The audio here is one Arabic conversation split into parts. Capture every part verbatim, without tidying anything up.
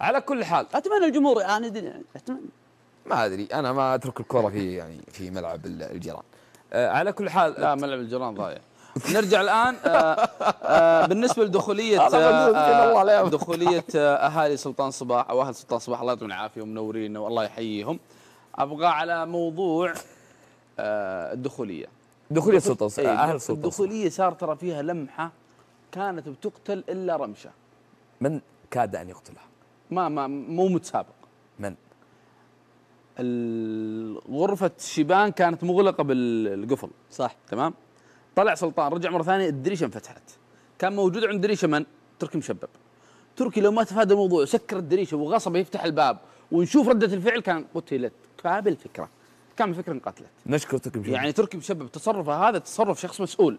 على كل حال اتمنى الجمهور يعاندني يعني، اتمنى، ما ادري انا ما اترك الكره في يعني في ملعب الجيران. آه على كل حال لا ملعب الجيران ضايع. نرجع الان آه آه بالنسبه لدخوليه آه دخوليه آه اهالي سلطان صباح او اهل سلطان صباح الله يعطيهم العافيه ومنورين والله يحييهم. ابغى على موضوع آه الدخوليه. دخوليه سلطان صباح اهل سلطان صباح. الدخوليه صار ترى فيها لمحه كانت بتقتل الا رمشه. من كاد ان يقتلها؟ ما ما مو متسابق. من؟ غرفة الشيبان كانت مغلقة بالقفل صح تمام؟ طلع سلطان رجع مرة ثانية الدريشة انفتحت. كان موجود عند دريشة من؟ تركي مشبب. تركي لو ما تفادى الموضوع وسكر الدريشة وغصبه يفتح الباب ونشوف ردة الفعل كان قتلت. فهذه الفكرة. كان الفكرة انقتلت. نشكر تركي مشبب. يعني تركي مشبب تصرفه هذا تصرف شخص مسؤول.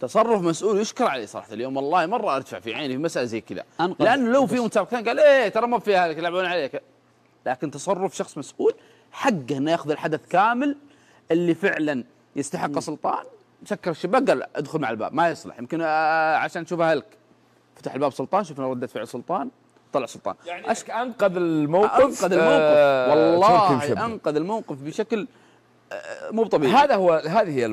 تصرف مسؤول يشكر عليه صراحه اليوم والله مره ارتفع في عيني في مساله زي كذا، لانه لو في مسابقتين قال ايه ترى ما فيها هذاك يلعبون عليك، لكن تصرف شخص مسؤول حقه انه ياخذ الحدث كامل اللي فعلا يستحقه. سلطان سكر الشباك قال ادخل مع الباب ما يصلح يمكن عشان نشوفها لك. فتح الباب سلطان شفنا رده فعل سلطان طلع سلطان يعني أشك... انقذ الموقف انقذ الموقف آه والله انقذ الموقف بشكل مو طبيعي. هذا هو هذه هي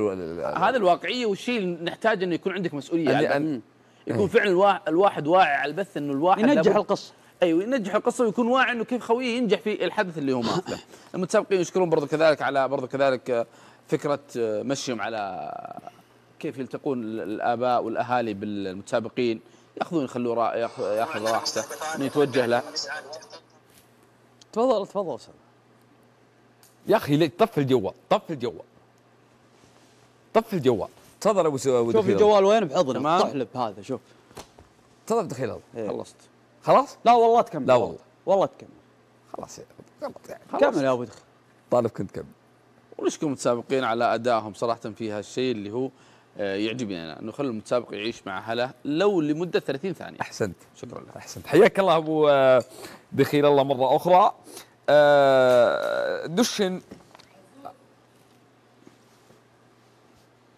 هذا الواقعيه والشيء اللي نحتاج انه يكون عندك مسؤوليه يعني أن... يكون فعلا الواحد واعي على البث انه الواحد ينجح القصه. ايوه ينجح القصه ويكون واعي انه كيف خويه ينجح في الحدث اللي هو ماخذه. المتسابقين يشكرون برضو كذلك على برضو كذلك فكره مشيهم على كيف يلتقون الاباء والاهالي بالمتسابقين ياخذون يخلوه را... ياخذ راحته انه يتوجه له. تفضل تفضل استاذ يا اخي ليك طف الجوال طف الجوال طف الجوال. تفضل ابو سعود شوف الجوال وين بحضنه طحلب هذا شوف. تفضل دخيل الله خلصت خلاص؟ لا والله تكمل لا والله والله تكمل خلاص غلط يعني كمل يا ابو دخيل طالب كنت كمل. ونشكر المتسابقين على ادائهم صراحه في هالشيء اللي هو يعجبني انا انه خلوا المتسابق يعيش مع اهله لو لمده ثلاثين ثانيه. احسنت شكرا لك احسنت. حياك الله ابو دخيل الله مره اخرى. دشن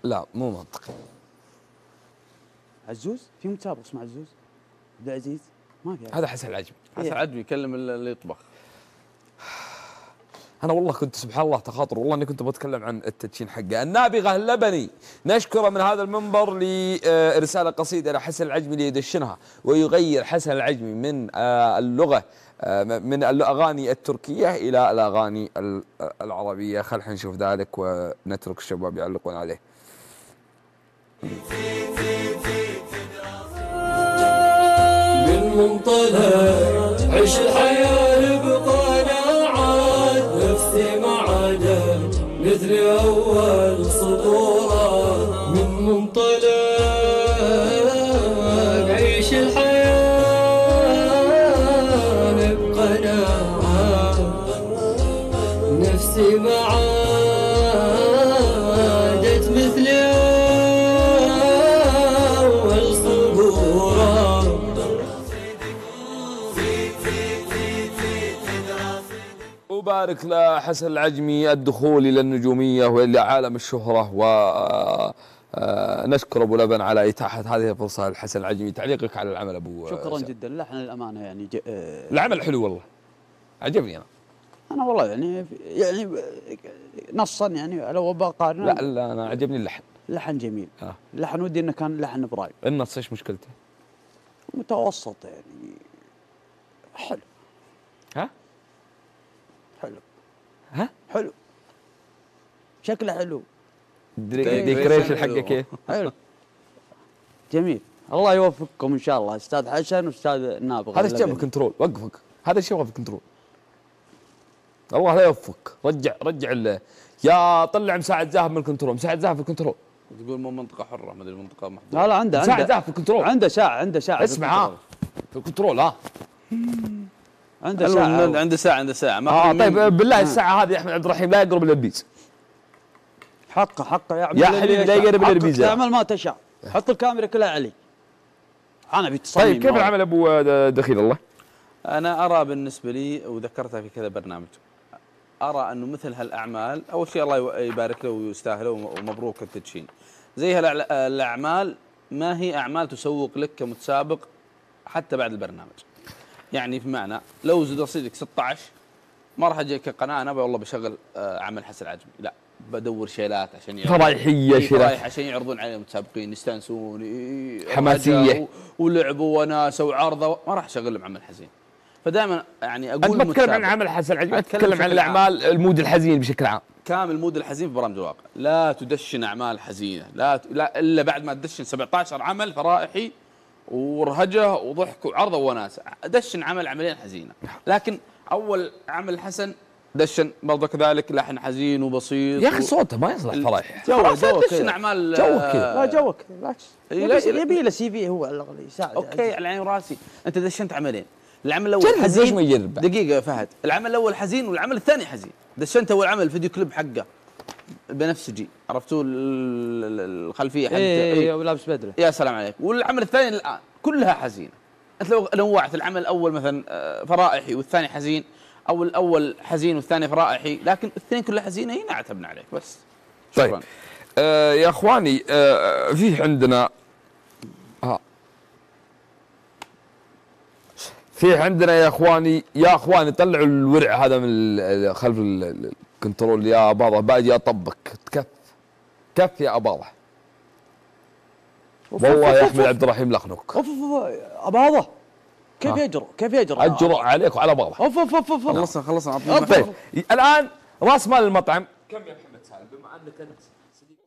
لا مو منطقي. عزوز في متسابق اسمه عزوز عبد العزيز ما في هذا حسن العجمي. حسن العجمي يكلم اللي يطبخ. انا والله كنت سبحان الله تخاطر والله اني كنت بتكلم عن التدشين حقه. النابغه اللبني نشكره من هذا المنبر لارسال قصيده لحسن العجمي ليدشنها ويغير حسن العجمي من اللغه من الاغاني التركيه الى الاغاني العربيه. خلينا نشوف ذلك ونترك الشباب يعلقون عليه. من منطلق عيش الحياه بقناعات نفسي ما عادت مثل اول سطوره. من منطلق عيش الحياه ما عادت مثل أول صبورة. مبارك لحسن العجمي الدخول إلى النجومية وإلى عالم الشهرة و نشكر ابو لبن على اتاحه هذه الفرصه لحسن العجمي. تعليقك على العمل ابو شكرا سعد. جدا لا احنا الامانه يعني العمل حلو والله عجبني انا. أنا والله يعني يعني نصا يعني لو بقارن لا لا أنا عجبني اللحن. لحن جميل. آه. اللحن ودي إنه كان لحن برايم. النص إيش مشكلته؟ متوسط يعني حلو. ها؟ حلو. ها؟ حلو. شكله حلو. ديكريشن حقه كيف؟ حلو. جميل. الله يوفقكم إن شاء الله أستاذ حسن وأستاذ نابغة. هذا الشيء بالكنترول وقفك. هذا الشيء وقف بالكنترول. الله لا يوفقك. رجع رجع ال... يا طلع مساعد زاهر من الكنترول. مساعد زاهر في الكنترول تقول مو منطقه حره ما ادري منطقه محدوده. لا لا عنده مساعد زاهر في الكنترول عنده ساعه عنده ساعه اسمع ها في الكنترول ها عنده ساعه عنده ساعه عنده ساعه ما آه طيب بالله الساعه هذه يا احمد عبد الرحيم لا يقرب الاربيز. حقه حقه يا عبد يا حبيبي لا يقرب الاربيز تعمل ما تشاء حط الكاميرا كلها علي انا بيتصمم. طيب كيف العمل ابو دخيل الله؟ انا ارى بالنسبه لي وذكرتها في كذا برنامج ارى انه مثل هالاعمال اول شيء الله يبارك له ويستاهله ومبروك التدشين. زي هالاعمال ما هي اعمال تسوق لك كمتسابق حتى بعد البرنامج. يعني بمعنى لو زاد رصيدك ستة عشر ما راح اجيك كقناه انا والله بشغل عمل حسن العجمي، لا بدور شيلات عشان فرايحيه شيلات عشان يعرضون عليه المتسابقين يستانسون حماسيه ولعب وناس وعرضه، ما راح اشغل لهم عمل حزين. فدائما يعني اقول ما اتكلم عن عمل حسن العجمي، اتكلم عن الاعمال المود الحزين بشكل عام. كامل مود الحزين في برامج الواقع، لا تدشن اعمال حزينه، لا, ت... لا الا بعد ما تدشن سبعة عشر عمل فرائحي ورهجه وضحك وعرضه وناس، دشن عمل عمليا حزينه، لكن اول عمل حسن دشن برضه كذلك لحن حزين وبسيط. يا اخي صوته ما يصلح فرايح، جوه جوه دشن اعمال جوه كذا، لا جوه كذا لا يبي له سي في هو على الاغلب يساعد. اوكي على عين راسي، انت دشنت عملين، العمل الاول حزين، دقيقه يا فهد، العمل الاول حزين والعمل الثاني حزين، دشنت اول عمل فيديو كليب حقه بنفسجي، عرفتوا الخلفيه حقته اي ولابس بدله، يا سلام عليك، والعمل الثاني الان كلها حزينه. انت لو نوعت العمل الاول مثلا فرائحي والثاني حزين، او الاول حزين والثاني فرائحي، لكن الاثنين كلها حزينه، هنا عتبنا عليك بس. شكرا. طيب آه يا اخواني آه في عندنا آه في عندنا يا اخواني يا اخواني طلعوا الورع هذا من خلف الكنترول يا اباظة، باجي اطبق تكف كف يا اباظة. والله يحمل عبد الرحيم الاخنوك. اوف اوف اباظة كيف يجرؤ؟ كيف يجرؤ؟ الجرؤ عليك وعلى بعض. اوف اوف اوف خلصنا خلصنا عطنا. طيب الان راس مال المطعم كم يا محمد سالم بما انك انت صديق؟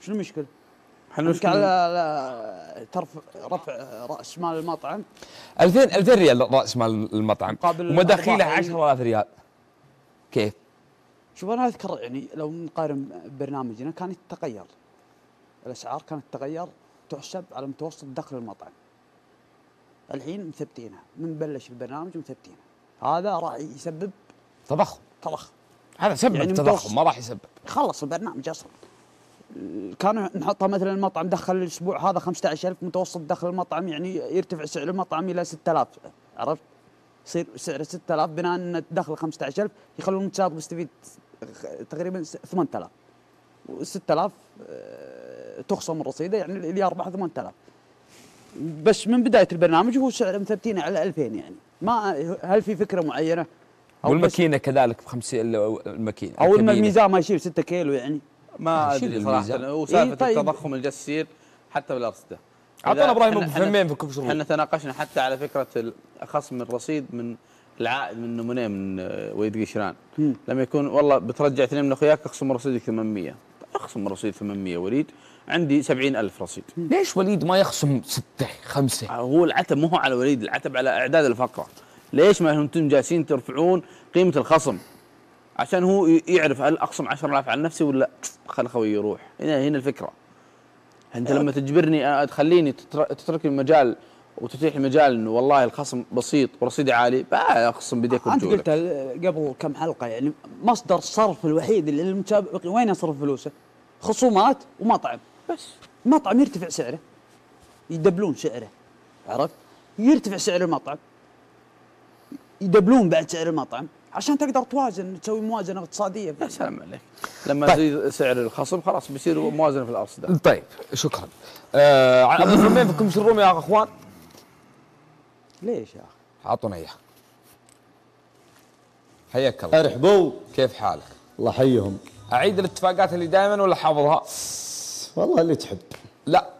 شو المشكلة؟ احنا مشكلة على ترفع رفع راس مال المطعم ألفين ألفين ريال راس مال المطعم ومداخيله عشرة آلاف ريال. كيف؟ شوف انا اذكر يعني لو نقارن ببرنامجنا كانت تتغير الاسعار، كانت تتغير تحسب على متوسط دخل المطعم. الحين مثبتينها من بلش البرنامج ومثبتينها، هذا راح يسبب تضخم تضخم هذا سبب يعني تضخم ما راح يسبب خلص البرنامج اصلا. كانوا نحطها مثلا المطعم دخل الاسبوع هذا خمسة عشر ألف متوسط دخل المطعم، يعني يرتفع سعر المطعم الى ستة آلاف، عرفت؟ يصير سعره ستة آلاف بناء ان الدخل خمسة عشر ألف يخلون المتسابق يستفيد تقريبا ثمانية آلاف و6000 تخصم من رصيده، يعني اللي يربح ثمانية آلاف. بس من بدايه البرنامج هو سعره مثبتينه على ألفين، يعني ما هل في فكره معينه؟ والماكينه كذلك ب خمسين الماكينه او الميزان ما يشيل ستة كيلو، يعني ما ادري صراحه وسالفه إيه. طيب التضخم اللي يصير حتى بالارصده اعطانا ابراهيم ابو فمين في كل شغل، احنا تناقشنا حتى على فكره خصم الرصيد من العائد من نمونيه من وليد قشران، لما يكون والله بترجع اثنين من اخوياك اخصم رصيدك ثمانمية، اخصم رصيد ثمانمية وليد عندي سبعين ألف رصيد. ليش وليد ما يخصم ستة خمسة؟ هو العتب مو على وليد، العتب على اعداد الفقره. ليش ما انتم جالسين ترفعون قيمه الخصم؟ عشان هو يعرف هل اقسم عشرة آلاف على نفسي ولا خل خوي يروح، هنا هنا الفكره. انت لما تجبرني تخليني تترك المجال وتتيح المجال انه والله الخصم بسيط ورصيدي عالي، اقسم بيديك وجهك. انت قلت قبل كم حلقه يعني مصدر الصرف الوحيد للمتسابق وين يصرف فلوسه؟ خصومات ومطعم بس. مطعم يرتفع سعره، يدبلون سعره، عرفت؟ يرتفع سعر المطعم، يدبلون بعد سعر المطعم عشان تقدر توازن، تسوي موازنه اقتصاديه. يا سلام عليك. لما يزيد طيب. سعر الخصم خلاص بيصير موازنه في الارصده. طيب شكرا. آه عن ابو فمين في كمش الروم يا اخوان. ليش يا اخي؟ اعطونا اياه. حياك الله. مرحبا. كيف حالك؟ الله يحييهم. اعيد الاتفاقات اللي دائما ولا حافظها؟ والله اللي تحب. لا.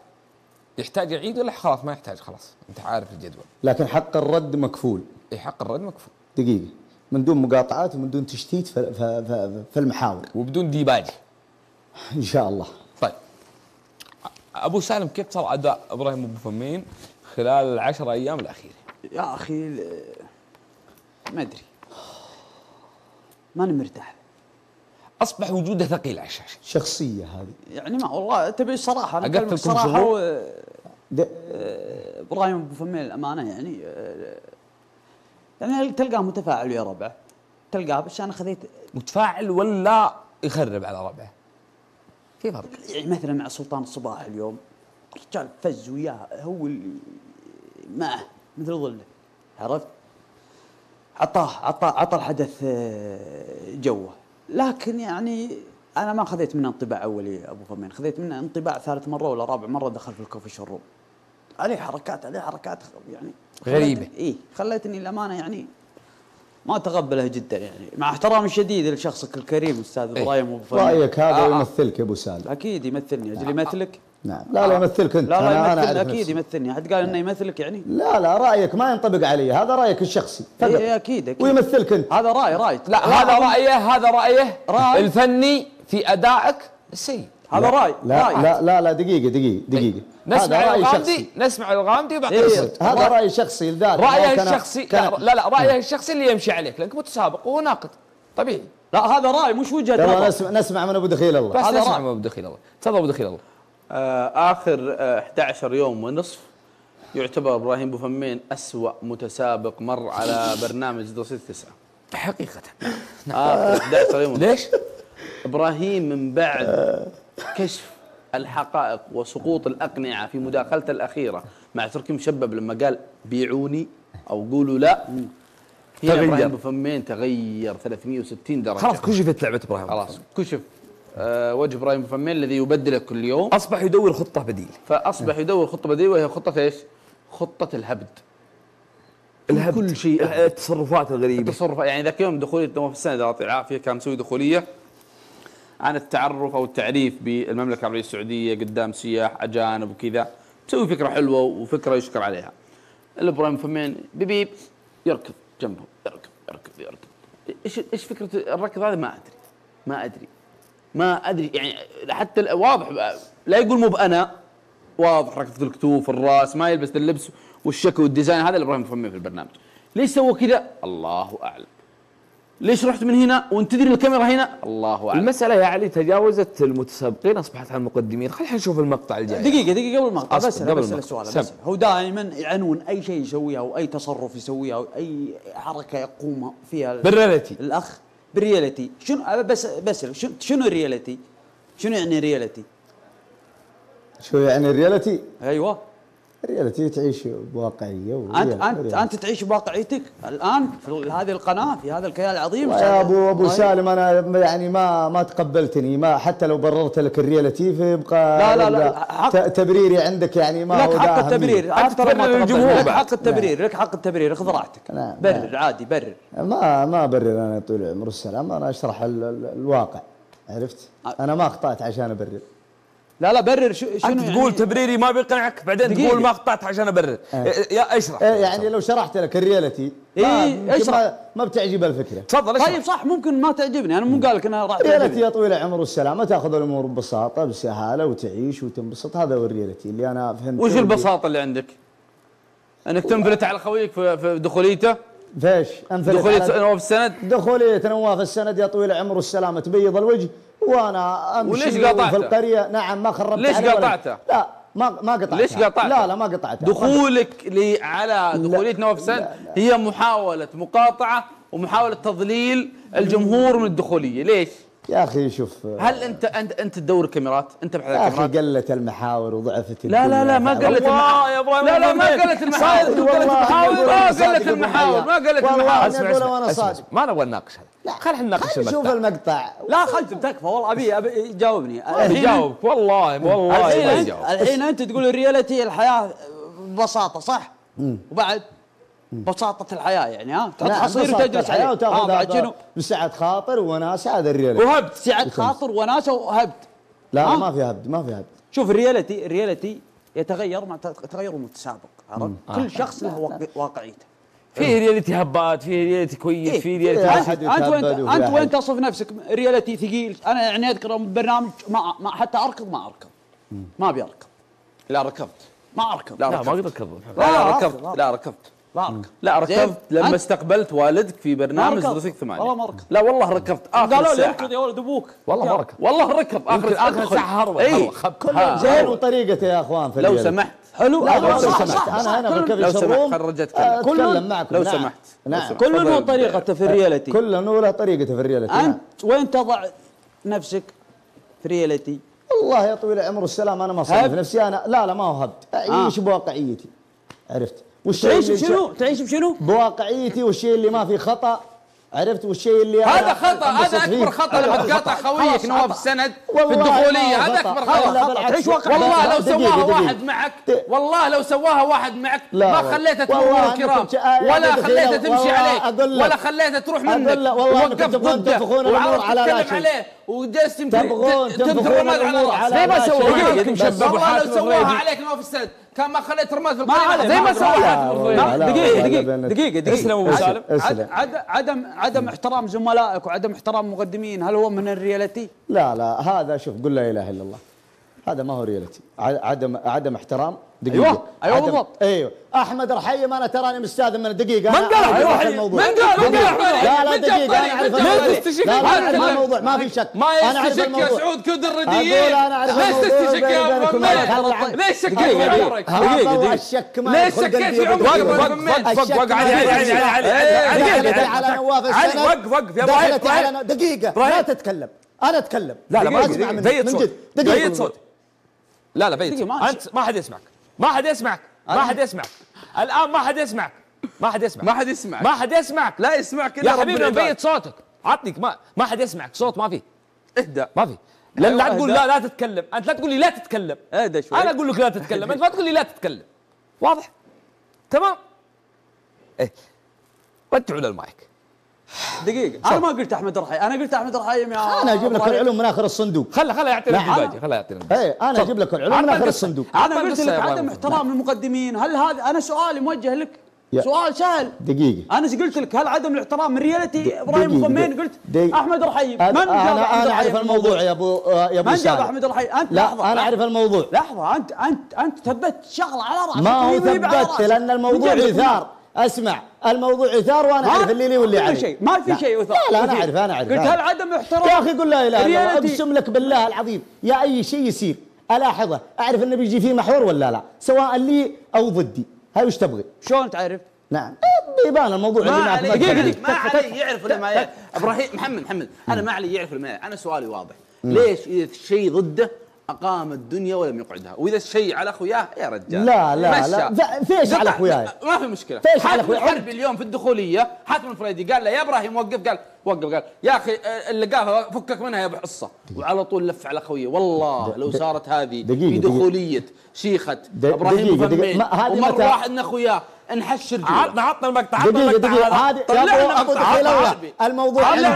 يحتاج يعيد ولا خلاص ما يحتاج خلاص؟ انت عارف الجدول. لكن حق الرد مكفول. اي حق الرد مكفول. دقيقه. من دون مقاطعات ومن دون تشتيت في المحاور وبدون ديباج ان شاء الله. طيب ابو سالم كيف صار اداء ابراهيم ابو فمين خلال العشر ايام الاخيره؟ يا اخي ما ادري ماني مرتاح، اصبح وجوده ثقيل على الشاشه. شخصيه هذه يعني ما والله تبي صراحه انا اكلمك صراحه و... ابراهيم ابو فمين الامانه يعني يعني تلقاه متفاعل ويا ربعه، تلقاه بس انا خذيت متفاعل ولا يخرب على ربعه؟ كيف هبط؟ يعني مثلا مع سلطان صباح اليوم رجال فز وياه هو اللي معه مثل ظله، عرفت؟ عطاه عطاه عطى الحدث جوه، لكن يعني انا ما خذيت منه انطباع اولي ابو فمين، خذيت منه انطباع ثالث مره ولا رابع مره دخل في الكوفي شروب. عليه حركات عليه حركات يعني غريبه. اي خلتني للامانه يعني ما تقبله جدا، يعني مع احترامي الشديد لشخصك الكريم استاذ ابراهيم ابو فمين. رايك هذا آه يمثلك يا ابو سالم؟ اكيد يمثلني. اجل يمثلك؟ نعم. لا لا يمثلك انت. لا لا أنا يمثلني أنا اكيد يمثلني. حد قال انه يمثلك يعني؟ لا لا رايك ما ينطبق علي، هذا رايك الشخصي فقط. اي اكيد اكيد ويمثلك انت. هذا راي راي لا هذا رايه هذا رايه راي الفني في ادائك السيء. هذا راي لا راي. لا لا لا دقيقه دقيقه دقيقه نسمع الغامدي نسمع الغامدي وبعدين هذا راي شخصي لذاته رايه الشخصي كان... لا لا رايه م. الشخصي اللي يمشي عليك لانك متسابق وهو ناقد طبيعي. لا هذا راي مش وجهه نظر. نسمع نسمع من ابو دخيل الله. هذا نسمع من ابو دخيل الله. تفضل ابو دخيل الله. آه اخر آه أحد عشر يوم ونصف يعتبر ابراهيم ابو فمين اسوأ متسابق مر على برنامج دراسه تسعه حقيقه. اخر أحد عشر يوم. ليش؟ ابراهيم من بعد كشف الحقائق وسقوط الاقنعه في مداخلته الاخيره مع تركي مشبب لما قال بيعوني او قولوا لا، هنا ابراهيم ابو فمين تغير ثلاثمئة وستين درجه. خلاص كشفت لعبه ابراهيم. خلاص كشف أه وجه ابراهيم ابو فمين الذي يبدله كل يوم. اصبح يدور خطه بديل. فاصبح يدور خطه بديل وهي خطه ايش؟ خطه الهبد. الهبد كل شيء التصرفات الغريبه التصرفات. يعني ذاك يوم دخوليه نواف السند يعطي العافيه كان مسوي دخوليه عن التعرف او التعريف بالمملكه العربيه السعوديه قدام سياح اجانب وكذا، تسوي فكره حلوه وفكره يشكر عليها. ابراهيم فمين ببيب يركض جنبه يركض يركض يركض. ايش ايش فكره الركض هذا؟ ما ادري ما ادري ما ادري يعني حتى واضح لا يقول مو بانا، واضح ركض الكتوف الراس ما يلبس اللبس والشكل والديزاين هذا ابراهيم فمين في البرنامج. ليش سوى كذا؟ الله اعلم. ليش رحت من هنا وانت تدري الكاميرا هنا؟ الله اعلم. المساله يا علي تجاوزت المتسابقين اصبحت على المقدمين، خلينا نشوف المقطع الجاي. دقيقه دقيقه قبل المقطع بس بسال سؤال. هو دائما يعنون اي شيء يسويه او اي تصرف يسويه او اي حركه يقوم فيها بالرياليتي الاخ بالرياليتي. شنو بس بس شنو الرياليتي؟ شنو يعني رياليتي؟ شو يعني الرياليتي؟ ايوه الرياليتي تعيش بواقعيه. انت انت انت تعيش بواقعيتك الان في هذه القناه في هذا الكيان العظيم. يا ابو ابو سالم انا يعني ما ما تقبلتني، ما حتى لو بررت لك الرياليتي فيبقى لا لا لا تبريري عندك يعني ما هو لك حق التبرير. انت تبرر الجمهور لك حق التبرير لك حق التبرير خذ راحتك برر عادي برر. ما ما برر انا طول العمر السلام. انا اشرح الواقع عرفت. انا ما اخطات عشان ابرر. لا لا برر شو شنو انت تقول يعني تبريري ما بيقنعك بعدين دقيقة. تقول ما قطعت عشان ابرر اه. يا اشرح اه يعني لو شرحت لك الرياليتي اي اشرح ما, ما بتعجب الفكره. تفضل اشرح. طيب صح ممكن ما تعجبني انا مو قال لك انا راح تعجبني. الرياليتي يا طويل العمر والسلامه تاخذ الامور ببساطه بسهاله وتعيش وتنبسط. هذا هو الرياليتي اللي انا فهمته. وش البساطه اللي عندك؟ انك تنفلت على خويك في دخوليته فيش انفلت دخوليه نواف السند دخوليه نواف السند يا طويل العمر والسلامه تبيض الوجه وانا امشي. وليش قطعته؟ في القريه نعم ما خربت. ليش قطعته؟ لا ما ما قطعته. ليش قطعته؟ لا لا ما قطعته. دخولك لي على دخوليه نواف السند هي محاوله مقاطعه ومحاوله تضليل الجمهور من الدخوليه. ليش؟ يا اخي شوف هل انت انت انت تدور كاميرات؟ انت بحاجه كاميرات. يا اخي قلت المحاور وضعفت لا لا لا ما قلت المحاور. لا لا ما قلت المحاور ما قلت المحاور ما قلت المحاور اسمع اسمع ما نبغى نناقش هذا. خلينا نناقش المقطع شوف المقطع. لا خلت تكفى والله ابي ابي جاوبني جاوب والله والله الحين الحين انت تقول الرياليتي الحياه ببساطه صح؟ وبعد بساطة الحياة يعني ها تحط حصير وتجلس عليه وتاخذ بسعة خاطر وناسة. هذا الرياليتي وهبد سعة خاطر وناسة وهبد. لا ما في هبد ما في هبد. شوف الرياليتي الرياليتي يتغير مع تغير المتسابق عرفت؟ كل آه. شخص له واقعيته. في رياليتي هبات في رياليتي كويس إيه؟ في رياليتي إيه؟ انت وانت انت وين تصف نفسك رياليتي ثقيل. انا يعني اذكر برنامج ما حتى اركض ما اركض ما ابي اركض. لا ركضت ما اركض. لا ما اقدر اركض. لا ركضت لا ركضت لا, لا ركضت لما استقبلت والدك في برنامج دراسيك ثمانية. والله ما ركضت. لا والله ركضت اخر ساعة. قالوا لي ركض يا ولد ابوك. والله ما ركضت. والله ركض اخر اخر ساعة هرب. اي كلهم زين وطريقته يا اخوان في لو سمحت. حلو لا لو سمحت انا انا بالكفي لو سمحت خرجتك اتكلم معكم لو سمحت. نعم كل له طريقته في الرياليتي. كل له طريقته في الرياليتي. انت وين تضع نفسك في الرياليتي والله يا طويل العمر والسلام انا ما صنف نفسي انا، لا لا ما وهبت، اعيش آه. بواقعيتي، عرفت؟ تعيش بشنو؟ تعيش بشنو؟ بواقعيتي والشيء اللي ما فيه خطا، عرفت؟ والشيء اللي هذا خطا، هذا اكبر خطا لما تقاطع خويك نواف السند في الدخوليه، هذا اكبر خطا. تعيش واقعيتي والله لو سواها واحد معك، والله لو سواها واحد معك ما خليته تمر الكرام، ولا خليته تمشي عليك، ولا خليته تروح منك، ووقفت ضده وعرضت تتكلم عليه وجالس تمسك رماد على راسك. زي ما سوى والله لو سواها عليك نواف السند كان ما خليت رماد في القناه زي ما سوى. دقيقه دقيقه دقيقه دقيقه اسلم ابو سالم، عدم عدم احترام زملائك وعدم احترام مقدمين هل هو من الريالتي؟ لا لا هذا شوف قل لا اله الا الله، هذا ما هو ريالتي، عدم عدم احترام. دقيقه ايوه ايوه بالضبط ايوه. احمد رحيم انا تراني مستاذن من دقيقه، من قال الموضوع؟ من قال؟ لا لا دقيقه انا اعرف الموضوع، ما في شك ما يستشك يا سعود كدرديين، ليش تستشك يا ابو فمين؟ ليش شكيت في عمرك؟ دقيقه الشك ما ليش شكيت في عمرك؟ وقف وقف على نواف السند، وقف وقف يا ابراهيم دقيقه لا تتكلم، انا اتكلم لا لا ما اسمع من جد دقيقه لا لا بيت انت ما حد يسمعك، ما حد يسمعك، ما حد يسمعك الان، ما حد يسمعك، ما حد يسمعك، ما حد يسمعك، ما حد يسمعك، لا يسمعك يا حبيبي بيت صوتك، عطني ما ما حد يسمعك، صوت ما في، اهدى ما في، لا لا تقول لا لا تتكلم، انت لا تقول لي لا تتكلم، اهدى شوي، انا اقول لك لا تتكلم، انت ما تقول لي لا تتكلم، واضح؟ تمام؟ ايه رجعوا للمايك دقيقة، أنا ما قلت أحمد رحيم، أنا قلت أحمد رحيم يا أنا أجيب لك العلوم من آخر الصندوق، خله خله يعطينا الديباجي، خله يعطينا إيه أنا أجيب لك العلوم من آخر الصندوق، أنا قلت لك عدم احترام المقدمين، هل هذا أنا سؤالي موجه لك؟ سؤال سهل دقيقة، أنا قلت لك هل عدم الاحترام من ريالتي إبراهيم ابو فمين؟ قلت أحمد رحيم، من جاب أحمد رحيم؟ أنا أعرف الموضوع يا أبو يا أبو سعد، من جاب أحمد رحيم؟ أنت لحظة، أنا أعرف الموضوع، لحظة أنت أنت أنت ثبت شغلة على رأسك، ما هو ثبت لأن الموضوع إثار، اسمع الموضوع اثار وانا اعرف اللي لي واللي عليه، ما في شيء، ما في شيء اثار، لا لا انا اعرف انا اعرف قلت هل عدم احترام يا اخي قل لا اله الا الله، اقسم لك بالله العظيم يا اي شيء يصير الاحظه، اعرف انه بيجي فيه محور ولا لا، سواء لي او ضدي، هاي وش تبغي؟ شلون تعرف؟ نعم بيبان الموضوع اللي معك دقيقه دقيقه ما علي يعرف ولا ما يعرف، ابراهيم محمد محمد انا ما علي يعرف ولا ما يعرف، انا سؤالي واضح، ليش اذا الشيء ضده أقام الدنيا ولم يقعدها، وإذا الشيء على أخوياه يا رجال لا لا لا فيش على أخوياه ما في مشكلة، حاتم الحربي اليوم في الدخولية حاتم الفريدي قال له يا إبراهيم وقف، قال وقف، قال يا أخي اللقافة فكك منها يا أبو حصة، وعلى طول لف على أخويه، والله لو صارت هذه في دخولية شيخة إبراهيم ابو فمين ومر واحد من أخوياه انحش رجله، عطنا عطنا المقطع، عطنا المقطع هذا طلعنا ابو دخيل الله، الموضوع عندي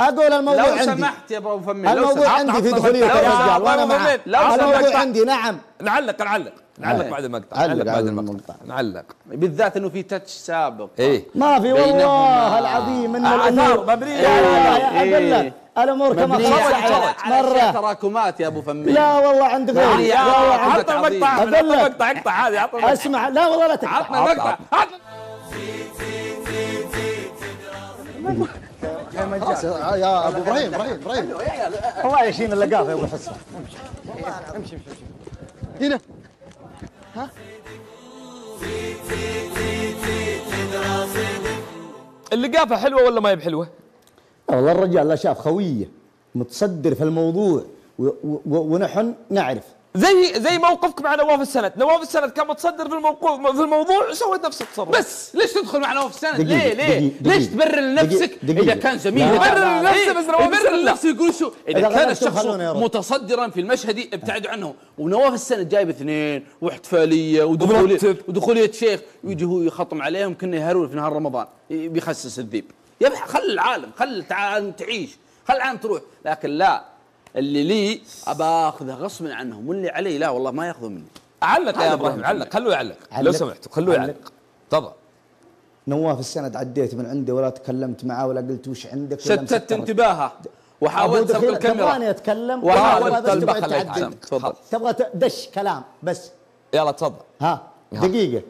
اقول الموضوع عندي، لو سمحت يا ابو فمين الموضوع عندي في دخولية الرجال وانا معك، الموضوع عندي نعم، نعلق نعلق نعلق بعد المقطع، نعلق بعد المقطع نعلق، بالذات انه في تاتش سابق ايه ما في والله العظيم ان الاثار مبنيه على الامور كما صارت مره تراكمات يا ابو فمين، لا والله عندك غير، والله عطنا مقطع عطنا مقطع اقطع هذه، عطنا اسمع لا والله لا تقطع، عطنا مقطع عطنا يا ابو ابراهيم ابراهيم ابراهيم الله يشين اللقافه يا ابو حصه، امشي امشي امشي هنا ها اللقافه حلوه ولا ما هي بحلوه؟ والله الرجال لا شاف خويه متصدر في الموضوع ونحن نعرف، زي زي موقفك مع نواف السند، نواف السند كان متصدر في الموضوع في الموضوع وسويت نفس التصرف، بس ليش تدخل مع نواف السند؟ ليه ليه؟ دقيق ليش تبرر لنفسك اذا كان زميلك تبرر لنفسه، بس تبرر لنفسه يقول شو اذا كان الشخص متصدرا في المشهد ابتعدوا عنه، ونواف السند جايب اثنين واحتفاليه ودخوليه ودخوليه شيخ ويجي هو يخطم عليهم كنا يهرول في نهار رمضان بيخسس الذيب، يبقى خل العالم خل العالم تعيش، خل العالم تروح، لكن لا اللي لي ابى اخذه غصبا عنهم واللي علي لا والله ما ياخذه مني. علق يا ابراهيم علق، خلوه يعلق لو سمحتوا، خلوه يعلق تفضل. نواف السند عديت من عنده ولا تكلمت معه ولا قلت وش عندك، شتت انتباهه وحاولت سبق الكاميرا، تبغاني اتكلم وحاولت تبغى تعدل تفضل، تبغى دش كلام بس يلا تفضل ها دقيقه.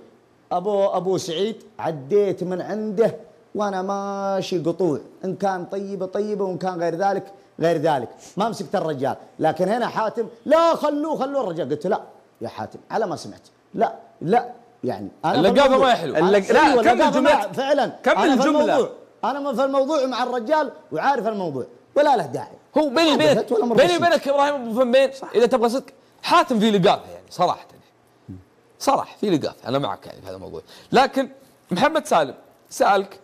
ابو ابو سعيد عديت من عنده وانا ماشي قطوع، ان كان طيبه طيبه وان كان غير ذلك غير ذلك، ما مسكت الرجال، لكن هنا حاتم لا خلوه خلوه الرجال، قلت لا يا حاتم على ما سمعت، لا لا يعني انا اللقافه ما هي حلوه، لا كمل جملة فعلا كمل جملة، انا في الموضوع مع الرجال وعارف الموضوع، ولا له داعي. هو بيني وبينك بيني وبينك ابراهيم ابو فمين اذا تبغى صدق حاتم في لقافه يعني صراحه يعني. صراحه في لقافه انا معك يعني في هذا الموضوع، لكن محمد سالم سالك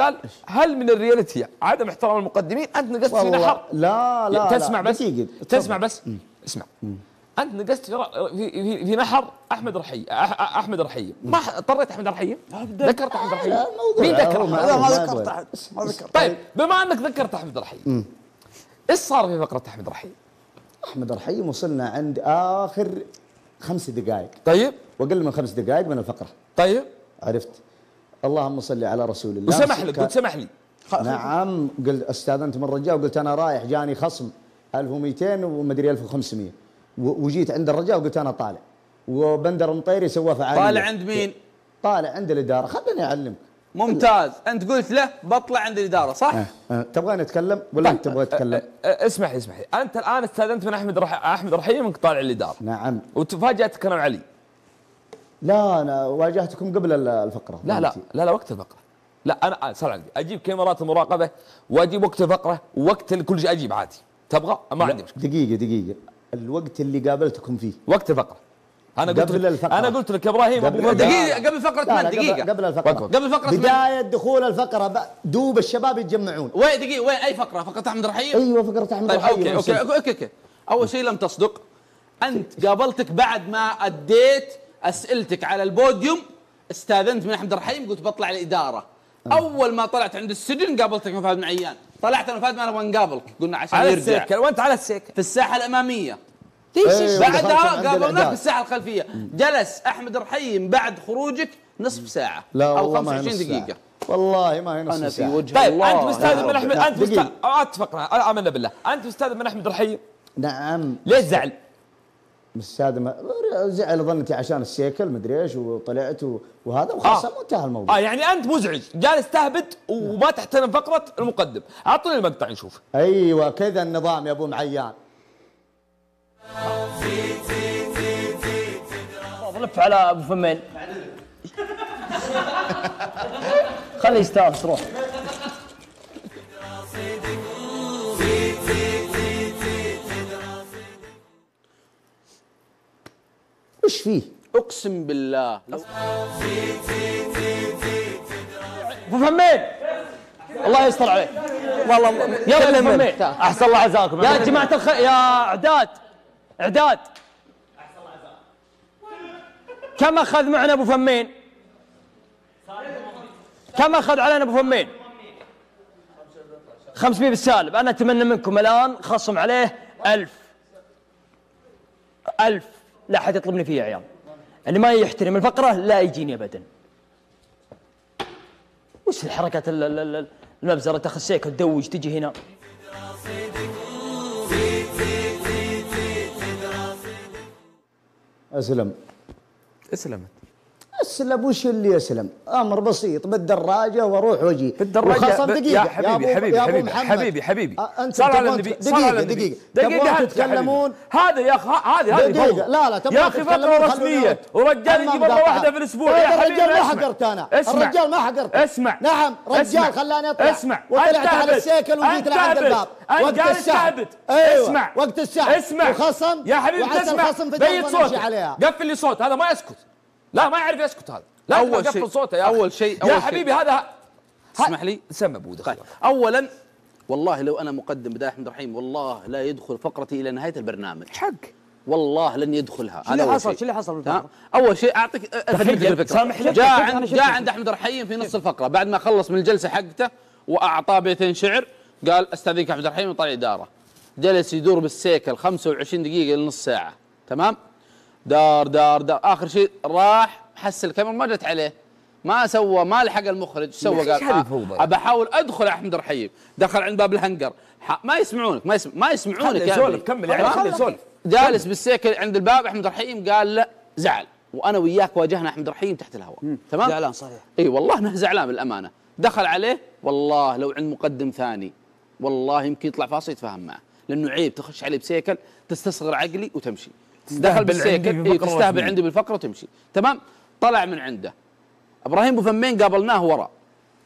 قال هل من الرياليتي عدم احترام المقدمين؟ انت نقصت في نحر. لا لا تسمع لا. بس دقيقة. تسمع بس م. اسمع م. انت نقصت في في في نحر احمد رحيم. احمد رحيم ما اضطريت احمد رحيم ذكرت احمد رحيم مين ذكر؟ ما ذكرت احد ما ذكرت. طيب بما انك ذكرت احمد رحيم ايش صار في فقره احمد رحيم؟ احمد رحيم وصلنا عند اخر خمس دقائق طيب واقل من خمس دقائق من الفقره طيب عرفت اللهم صل على رسول الله وسمح لك قلت سمح لي نعم قلت استاذنت من الرجاء وقلت انا رايح جاني خصم ألف ومئتين ومدري ألف وخمسمئة وجيت عند الرجاء وقلت انا طالع وبندر المطيري سوى فعاليه طالع عند مين؟ طالع عند الاداره خليني اعلمك ممتاز انت قلت له بطلع عند الاداره صح؟ أه. أه. تبغاني اتكلم ولا انت تبغى تتكلم؟ أه. أه. اسمح لي اسمح لي انت الان استاذنت من احمد رح... احمد رحيم انك طالع الاداره نعم وتفاجاتك انا وعلي لا انا واجهتكم قبل الفقره لا لا لا لا وقت الفقره لا انا صار عندي اجيب كاميرات المراقبه واجيب وقت الفقره وقت كل شيء اجيب عادي تبغى ما عندي مشكله دقيقه دقيقه الوقت اللي قابلتكم فيه وقت الفقره انا قلت لك انا قلت لك ابراهيم ابو دقيقه قبل فقره من دقيقه قبل الفقره قبل فقره بدايه دخول الفقره دوب الشباب يتجمعون وين دقيقه وين اي فقره فقره احمد رحيم ايوه فقره احمد رحيم اوكي اوكي اوكي اول شيء لم تصدق انت قابلتك بعد ما اديت اسئلتك على البوديوم استاذنت من احمد رحيم قلت بطلع الاداره أه. اول ما طلعت عند السجن قابلتك من فهد بن عيان طلعت انا فهد ما نبغى نقابلك قلنا عشان على السكه وانت على السكه في الساحه الاماميه أيه بعدها قابلناك في الساحه الخلفيه مم. جلس احمد رحيم بعد خروجك نصف ساعه لا او خمسة وعشرين دقيقه ساعة. والله ما هي نصف أنا ساعه انا في وجه الله طيب انت مستاذن من احمد انت مستاذن اتفقنا امنا بالله انت مستاذن من احمد رحيم نعم ليش زعل؟ مستاذن زعل ظنتي عشان السيكل مدري ايش وطلعت وهذا وخلاص آه. منتهى الموضوع اه يعني انت مزعج جالس تهبط وما تحترم فقره المقدم اعطوني المقطع نشوف ايوه كذا النظام يا ابو معيان لف على ابو فمين خليه يستانس روح وش فيه؟ اقسم بالله ابو فمين الله يستر عليك والله يلا ابو فمين احسن الله عزاكم يا جماعه الخير يا اعداد اعداد كم اخذ معنا ابو فمين؟ كم اخذ علينا ابو فمين؟ خمسمئة بالسالب، انا اتمنى منكم الان خصم عليه ألف. ألف، لا احد يطلبني فيه يا عيال. اللي ما يحترم الفقره لا يجيني ابدا. وش الحركات المبزره تاخذ سيك وتدوج تجي هنا؟ اسلم اسلمت اسلم وش اللي اسلم؟ امر بسيط بالدراجه واروح واجي بالدراجه دقيقه يا حبيبي يا حبيبي يا حبيبي حبيبي حبيبي صار على النبي دقيقه دقيقه دقيقه تتكلمون هذا يا اخي هذه هذه دقيقه لا لا يا اخي فقره رسميه ورجال يجي مره واحده في الاسبوع يا حبيبي الرجال ما حقرت انا الرجال ما حقرت اسمع نعم رجال خلاني اطلع اسمع وطلعت على السيكل وجيت لعند الباب وقت السحب اسمع وقت السحب اسمع وخصم يا حبيبي اسمع بيت صوتك قفل لي صوت هذا ما يسكت لا ما يعرف يسكت هذا لا اول شيء صوته يا اول شيء يا حبيبي هذا اسمح لي سم ابو دخيل اولا والله لو انا مقدم بدايه احمد رحيم والله لا يدخل فقرتي الى نهايه البرنامج حق والله لن يدخلها هذا اللي حصل شو اللي حصل بالفقره اول شيء اعطيك سامحني جاء عند جاء عند احمد رحيم في نص الفقره بعد ما خلص من الجلسه حقته واعطاه بيتين شعر قال استاذنك احمد رحيم وطلع اداره جلس يدور بالسيكل خمسة وعشرين دقيقه لنص ساعه تمام دار دار دار اخر شيء راح حس الكاميرا ما جت عليه ما سوى ما لحق المخرج ايش سوى قال آه ابى احاول ادخل احمد رحيم دخل عند باب الهنجر ما يسمعونك ما يسمع ما يسمعونك يا سولف كمل يعني خلي سولف جالس بالسيكل عند الباب احمد رحيم قال لا زعل وانا وياك واجهنا احمد رحيم تحت الهواء تمام زعلان صحيح اي والله انه زعلان بالامانه دخل عليه والله لو عند مقدم ثاني والله يمكن يطلع فاصل يتفاهم معه لانه عيب تخش عليه بسيكل تستصغر عقلي وتمشي دخل بالسيكل تستهبل عندي بالفقره وتمشي تمام طلع من عنده ابراهيم ابو فمين قابلناه وراء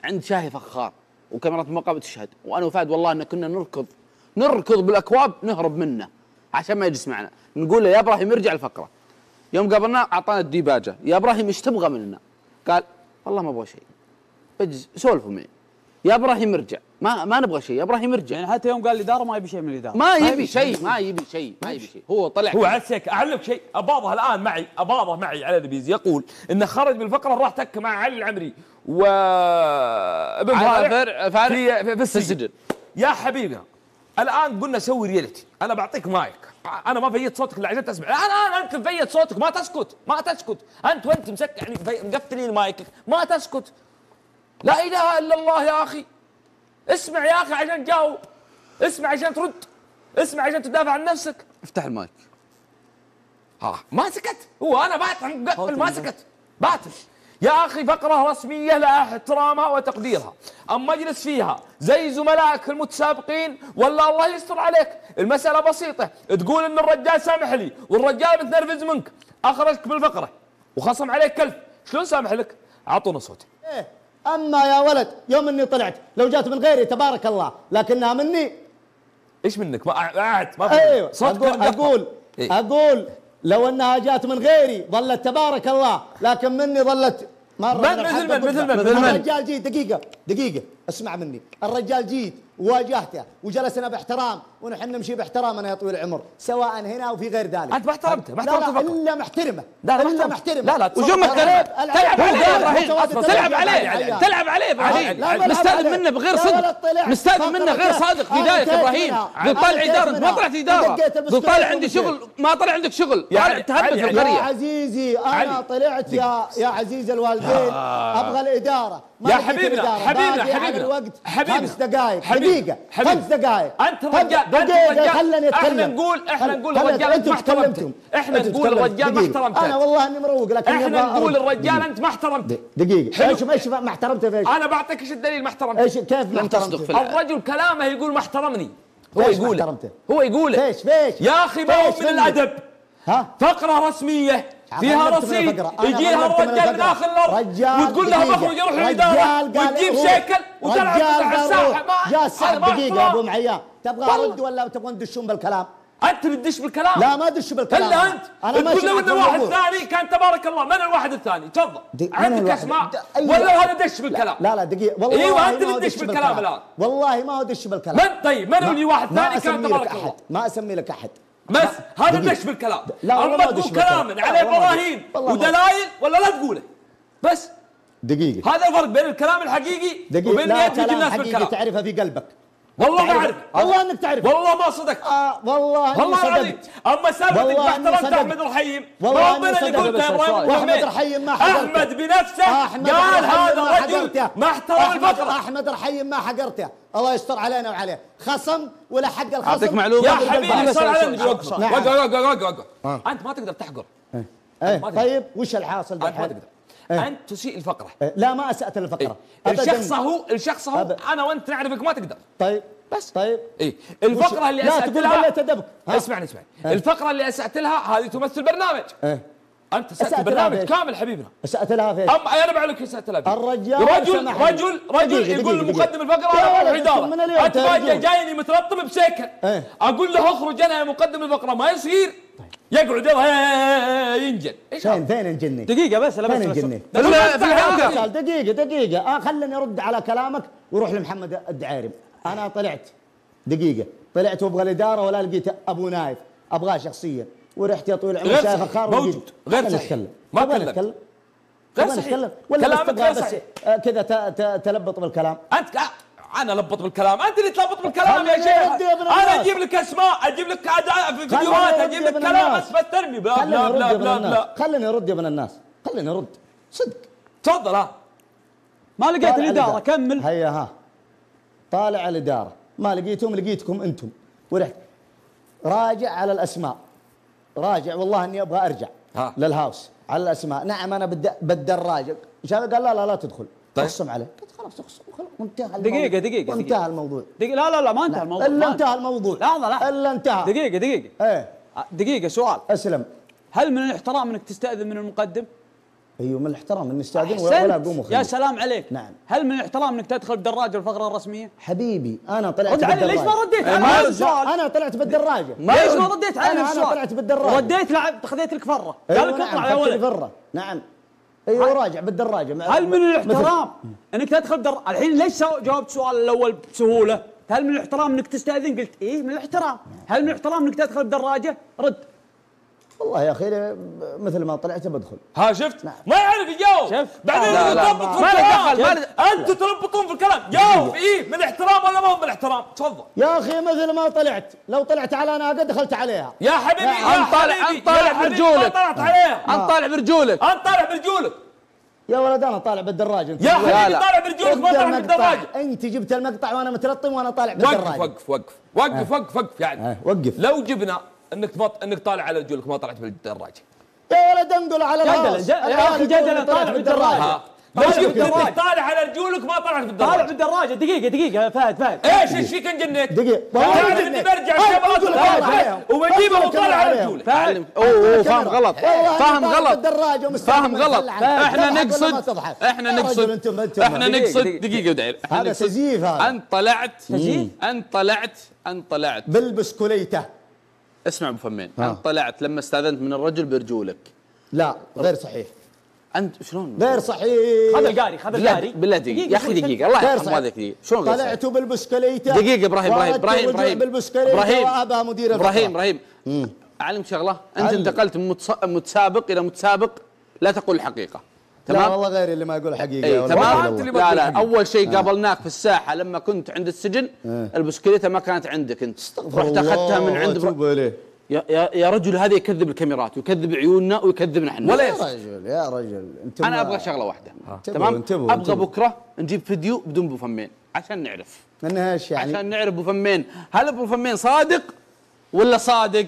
عند شاهي فخار وكاميرات المراقبه تشهد، وانا وفهد والله ان كنا نركض نركض بالاكواب نهرب منه عشان ما يجلس معنا، نقول له يا ابراهيم ارجع الفقره. يوم قابلناه اعطانا الديباجه، يا ابراهيم ايش تبغى مننا؟ قال والله ما ابغى شيء. بجز سولفوا معي. يا ابراهيم ارجع، ما ما نبغى شيء، يا ابراهيم ارجع. يعني حتى يوم قال الاداره ما يبي شيء من الاداره. ما يبي شيء، ما يبي شيء، ما يبي شيء، هو طلع هو عسك. اعلمك شيء، اباظه الان معي، اباظه معي على البيز يقول انه خرج بالفقره راح تك مع علي العمري و ابن فارع في, في, في السجن. يا حبيبنا الان قلنا سوي ريالتي، انا بعطيك مايك، انا ما فيت صوتك اللي عجبت اسمع، الان انت مفيت صوتك ما تسكت، ما تسكت، انت وانت مسك يعني مقفلين مايكك ما تسكت. لا اله الا الله يا اخي، اسمع يا اخي عشان تجاوب، اسمع عشان ترد، اسمع عشان تدافع عن نفسك. افتح المايك. ها ما سكت، هو انا باتم مقفل ما سكت، باتم. يا اخي فقره رسميه لها احترامها وتقديرها، اما اجلس فيها زي زملائك المتسابقين ولا الله يستر عليك. المساله بسيطه، تقول ان الرجال سامح لي والرجال متنرفز منك، اخرجك بالفقره وخصم عليك كلب، شلون سامح لك؟ اعطونا صوتي. ايه اما يا ولد يوم اني طلعت لو جات من غيري تبارك الله، لكنها مني. ايش منك؟ ما قاعد ما في. ايوه اقول اقول, إيه؟ أقول لو انها جات من غيري ظلت تبارك الله، لكن مني ظلت مره. من مثل من مثل من مثل من الرجال جيت، دقيقه دقيقه اسمع مني، الرجال جيت وواجهته وجلسنا باحترام ونحن نمشي باحترامنا يا طويل العمر، سواء هنا وفي غير ذلك. انت ما احترمته، ما احترمته الا محترمه، الا محترمه. لا لا وجمك تلعب عليه، تلعب عليه، تلعب عليه ابراهيم، مستأذن منه بغير صدق، مستأذن منه غير صادق في دايك ابراهيم. قلت طالع اداره، انت ما طلعت اداره، قلت طالع عندي شغل، ما طلع عندك شغل، طالع تهبل في القريه. يا عزيزي انا طلعت يا يا عزيز الوالدين ابغى الاداره. يا حبيبنا حبيبنا حبيبنا حبيبنا خمس دقائق دقيقة، خمس دقائق. أنت رجال، أنت رجال، خلني أتكلم. احنا نقول احنا نقول الرجال أنت ما احترمتم، احنا نقول الرجال ما احترمته. أنا والله إني مروق لكن احنا نقول الرجال أنت ما احترمته. دقيقة، ايش ايش ما احترمته في ايش؟ أنا بعطيك ايش الدليل ما احترمته. ايش كيف ما احترمته؟ الرجل كلامه يقول ما احترمني، هو يقول هو يقول فيش فيش يا أخي ما هو من الأدب. ها؟ فقرة رسمية فيها رصيد يجيها الرجال من اخر الارض وتقول لها بخرج اروح الاداره وتجيب شيكل وتلعب على الساحه. يا سعد دقيقه يا ابو معيان، تبغى ارد ولا تبغى ندشون بالكلام؟ انت بتدش بالكلام. لا ما ادش بالكلام الا انت. انا ما تقول لو انه واحد ثاني كان تبارك الله. من الواحد الثاني؟ تفضل عندك اسماء ولا هذا دش بالكلام؟ لا لا دقيقه والله. ايوه انت بتدش بالكلام الان. والله ما هو دش بالكلام. من طيب من اللي واحد ثاني كان تبارك الله؟ ما اسمي لك احد بس هذا دش بالكلام. اما تقول كلام على ابراهيم ودلائل ولا لا تقوله بس. دقيقة، هذا الفرق بين الكلام الحقيقي وبين اللي يجي الناس بالكلام. تعرفها في قلبك. والله ما اعرف، والله انك تعرف، والله ما صدقت. آه والله والله صدقت. اما سالفتك باحترمت احمد رحيم، والله ما اللي قلته يا ابراهيم. احمد رحيم ما حقرته، احمد بنفسه قال هذا الرجل ما احترم الفقره. احمد رحيم ما حقرته، الله يستر علينا وعليه. خصم ولا حق الخصم. اعطيك معلومه يا حبيبي، صار علينا وقف وقف وقف. انت ما تقدر تحقر. طيب وش الحاصل بالحين؟ إيه؟ انت تسيء الفقره. إيه؟ لا ما اسأت الفقره. إيه؟ الشخص هو الشخص هو أب... انا وانت نعرفك ما تقدر. طيب بس طيب اي الفقره وش... اللي اسأت لها. اسمعني اسمعني. إيه؟ الفقره اللي اسأت لها هذه تمثل برنامج. إيه؟ انت اسأت برنامج كامل حبيبنا. اسأت لها فين؟ اما انا بعلك اسأت لها فين؟ الرجال رجل رجل رجل يقول مقدم الفقره انا اروح اداره. انت فجاه جايني مترطب بسيكل اقول له اخرج انا يا مقدم الفقره ما يصير. يقعد ينجن. ايش فين فين انجني؟ دقيقة بس لا بس انجني. دقيقة دقيقة، اه خلني ارد على كلامك وروح لمحمد الدعيرم. انا طلعت دقيقة، طلعت وابغى الادارة ولا لقيت ابو نايف، ابغاه شخصيا ورحت يا طويل العمر شايخه خارج موجود غير صحيح. ما اتكلم غير صحيح، كلامك غير صحيح كذا تلبط بالكلام. انت أنا لبط بالكلام، أنت اللي تلبط بالكلام يا شيخ. أنا أجيب لك أسماء، أجيب لك فيديوهات، أجيب لك كلام أثبت ترمي. لا لا لا لا خليني أرد يا ابن الناس، خليني أرد صدق. تفضل. ها ما لقيت الإدارة كمل. هيا ها طالع الإدارة، ما لقيتهم لقيتكم أنتم. ورحت راجع على الأسماء، راجع والله إني أبغى أرجع ها. للهاوس على الأسماء. نعم أنا بالدراجة قال لا لا لا تدخل. طيب. اخصم عليه، قلت خلاص اخصم خلاص وانتهى الموضوع. دقيقة دقيقة انتهى الموضوع. دقيقة لا لا لا ما انتهى الموضوع. الا انتهى الموضوع. لحظة لحظة الا انتهى. دقيقة دقيقة. ايه دقيقة سؤال. اسلم. هل من الاحترام انك تستأذن من المقدم؟ ايوه من الاحترام ان يستاذن ولا اقوم وخليه. يا سلام عليك. نعم. هل من الاحترام انك تدخل بالدراجه الفقره الرسميه؟ حبيبي انا طلعت رد علي ليش ما رديت على السؤال؟ انا طلعت بالدراجه. ليش ما رديت على السؤال؟ انا طلعت بالدراجه. رديت لعبت خذيت لك فره. قال لك اطلع يا ولد. نعم. ايوه راجع بالدراجه. هل من الاحترام انك تدخل بالدراجه؟ الحين ليش جاوبت السؤال الاول بسهوله؟ هل من الاحترام انك تستاذن؟ قلت ايه من الاحترام. هل من الاحترام انك تدخل بالدراجه؟ رد. والله يا اخي مثل ما طلعت بدخل. ها شفت؟ نعم. ما يعرف يجاوب. بعدين تربطون في الكلام. انتم تربطون في الكلام. جاوب ايه من احترام ولا ما هو من احترام؟ تفضل. يا اخي مثل ما طلعت، لو طلعت على ناقه دخلت عليها. يا حبيبي انت طالع انت طالع برجولك. طلعت عليها. انت طالع برجولك. انت طالع برجولك. يا ولد انا طالع بالدراجه انت. يا حبيبي طالع برجولك ما طالع بالدراجه. انت جبت المقطع وانا مترطم وانا طالع بالدراجه. وقف وقف وقف وقف وقف وقف يعني. وقف. لو جبنا انك ما انك طالع على رجولك ما طلعت بالدراجه. يا ولد انقل على الراس. يا اخي جدلا طالع بالدراجه. لو جبت انك طالع على رجولك ما طلعت بالدراجه. طالع بالدراجه دقيقه دقيقه فهد فهد. ايش ايش فيك انجنيت؟ دقيقه تعرف اني برجع وبجيبه وطالع على رجولك. اوه فاهم غلط فاهم غلط فاهم غلط. احنا نقصد احنا نقصد احنا نقصد دقيقه ودعير. هذا تزييف هذا. انت طلعت انت طلعت انت طلعت بالبسكليته. اسمع ابو فمين، انت طلعت لما استاذنت من الرجل برجولك. لا غير صحيح. انت شلون؟ غير صحيح. خذ القاري خذ القاري بالله دقيقة يا اخي دقيقة الله يرحم والديك دقيقة شلون غير صحيح؟ طلعتوا بالبسكليتة دقيقة ابراهيم ابراهيم ابراهيم ابراهيم ابراهيم وابها مدير ابراهيم ابراهيم اعلمك شغلة، انت انتقلت من متسابق إلى متسابق لا تقول الحقيقة. تمام؟ لا والله غير اللي ما يقول حقيقة. اي تمام؟ لا لا اول شيء قابلناك في الساحة لما كنت عند السجن البسكليتة ما كانت عندك انت. رحت اخذتها من عند يا يا رجل هذا يكذب الكاميرات ويكذب عيوننا ويكذب نحن. ولا يا رجل يا رجل انت انا ابغى شغله واحده. تمام؟ ابغى بكره نجيب فيديو بدون ابو فمين عشان نعرف. انها ايش يعني؟ عشان نعرف ابو فمين، هل ابو فمين صادق ولا صادق؟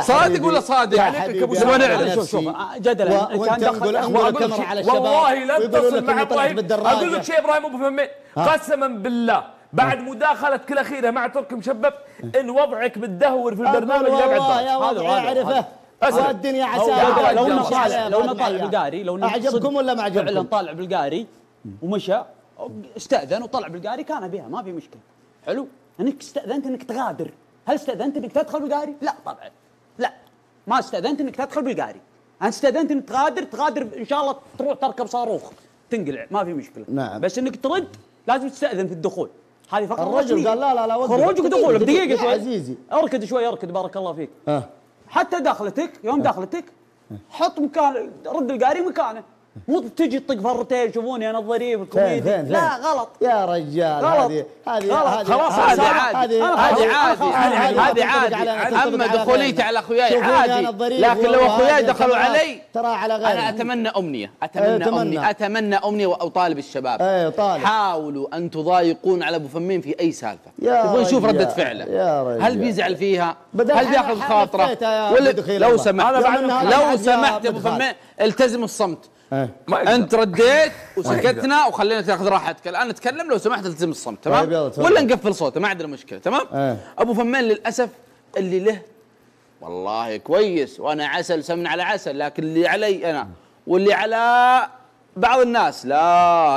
صادق ولا صادق؟ عليك ابو سعد نعرف شوف شوف جدلا انت تدخل اخبار على الشباب والله لن تصل مع ابراهيم. اقول لك شيء ابراهيم ابو فمين قسما بالله بعد مداخلتك الاخيره مع تركي مشبب ان وضعك متدهور في البرنامج لا بعد والله يا وضع اعرفه والدنيا عساها. لو انه طالع لو انه طالع بالقاري لو انه اعجبكم ولا ما عجبكم فعلا طالع بالقاري ومشى استاذن وطلع بالقاري كان ابيها ما في مشكله. حلو انك استاذنت انك تغادر. هل استاذنت انك تدخل بالقاري؟ لا طبعا لا ما استاذنت انك تدخل بالقاري. انت استاذنت انك تغادر تغادر ان شاء الله تروح تركب صاروخ تنقلع ما في مشكله. نعم. بس انك ترد لازم تستاذن في الدخول. هذه فقط الرجل قال لا لا لا وقف خروجك ودخولك دقيقة شوي عزيزي اركد شوي اركد بارك الله فيك. أه. حتى دخلتك يوم دخلتك أه. حط مكان رد القاري مكانه مو تجي تطق فرتين شوفوني انا الظريف الكوميدي لا غلط يا رجال هذه هذه خلاص هذه عادي هذه عادي هذه عادي. اما دخوليتي على اخوياي عادي لكن لو اخوياي دخلوا علي ترى على غيري. انا اتمنى امنيه اتمنى امنيه اتمنى امنيه واطالب الشباب حاولوا ان تضايقون على ابو فمين في اي سالفه نبغى نشوف رده فعله. هل بيزعل فيها؟ هل بياخذ خاطره؟ لو سمحت لو سمحت ابو فمين التزم الصمت. أه. انت رديت وسكتنا وخلينا تاخذ راحتك. الان نتكلم لو سمحت التزم الصمت. تمام ولا نقفل صوته ما عندنا مشكله. تمام أه. ابو فمين للاسف اللي له والله كويس وانا عسل سمن على عسل لكن اللي علي انا واللي على بعض الناس لا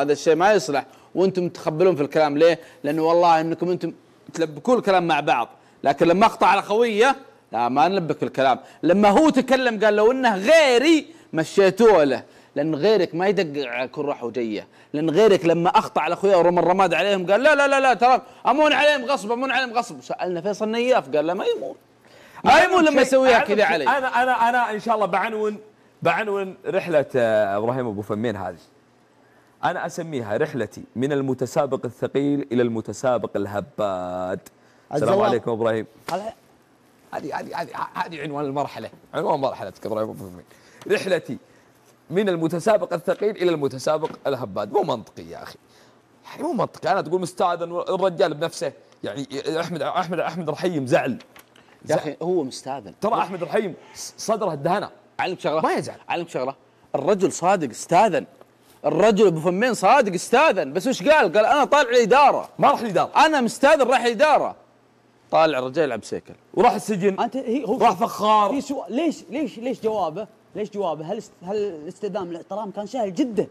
هذا الشيء ما يصلح. وانتم تخبلون في الكلام ليه؟ لانه والله انكم انتم تلبكون الكلام مع بعض لكن لما اقطع على خويه لا ما نلبك الكلام. لما هو تكلم قال لو انه غيري مشيتوه له لأن غيرك ما يدقق على كل راحة وجاية، لأن غيرك لما أخطأ على أخويا ورمى الرماد عليهم قال لا لا لا لا ترى أمون عليهم غصب أمون عليهم غصب، سألنا فيصل نياف قال لا ما يمون. ما يمون لما يسويها كذا علي. أنا أنا أنا إن شاء الله بعنون بعنون رحلة إبراهيم أبو فمين هذه. أنا أسميها رحلتي من المتسابق الثقيل إلى المتسابق الهباد. السلام عليكم إبراهيم. هذه هذه هذه عنوان المرحلة، عنوان مرحلتك إبراهيم أبو فمين. رحلتي من المتسابق الثقيل الى المتسابق الهباد. مو منطقي يا اخي مو منطقي. انا تقول مستاذن الرجال بنفسه يعني احمد احمد احمد رحيم زعل يا اخي هو مستاذن ترى احمد رحيم صدره الدهنه. علمك شغله ما يزعل. علمك شغله الرجل صادق استاذن. الرجل ابو فمين صادق استاذن بس وش قال؟ قال انا طالع الاداره ما راح الاداره انا مستاذن رايح الاداره طالع الرجال يلعب سيكل وراح السجن. انت هو راح فخار. في سؤال، ليش ليش ليش جوابه؟ ليش جوابه؟ هل است... هل استدام الاحترام كان سهل جدا.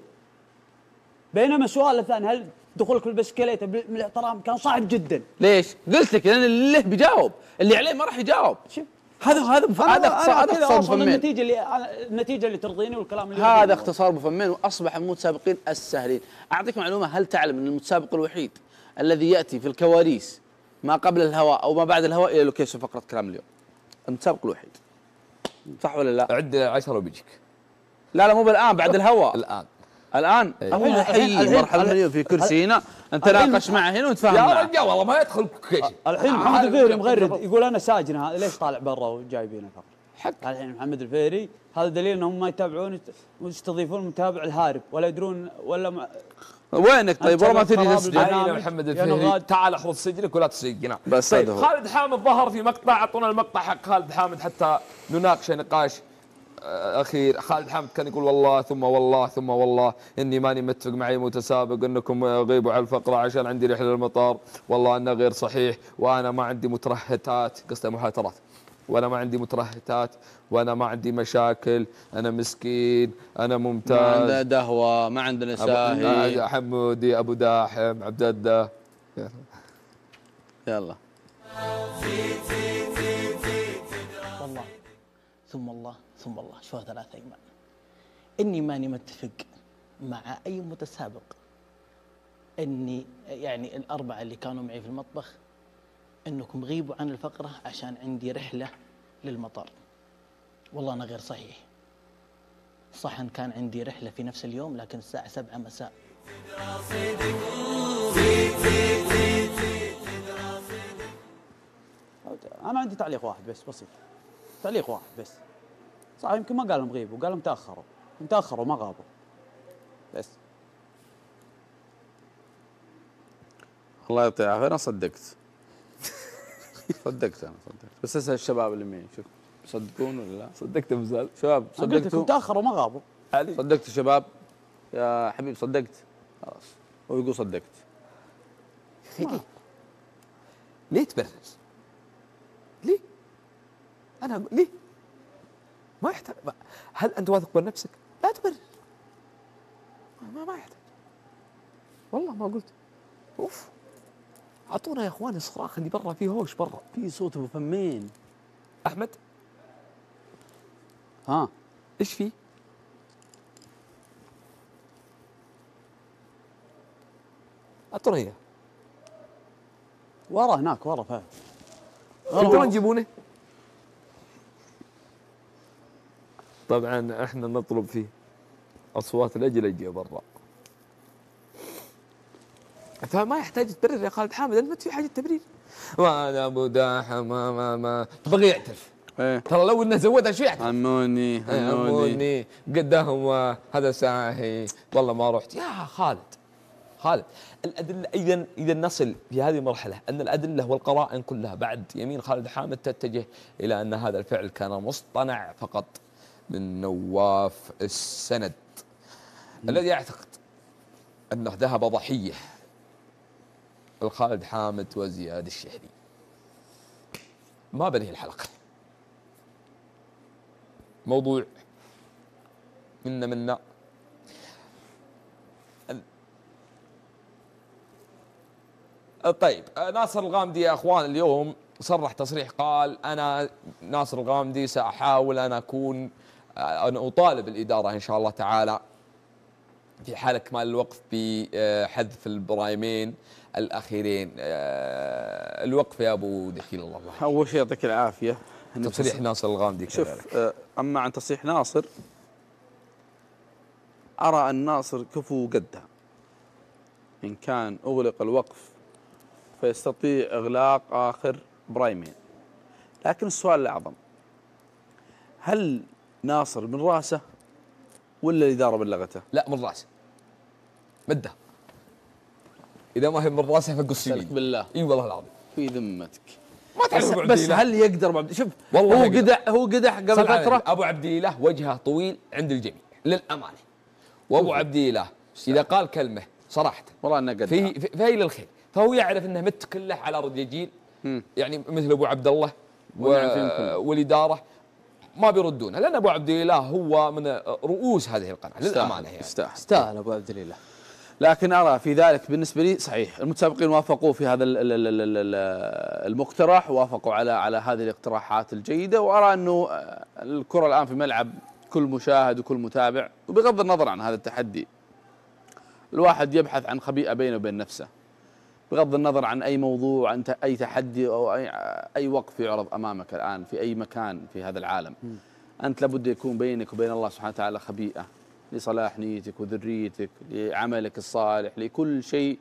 بينما السؤال الثاني هل دخولك بالبسكليته بالاحترام كان صعب جدا. ليش؟ قلت لك لان اللي بيجاوب، اللي عليه ما راح يجاوب. شوف هذا هذا هذا اختصار ابو فمين. النتيجه اللي النتيجه اللي ترضيني والكلام اللي هذا اختصار ابو فمين، واصبح من المتسابقين السهلين. اعطيك معلومه، هل تعلم ان المتسابق الوحيد الذي ياتي في الكواليس ما قبل الهواء او ما بعد الهواء الى لوكيشن فقره كلام اليوم؟ المتسابق الوحيد. صح ولا لا؟ عد عشرة وبيجيك. لا لا مو بالان، بعد الهواء. الان الان اول حي مرحبا اليوم في كرسينا نتناقش معه هنا ونتفاهم معه. يا رجال والله ما يدخل كيشي. الحين محمد الفهري مغرد يقول انا ساجن، هذا ليش طالع برا وجايبينه فقط؟ حق الحين محمد الفهري، هذا دليل انهم ما يتابعون ويستضيفون المتابع الهارب ولا يدرون ولا مع... وينك طيب؟ والله ما تدري تسجل. علينا محمد الفهري، تعال اخذ سجلك ولا تسجلنا. بس طيب خالد حامد ظهر في مقطع، اعطونا المقطع حق خالد حامد حتى نناقشه نقاش اخير. خالد حامد كان يقول والله ثم والله ثم والله اني ماني متفق معي متسابق انكم غيبوا على الفقره عشان عندي رحله للمطار، والله انه غير صحيح، وانا ما عندي مترهتات، قصدي محاترات، وانا ما عندي مترهتات، وانا ما عندي مشاكل، انا مسكين، انا ممتاز، ما عندنا دهوه، ما عندنا ساهي، حمودي، ابو داحم، عبد الله. يلا والله ثم الله ثم الله، شو ثلاث ايمان اني ماني متفق مع اي متسابق، اني يعني الاربعه اللي كانوا معي في المطبخ انكم غيبوا عن الفقره عشان عندي رحله للمطار، والله انا غير صحيح. صح ان كان عندي رحله في نفس اليوم لكن الساعه سبعة مساء. انا عندي تعليق واحد بس بسيط، تعليق واحد بس. صح يمكن ما قالهم غيبوا، قالهم تاخروا، تاخروا ما غابوا. بس الله يعطيه العافيه. انا صدقت صدقت انا صدقت، بس اسال الشباب اللي معي شوف صدقون ولا لا. صدقت ابو سالم شباب، صدقتوا تاخروا ما غابوا. صدقت الشباب يا حبيب، صدقت خلاص. هو يقول صدقت يا اخي. ليه تبرر؟ ليه؟ انا ليه؟ ما يحتاج. هل انت واثق من نفسك؟ لا تبرر. ما ما يحتاج. والله ما قلت. اوف. اعطونا يا اخواني صراخ اللي برا، في هوش برا، في صوت ابو فمين. احمد؟ ها؟ ايش في؟ اعطونا اياه. ورا هناك ورا فهد. انتوا وين تجيبونه؟ طبعا احنا نطلب فيه اصوات الاجلجه برا، فما يحتاج تبرر يا خالد حامد، انت ما في حاجه تبرير. وانا ابو داحم ما ما ما بغي يعترف. ايه ترى لو انه زودها شو يعترف؟ هموني هموني قدهم هذا ساهي، والله ما رحت يا خالد. خالد الادله اذا اذا نصل في هذه المرحله ان الادله والقرائن كلها بعد يمين خالد حامد تتجه الى ان هذا الفعل كان مصطنع فقط من نواف السند الذي يعتقد انه ذهب ضحيه الخالد حامد وزياد الشهري. ما بنهي الحلقه. موضوع منا منا طيب. ناصر الغامدي يا اخوان اليوم صرح تصريح، قال انا ناصر الغامدي ساحاول ان اكون أنا أطالب الإدارة إن شاء الله تعالى في حال إكمال الوقف بحذف البرايمين الأخيرين. الوقف يا أبو دخيل الله. أول شيء يعطيك العافية. تصريح ناصر الغامدي كذلك. شوف أما عن تصريح ناصر، أرى أن ناصر كفو قدها. إن كان أغلق الوقف فيستطيع إغلاق آخر برايمين، لكن السؤال الأعظم هل ناصر من راسه ولا الاداره بلغته؟ لا من راسه. مده. اذا ما هي من راسه فقص يمين. بالله. اي والله العظيم. في ذمتك. ما تعرف ابو بس هل يقدر ابو عبد؟ شوف والله هو قدح، هو قدح قبل فتره. ابو عبد الاله وجهه طويل عند الجميع للامانه. وابو عبد الاله اذا قال كلمه صراحه والله انه قدها فيه للخير، فهو يعرف انه مت كله على رجاجيل م. يعني مثل ابو عبد الله والاداره ما بيردونها، لان ابو عبد الله هو من رؤوس هذه القناه للامانه، يعني يستاهل ابو عبد الله. لكن ارى في ذلك بالنسبه لي صحيح المتسابقين وافقوا في هذا المقترح، وافقوا على على هذه الاقتراحات الجيده، وارى انه الكره الان في ملعب كل مشاهد وكل متابع، وبغض النظر عن هذا التحدي الواحد يبحث عن خبيئه بينه وبين نفسه، بغض النظر عن اي موضوع، عن اي تحدي او اي اي وقف يعرض امامك الان في اي مكان في هذا العالم، انت لابد يكون بينك وبين الله سبحانه وتعالى خبيئه لصلاح نيتك وذريتك، لعملك الصالح، لكل شيء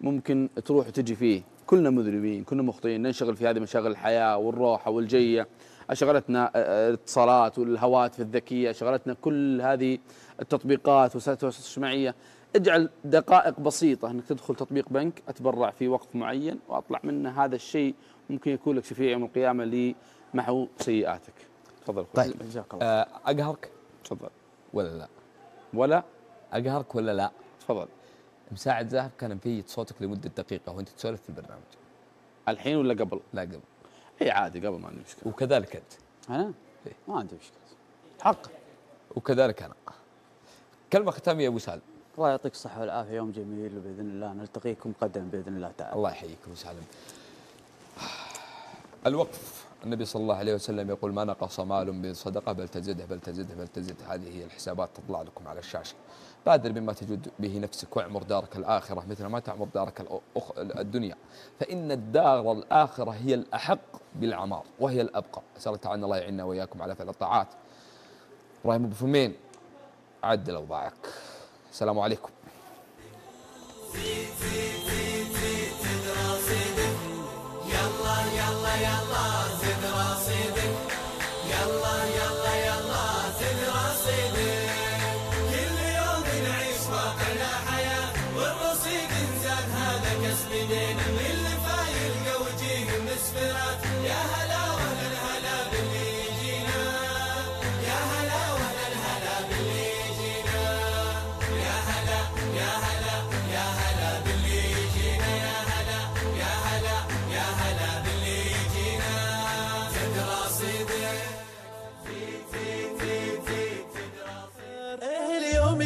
ممكن تروح وتجي فيه. كلنا مذنبين، كلنا مخطئين، ننشغل في هذه مشاغل الحياه والروحه والجيه، اشغلتنا الاتصالات والهواتف الذكيه، اشغلتنا كل هذه التطبيقات والوسائل التواصل الاجتماعي. اجعل دقائق بسيطة انك تدخل تطبيق بنك، اتبرع في وقف معين واطلع منه، هذا الشيء ممكن يكون لك شفيع يوم القيامة لمحو سيئاتك. تفضل. طيب جزاك الله. أه اقهرك؟ تفضل. ولا لا؟ ولا اقهرك ولا لا؟ تفضل. مساعد زاهر كان مفيت صوتك لمدة دقيقة وانت تسولف في البرنامج. الحين ولا قبل؟ لا قبل. اي عادي قبل، ما عندي مشكلة. وكذلك انت. انا؟ إيه؟ ما عندي مشكلة. حق. وكذلك انا. كلمة ختامية يا ابو سالم. الله يعطيك الصحة والعافية، يوم جميل، وبإذن الله نلتقيكم قدما بإذن الله تعالى. الله يحييكم وسالم. الوقف، النبي صلى الله عليه وسلم يقول ما نقص مال من صدقة بل تزده بل تزده بل تزده. هذه هي الحسابات تطلع لكم على الشاشة. بادر بما تجود به نفسك واعمر دارك الآخرة مثل ما تعمر دارك الدنيا، فإن الدار الآخرة هي الأحق بالعمار وهي الأبقى. أسأل الله تعالى الله يعيننا وإياكم على فعل الطاعات. ابراهيم ابو فمين، عدل أوضاعك. السلام عليكم. يلا يلا يلا زد رصيدك، يلا يلا يلا زد رصيدك، كل يوم نعيش واقعنا حياة والرصيد نزاد، هذا كسب دينا اللي فايل وجيه مسفرات، يا هلا وهلا هلا باللي يجينا، يا هلا وهلا هلا باللي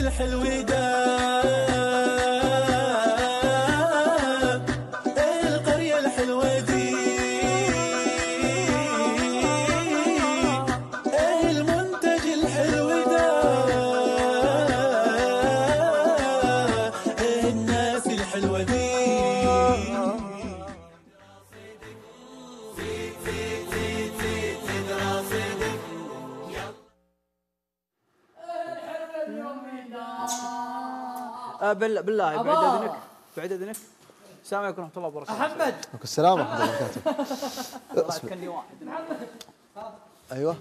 الحلو دام القرية الحلوة دي، المنتج الحلو دام الناس الحلوة دي. بالله بعد اذنك، بعد اذنك. السلام عليكم ورحمه الله وبركاته. احمد وعليكم السلام ورحمه الله وبركاته. كان لي واحد محمد. ايوه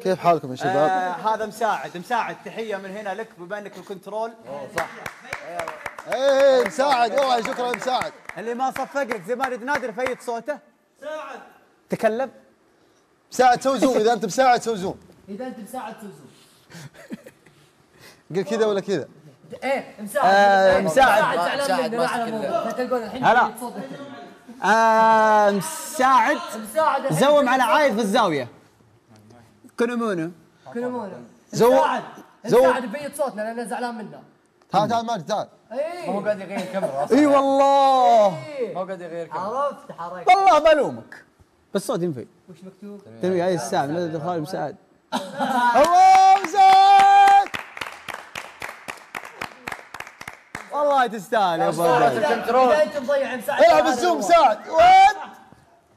كيف حالكم يا شباب؟ هذا مساعد، مساعد تحيه من هنا لك بما انك الكنترول. اوه صح. اي مساعد والله شكرا مساعد. اللي ما صفق لك زي ما ابو نادر فيت صوته. مساعد تكلم. مساعد سوي زوم، اذا انت مساعد سوي زوم، اذا انت مساعد سوي زوم. قل كذا ولا كذا؟ ايه مساعد. آه مساعد مساعد هلا. آه مساعد زوم على عايد في الزاويه. كنمونه كنمونه مساعد مساعد بيت صوتنا لانه زعلان منا. تعال تعال ماجد تعال. اي مو قاعد يغير كاميرا اصلا. اي والله مو قاعد يغير كاميرا. عرفت حركه والله بلومك بس صوت ينفي. وش مكتوب؟ تنوي هاي الساعه من الدخول مساعد. الله مساعد والله تستاهل يا ابو عزيز. اذا انت مضيع مساعد العب الزوم مساعد. وين؟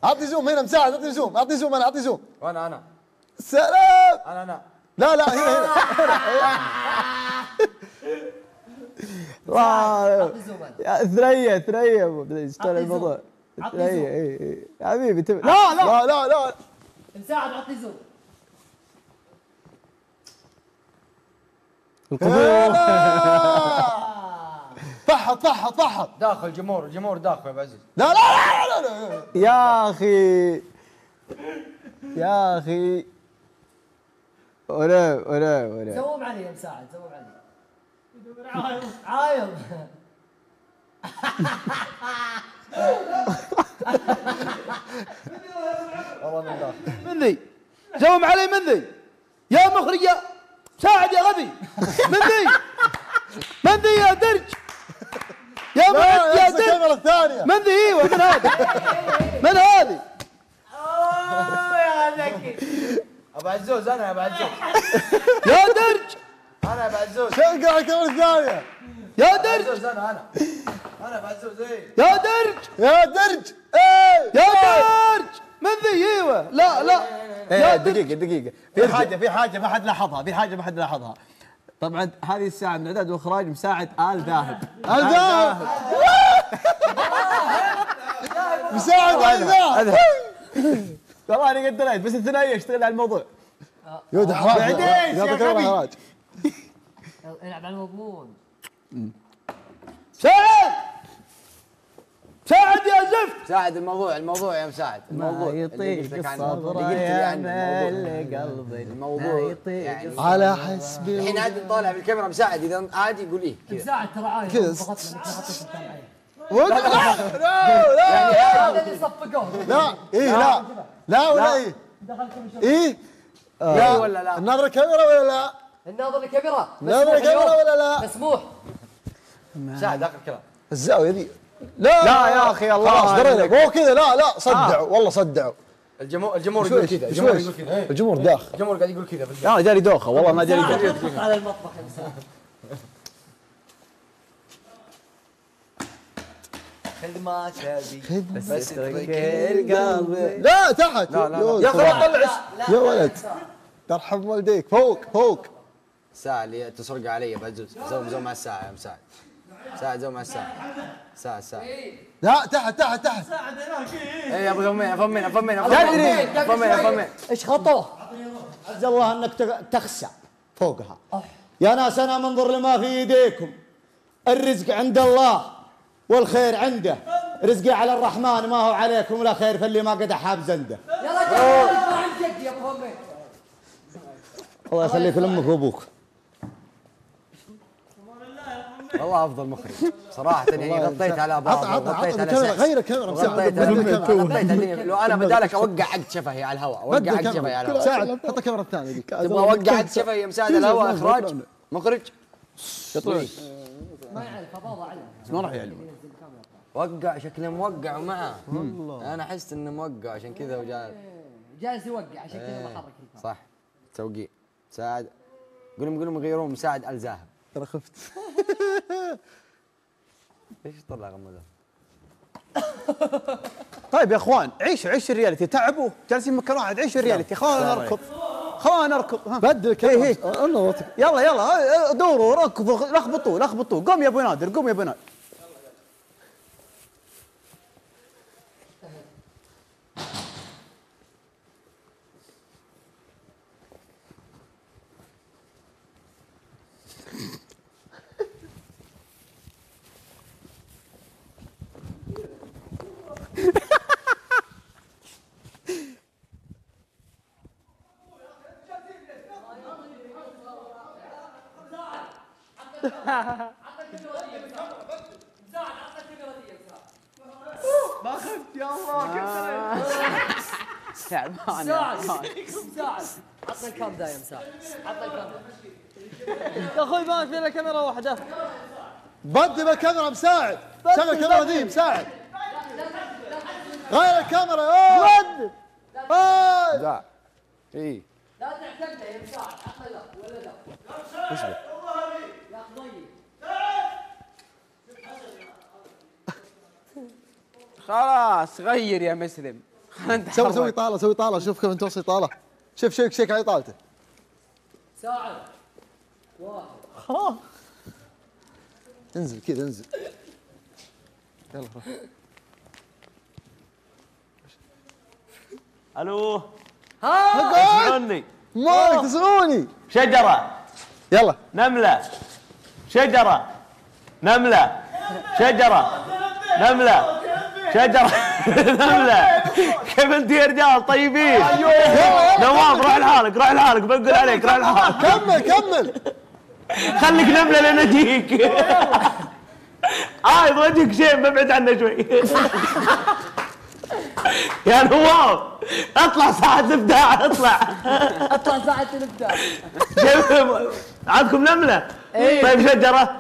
اعطي زوم هنا مساعد، اعطي زوم، اعطي زوم انا، اعطي زوم وانا انا. سلام انا انا. لا لا هنا هنا. والله ثريا ثريا يا ابو اشتغل الموضوع. ثريا اي اي يا حبيبي. لا لا لا لا مساعد اعطي زوم. القبور فحط فحط فحط داخل جمهور، جمهور داخل يا ابو عزيز. لا لا لا لا لا يا اخي يا اخي. ولا ولا ولا زوم علي يا مساعد، زوم علي. عايض عايض. من ذي زوم علي من ذي يا مخرج يا مساعد يا غبي من ذي من ذي يا درج يا مخرج يا درج من ذي ايوه من هذه من هذه اوه يا ذكي ابو عزوز انا يا ابو عزوز يا درج انا يا ابو عزوز شقع على الكاميرا الثانيه يا درج انا انا انا ابو عزوز اي يا درج يا درج اي يا درج من ذي ايوه لا لا يا دقيقه دقيقه في حاجه في حاجه ما حد لاحظها في حاجه ما حد لاحظها طبعا هذه الساعه من اعداد واخراج مساعد ال ذاهب ال ذاهب مساعد ال ذاهب والله انا قد دريت بس الثنائيه اشتغل على الموضوع يود حراج يعطيك العافيه العب على المضمون مساعد مساعد يا زفت مساعد الموضوع الموضوع يا مساعد الموضوع يطيق الصبر يا مال قلبي الموضوع يطيق على حسب الحين عادي طالع بالكاميرا مساعد اذا عادي يقول ايه كذا مساعد ترى عايز فقط لا لا لا لا ايه لا لا ولا ايه ايه لا ولا لا الناظر الكاميرا ولا لا الناظر الكاميرا الناظر الكاميرا ولا لا مسموح مساعد اخر كلام الزاويه ذي لا لا يا اخي الله خلاص درينا مو كذا لا لا صدعوا والله صدعوا الجمهور الجمهور يقول كذا الجمهور يقول كذا الجمهور داخل الجمهور قاعد يقول كذا لا جاري دوخه والله ما جاري دوخه على المطبخ خدمات هذه بس تركي قلبي لا تحت يا اخي لا طلع يا ولد ترحب والديك فوق فوق الساعه اللي تسرق علي بجوز زوم زوم على الساعه يا مساعد ساعد زوم على الساعة ساعة ساعة لا تحت تحت تحت ساعد هناك ايه يا ابو فمين افمين افمين افمين افمين افمين ايش خطوه؟ عز الله انك تخسع فوقها يا ناس انا منظر لما في ايديكم الرزق عند الله والخير عنده رزقي على الرحمن ما هو عليكم لا خير فاللي ما قد حاب زنده يلا جد ما عند جد يا ابو فمين الله يخليك لامك وابوك والله افضل مخرج صراحه يعني غطيت على اباظة غطيت على سعد غير كاميرا غطيت على لو انا بدالك اوقع عقد شفهي على الهواء اوقع عقد شفهي على الهواء سعد حط الكاميرا الثانيه ذيك تبغى اوقع عقد شفهي يا مساعد الهواء اخراج مخرج يطلعون ما يعرف اباظة علم ما راح يعلمون وقع شكله موقع معه والله انا حسيت انه موقع عشان كذا وجالس جالس يوقع عشان كذا ما حرك صح توقيع مساعد قول لهم قول لهم يغيرون مساعد الزاهر ترى خفت ايش طلع غمضان؟ طيب يا اخوان عيشوا عيشوا الرياليتي تعبوا جالسين مكان واحد عيشوا الرياليتي خلونا نركض خلونا نركض بدل كذا يلا يلا دوروا ركضوا لخبطوا لخبطوا قوم يا ابو نادر قوم يا ابو نادر ما خفت يا الله كيف سعد سعد عطنا الكام دا يا مساعد عطنا الكام يا اخوي ما فينا كاميرا واحده بدي بالكاميرا مساعد شغل الكاميرا ذي مساعد غير الكاميرا اوه بدي لا اي لا تعتمد يا مساعد عطنا لا ولا لا خلاص غير يا مسلم خلنا نتحرك سوي سوي طاله سوي طاله شوف كيف توصل طاله شوف شيك شيك على طالته ساعد واحد انزل كذا انزل يلا روح الو ها تسمعوني مالك تسمعوني شجره يلا نمله شجره نمله شجره نمله شجره نمله كيف انت يا رجال طيبين نواف روح لحالك روح لحالك بنقول عليك روح لحالك كمل كمل خليك نمله لين اجيك عايض وجهك شيء ببعد عنه شوي يا نواف اطلع ساعة الابداع، اطلع اطلع ساعة الابداع. عندكم نملة؟ ايه. طيب شجرة،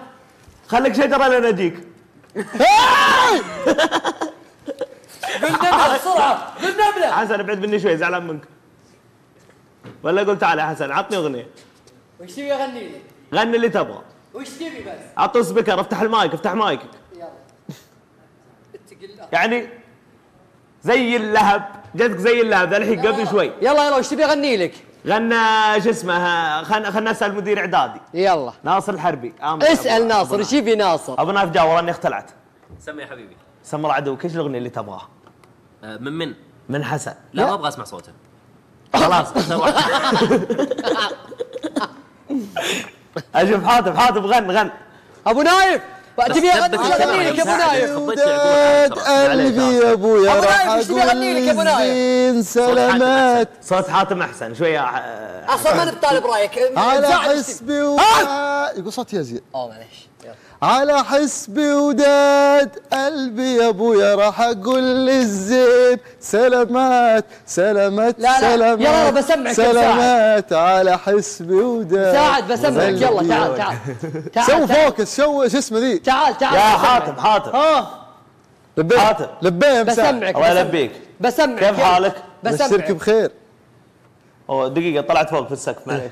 خليك شجرة لين اجيك. بالنملة بسرعة، بالنملة. حسن ابعد مني شوي، زعلان منك. ولا قول تعال يا حسن عطني اغنية. وش تبي اغني لك؟ غني اللي تبغى. وش تبي بس؟ عطوا سبيكر، افتح المايك، افتح مايكك. يلا. اتق الله. يعني زي اللهب، جاتك زي اللهب ذا الحين قبل شوي. يلا يلا وش تبي اغني لك؟ غنى شو اسمه، خلنا خلنا نسال مدير اعدادي. يلا. ناصر الحربي. اسال ناصر، ايش يبي ناصر؟ ابو نايف جاوب راني اختلعت. سمي يا حبيبي. سمر عدوك، ايش الاغنية اللي تبغاها؟ من من؟ من حسن. لا, لا. ما ابغى اسمع صوته. خلاص اشوف حاتم، حاتم غن غن ابو نايف تبي اغني لك يا ابو نايف؟ قلبي يا ابويا ابو نايف تبي اغني لك يا ابو نايف؟ سلامات. صوت حاتم احسن شويه اصلا، ما نطالب رايك على حسبي و يقول صوتي ازين. اه معليش. على حسبي وداد قلبي يا ابويا راح اقول للزين سلامات سلامات سلامات. يلا بسمعك سلامات على حسبي وداد. ساعد بسمعك. يلا تعال تعال تعال سو فوكس، سو شو اسمه ذي. تعال تعال يا حاتم. حاتم اه لبيك حاتم لبيه. بسمعك الله يلبيك. بسمعك كيف حالك؟ بسمعك بخير. اوه دقيقة طلعت فوق في السقف معليش.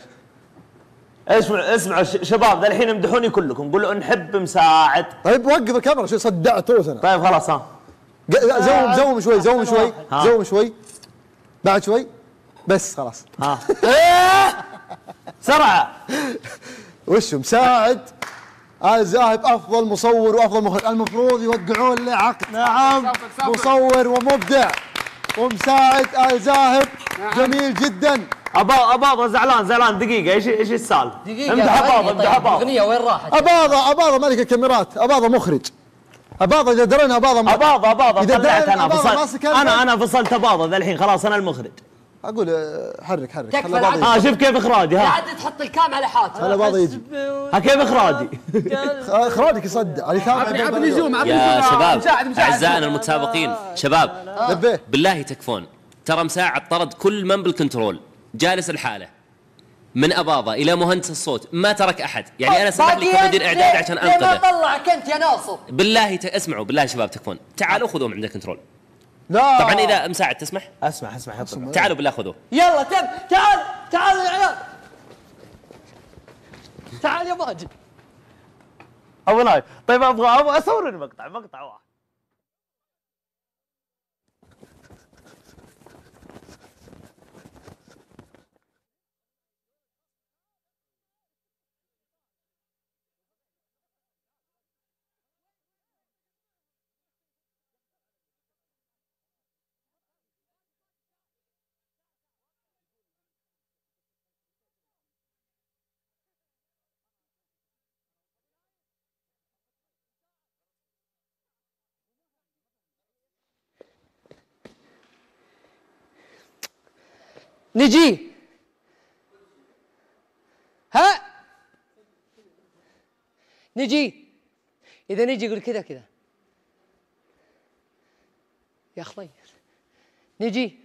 اسمعوا اسمعوا شباب ذا الحين امدحوني كلكم، قولوا نحب مساعد. طيب وقف الكاميرا شو صدعت روس انا. طيب خلاص ها زوم زوم شوي زوم شوي زوم شوي بعد شوي بس خلاص ها بسرعة. وش مساعد الذاهب افضل مصور وافضل مخرج، المفروض يوقعون له عقد. نعم مصور ومبدع ومساعد الذاهب جميل جدا. أبا أباظة زعلان زعلان دقيقة. ايش ايش السالفة؟ دقيقة امدح أباظة امدح أباظة. الأغنية وين راحت؟ أباظة أباظة ملك الكاميرات، أباظة مخرج، أباظة إذا درينا أباظة مخرج. أباظة أباظة طلعت أنا فصلت، أنا أنا فصلت أباظة ذا الحين خلاص أنا المخرج. أقول حرك حرك تكفى. اه شوف كيف إخراجي. ها تعدي تحط الكام على حاتم. هلا أباظة يجي. ها كيف إخراجي؟ إخراجك يصدق على الكام. عبد النجوم عبد النجوم. يا شباب أعزائنا المتسابقين، شباب بالله تكفون، ترى مساعد طرد كل من بالكنترول، جالس الحالة من أباظة إلى مهندس الصوت ما ترك أحد. يعني أنا سمح لي كمدير إعداد عشان أنقذه. ما طلعك أنت يا ناصر بالله. ت... اسمعوا بالله شباب تكفون، تعالوا خذوهم عند كنترول. لا طبعا إذا مساعد تسمح. أسمح أسمح يا. تعالوا بالله خذوه. يلا تب تعال تعال الإعلان. تعال يا ماجد أبو نايف. طيب أبغى أبغى أصور المقطع، مقطع واحد. نجي ها نجي اذا نجي يقول كذا كذا يا خليل نجي.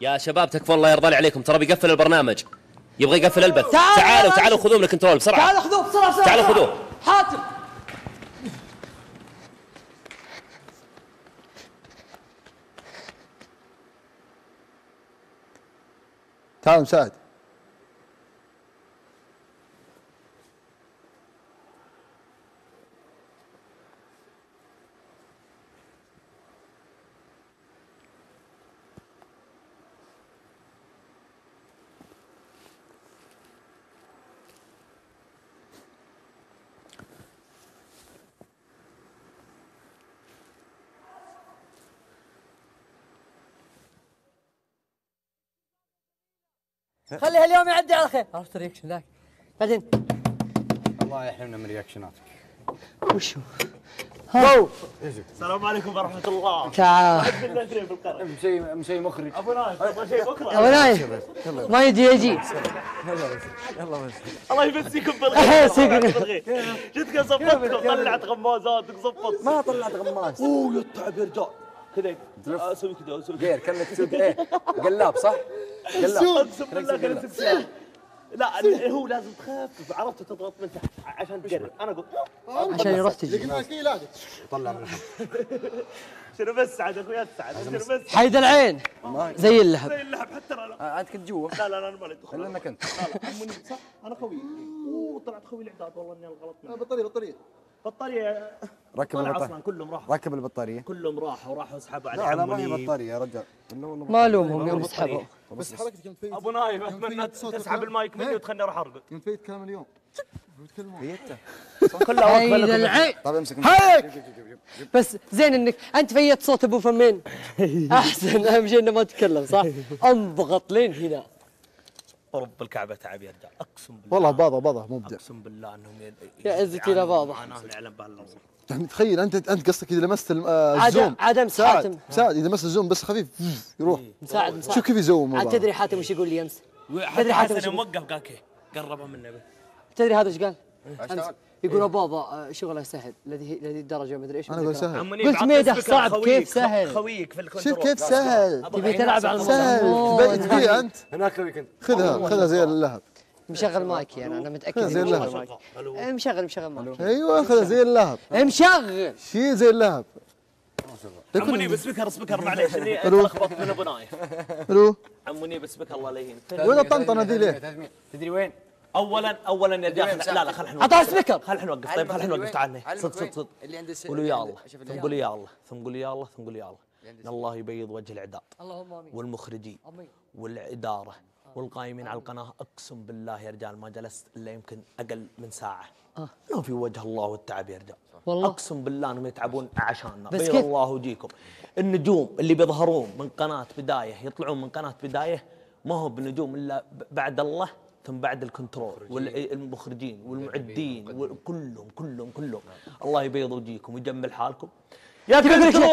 يا شباب تكفون الله يرضى عليكم، ترى بيقفل البرنامج، يبغى يقفل البث. تعالوا تعالوا خذوهم الكنترول بسرعه. تعالوا خذوه بسرعه بسرعه. تعالوا خذوه حاتم. تعال مساعد. خليها اليوم يعدي على خير. عرفت الرياكشن ذاك بعدين. الله يحرمنا من رياكشناتك. وشو هاو. السلام عليكم ورحمه الله. تعال مسي مسي مخرج ابو نايف. ابو شيء بكره ابو نايف ما يجي يجي. الله الله يمسيكم بالخير. جيتك زبطتكم طلعت غمازاتك زبطت. ما طلعت غماز. اوه يا تعب يا رجال. كذا اسوي كذا اسوي غير كانك تسوق ايه قلاب صح؟ قلاب اقسم بالله كانك تسوق. لا هو لازم تخفف عرفت تضغط من تحت عشان تقرب. انا اقول عشان يروح تجي لقيناكي لاقط طلع من شنو بس عاد اخوي اسعد شنو بس حيد العين زي اللهب زي اللهب حتى انا عاد كنت جوا. لا لا انا ما ادخل الا انك انت. لا صح انا خوي. اوه طلعت خوي الاعداد والله اني غلطت. بطاريه بطاريه بطاريه ركب البطاريه اصلا كلهم راحوا. ركب البطاريه كلهم راحوا راحوا اسحبوا على عمي. لا ما هي بطاريه يا رجال ما الومهم يوم يسحبوا. بس حركتك يوم تفيد ابو نايف اتمنى تسحب المايك مني وتخليني اروح ارقد. يوم تفيد كلام اليوم فيته كله واقفه لك. طب امسك بس زين انك انت فيت صوت ابو فمين احسن. اهم شيء انه ما تتكلم صح. انضغط لين هنا. رب الكعبه تعب يا رجال اقسم بالله. والله اباظة اباظة مبدع اقسم بالله انهم يا ازتي لاباظة. انا اعلم بالله يعني تخيل انت انت قصدك اذا لمست الزوم. عدم ساعد مساعد اذا لمست الزوم بس خفيف يروح. مساعد مساعد شو كيف يزوم. عاد تدري حاتم وش يقول لي امس؟ تدري حاتم وش موقف قال كي قربها منه. تدري هذا ايش قال؟ يقول اباظة شغله سهل لذي لذي الدرجه ما ادري ايش. انا اقول سهل. قلت ميدح صعب كيف سهل؟ خويك في الكنترول شوف كيف سهل. تبي تلعب على الموضوع تبي انت هناك خويك انت. خذها خذها زي اللهب. مشغل مايكي يعني انا متاكد زي اللهب. مشغل مشغل مايكي ايوه خذها زي اللهب. مشغل شيء زي اللهب. عموني بسبيكر سبيكر معليش اني اتلخبط من ابو نايف. الو عموني بسبيكر الله لا يهينك. وين الطنطنه ذي ليه؟ تدري وين؟ اولا اولا يا داخل. لا لا خل نوقف. اعطاه سبيكر خل نوقف. طيب خل نوقف تعال هنا صد صد صد. قولوا يا الله ثم قولوا يا الله ثم قولوا يا الله ثم قولوا يا الله. ان الله يبيض وجه الاعداد اللهم امين والمخرجين والاداره والقائمين على القناه. اقسم بالله يا رجال ما جلست الا يمكن اقل من ساعه. لو في وجه الله والتعب يا رجال والله اقسم بالله انهم يتعبون عشاننا. بيض الله وجهكم. النجوم اللي بيظهرون من قناه بدايه يطلعون من قناه بدايه ما هو بنجوم الا بعد الله ثم بعد الكنترول والمخرجين والمعدين وكلهم كلهم كلهم. الله يبيض وجهكم ويجمل حالكم. يا كنترول تبي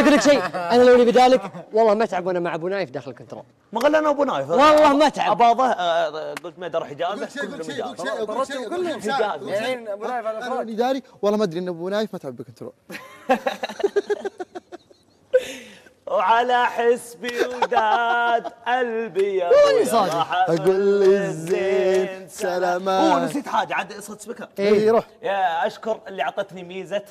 اقول لك شيء. انا لو لي بدالك والله ما اتعب وانا مع ابو نايف داخل الكنترول. ما قال انا ابو نايف والله ما اتعب. اباظة قلت ما ادري حجابه كلهم حجابه يعني ابو نايف على فرق اداري. والله ما ادري ان ابو نايف ما تعب بالكنترول. وعلى حسبي وداد قلبي يا اقول الزين سلامات. هو نسيت حاجه عاد صوت سبيكر. اي روح. يا اشكر اللي اعطتني ميزه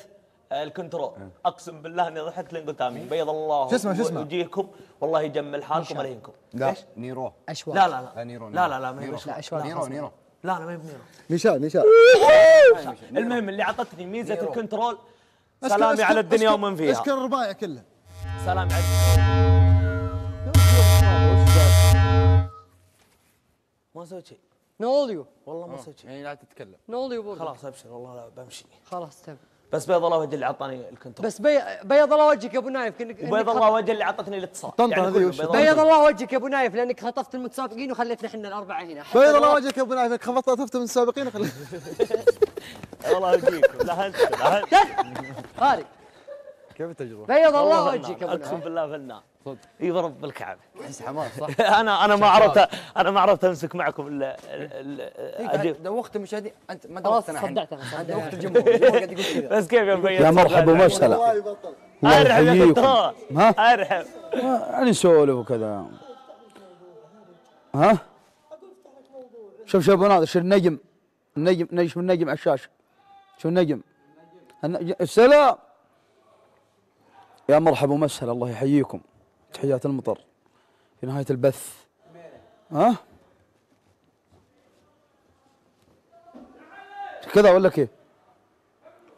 الكنترول. اقسم بالله اني ضحكت لين قلت امين. بيض الله شو اسمه شو اسمه وجيهكم والله يجمل حالكم ولا يهينكم. لا نيرو اشواق. لا لا لا نيرو لا لا لا ما لا اشواق نيرو نيرو لا لا ما هي بنيرو نيشان نيشان. المهم اللي اعطتني ميزه الكنترول سلامي على الدنيا ومن فيها. اشكر الربايع كلها. سلام عليكم. ما سويت شيء. نوليو والله ما سويت شيء. يعني لا تتكلم. نوليو بقول خلاص ابشر والله لا بمشي. خلاص تم. بس بيض الله وجه اللي اعطاني الكنترول. بس بي... بيض الله وجهك يا ابو نايف انك وبيض الله وجه اللي اعطتني الاتصال. يعني بيض الله وجهك يا ابو نايف لانك خطفت المتسابقين وخليتنا احنا الاربعه هنا. بيض الله وجهك يا ابو نايف انك خطفت المتسابقين وخليت والله يجيكم. لا انت لا انت خارج. كيف التجربه؟ بيض الله وجهك اقسم بالله فنان صدق. اي رب الكعبه تحس حماس صح؟ انا انا ما عرفت انا ما عرفت امسك معكم الا اجيب. دوخت المشاهدين انت ما دوختنا احنا دوخت الجمهور قاعد يقول كذا. بس كيف يا مبين يا مرحبا ومسهلا. والله بطل ارحب يا دكتور ارحب يعني نسولف وكذا. ها؟ شوف شوف ابو ناظر شوف النجم النجم نجم النجم على الشاشه. شوف النجم السلام يا مرحبا ومسهلا. الله يحييكم تحيات المطر في نهاية البث. ها؟ كذا ولا كيف؟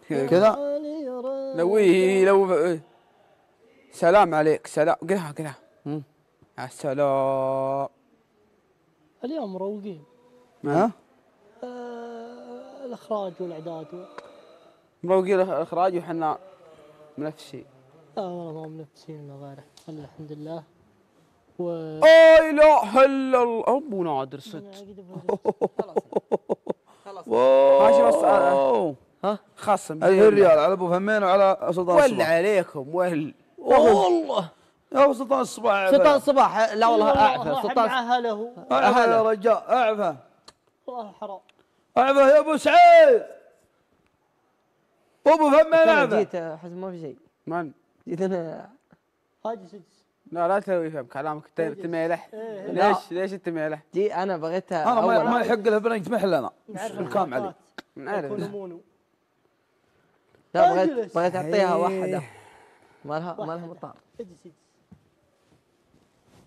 كذا؟ لويه لو سلام عليك سلام قلها قلها. السلام اليوم مروقين. ها؟ آه الاخراج والاعداد مروقين. الاخراج وحنا منافسين. لا والله ما منفسين ولا غيره الحمد لله. و لا اله الا الله ابو نادر صدق. خلاص خلاص ماشي بس. ها خصم ألفين ريال على ابو فمين وعلى سلطان الصباح. ول عليكم ول والله يا سلطان الصباح. سلطان الصباح لا والله اعفه. سلطان اهله اعفه يا رجال اعفه والله حرام اعفه يا ابو سعيد ابو فمين اعفه. جيت حزم ما في شيء من جيت انا هاجس. لا لا تسوي فيهم كلامك انت ميلح. ليش ليش انت ميلح؟ جي انا بغيتها اول انا ما يحق لها بنج محل انا الكام علي نعرف. لا بغيت بغيت اعطيها واحده ما لها ما لها مطار. اجلس اجلس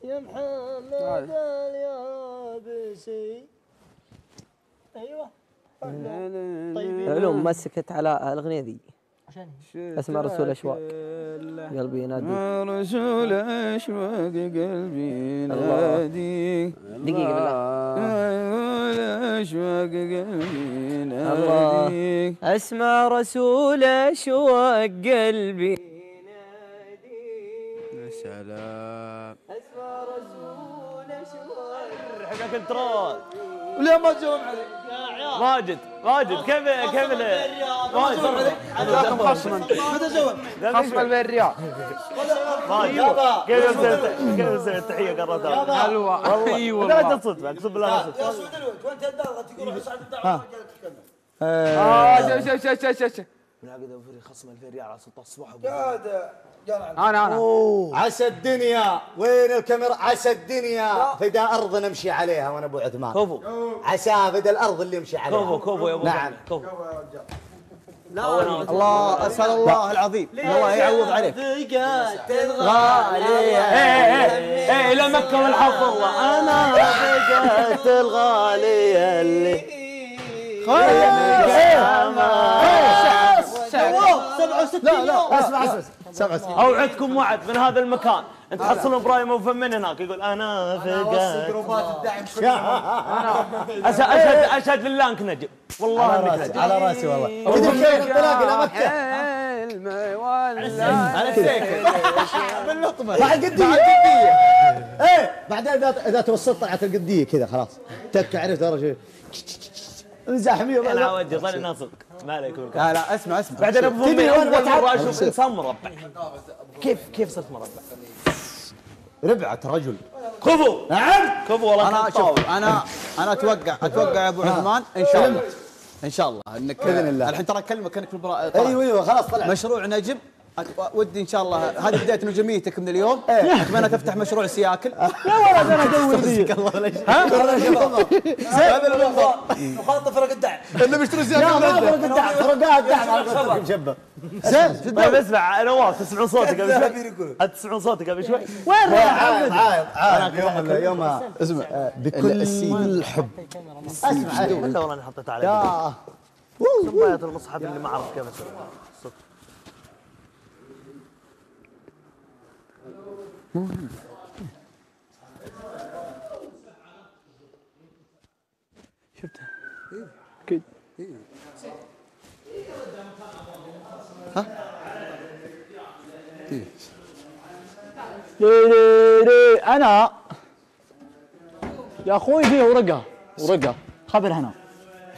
يا محمد اليابسي. ايوه طيبين. علوم مسكت على الاغنيه ذي اسمع رسول اشواق قلبي يناديك. رسول اشواق قلبي يناديك. دقيقه بالله. رسول اشواق قلبي يناديك. اسمع رسول اشواق قلبي يناديك. يا سلام. اسمع رسول اشواق. حقك الترول. وليه ما تجاوب عليك؟ ماجد ماجد كيف كيف ماجد ماجد خصما خصما بالريال ماجد كيف كيف نسوي التحيه قررتها حلوه ايوه لا تصدق اقسم بالله تصدق يا سود الود وانت الداغه تقول روح صعد الداغه تتكلم اه شوف شوف شوف شوف ناقد ابو فري خصم ألفين ريال على سلطان صباح انا انا عسى الدنيا وين الكاميرا عسى الدنيا فدا ارض نمشي عليها وانا ابو عثمان كفو عسى فدا الارض اللي يمشي عليها كفو كفو يا ابو نعم كفو لا الله اسال الله العظيم الله يعوض عليك الغاليه اي الى مكه والحفظ الله انا رفقت الغاليه اللي سبعة وستين لا لا اسمع اسمع سبعة وستين اوعدكم وعد من هذا المكان انت تحصل ابراهيم ابو فمين هناك يقول انا فقدت جروبات الدعم كلها اشهد اشهد لله انك نجم والله انك نجم على راسي والله انطلاق الى مكه علمي ولا نسيك باللطمه بعد قديه ايه بعدين اذا توصلت طلعت القديه كذا خلاص تك عرفت درجه زحميه والله انا اودي ظني انها صدق ما عليكم لا لا اسمع اسمع بعدين ابو فمين اول مره اشوف انسان مربع كيف كيف صرت مربع؟ ربعت رجل كفو نعم كفو والله انا شوف انا انا اتوقع اتوقع يا ابو عثمان ان شاء الله ان شاء الله انك باذن الله الحين ترى اكلمك انك بالبراءه ايوه ايوه خلاص طلع مشروع نجم ودي ان شاء الله هذه بدايه نجميتك من اليوم اتمنى تفتح مشروع سياكل لا والله انا ادور ذي ها مخالطه فرق الدعم اللي بيشتروا سياكل لا فرق الدعم فرقات الدعم على قولتك مشبه زين طيب اسمع نواف تسمعون صوتك قبل شوي تسمعون صوتك قبل شوي وين عايض عايض عايض يوم اسمع بكل حب اسمع الا والله انا حطيت عليك كباية المصحف اللي ما اعرف كيف اسويها مهم. شفتها؟ اكيد ها؟ لي لي لي انا يا اخوي فيها ورقه ورقه خبر هنا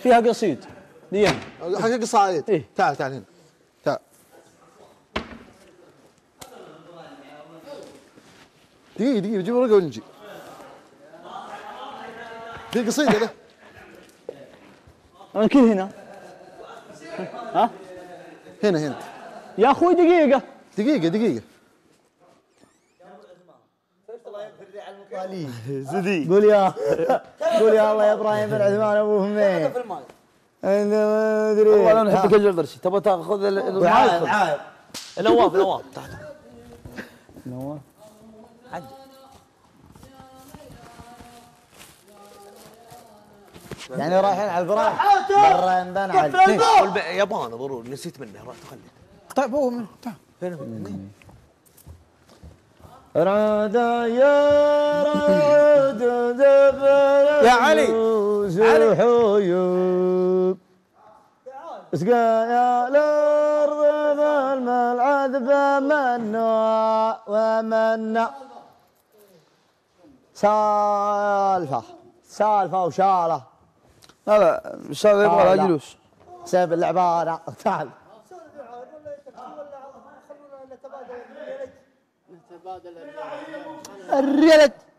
فيها قصيد ليين حق قصه عليك إيه؟ تعال تعال هنا دقيقة دقيقة بجيب ورقة ونجي. دي قصيدة له. أنا كذا هنا. ها؟ هنا هنا. يا أخوي دقيقة. دقيقة دقيقة. زدي. قول يا قول يا الله يا إبراهيم بن عثمان أبو فمين. أنت ما أدري. والله أنا أحبك أجل درشي تبغى تاخذ العايض العايض. نواف نواف تحت. نواف. عجل يعني رايحين على البراح برا ينبان على ياباني ضروري نسيت منه رحت خليته طيب هو منه تعال فين رادا يا راد دبر يا علي علي حيوب سقايا الارض ظلم العذب ممنوع ومنع سالفه سالفه وشاله لا لا مش هذا يبغى لها جلوس سيب اللعبه على تعال نتبادل الريلت.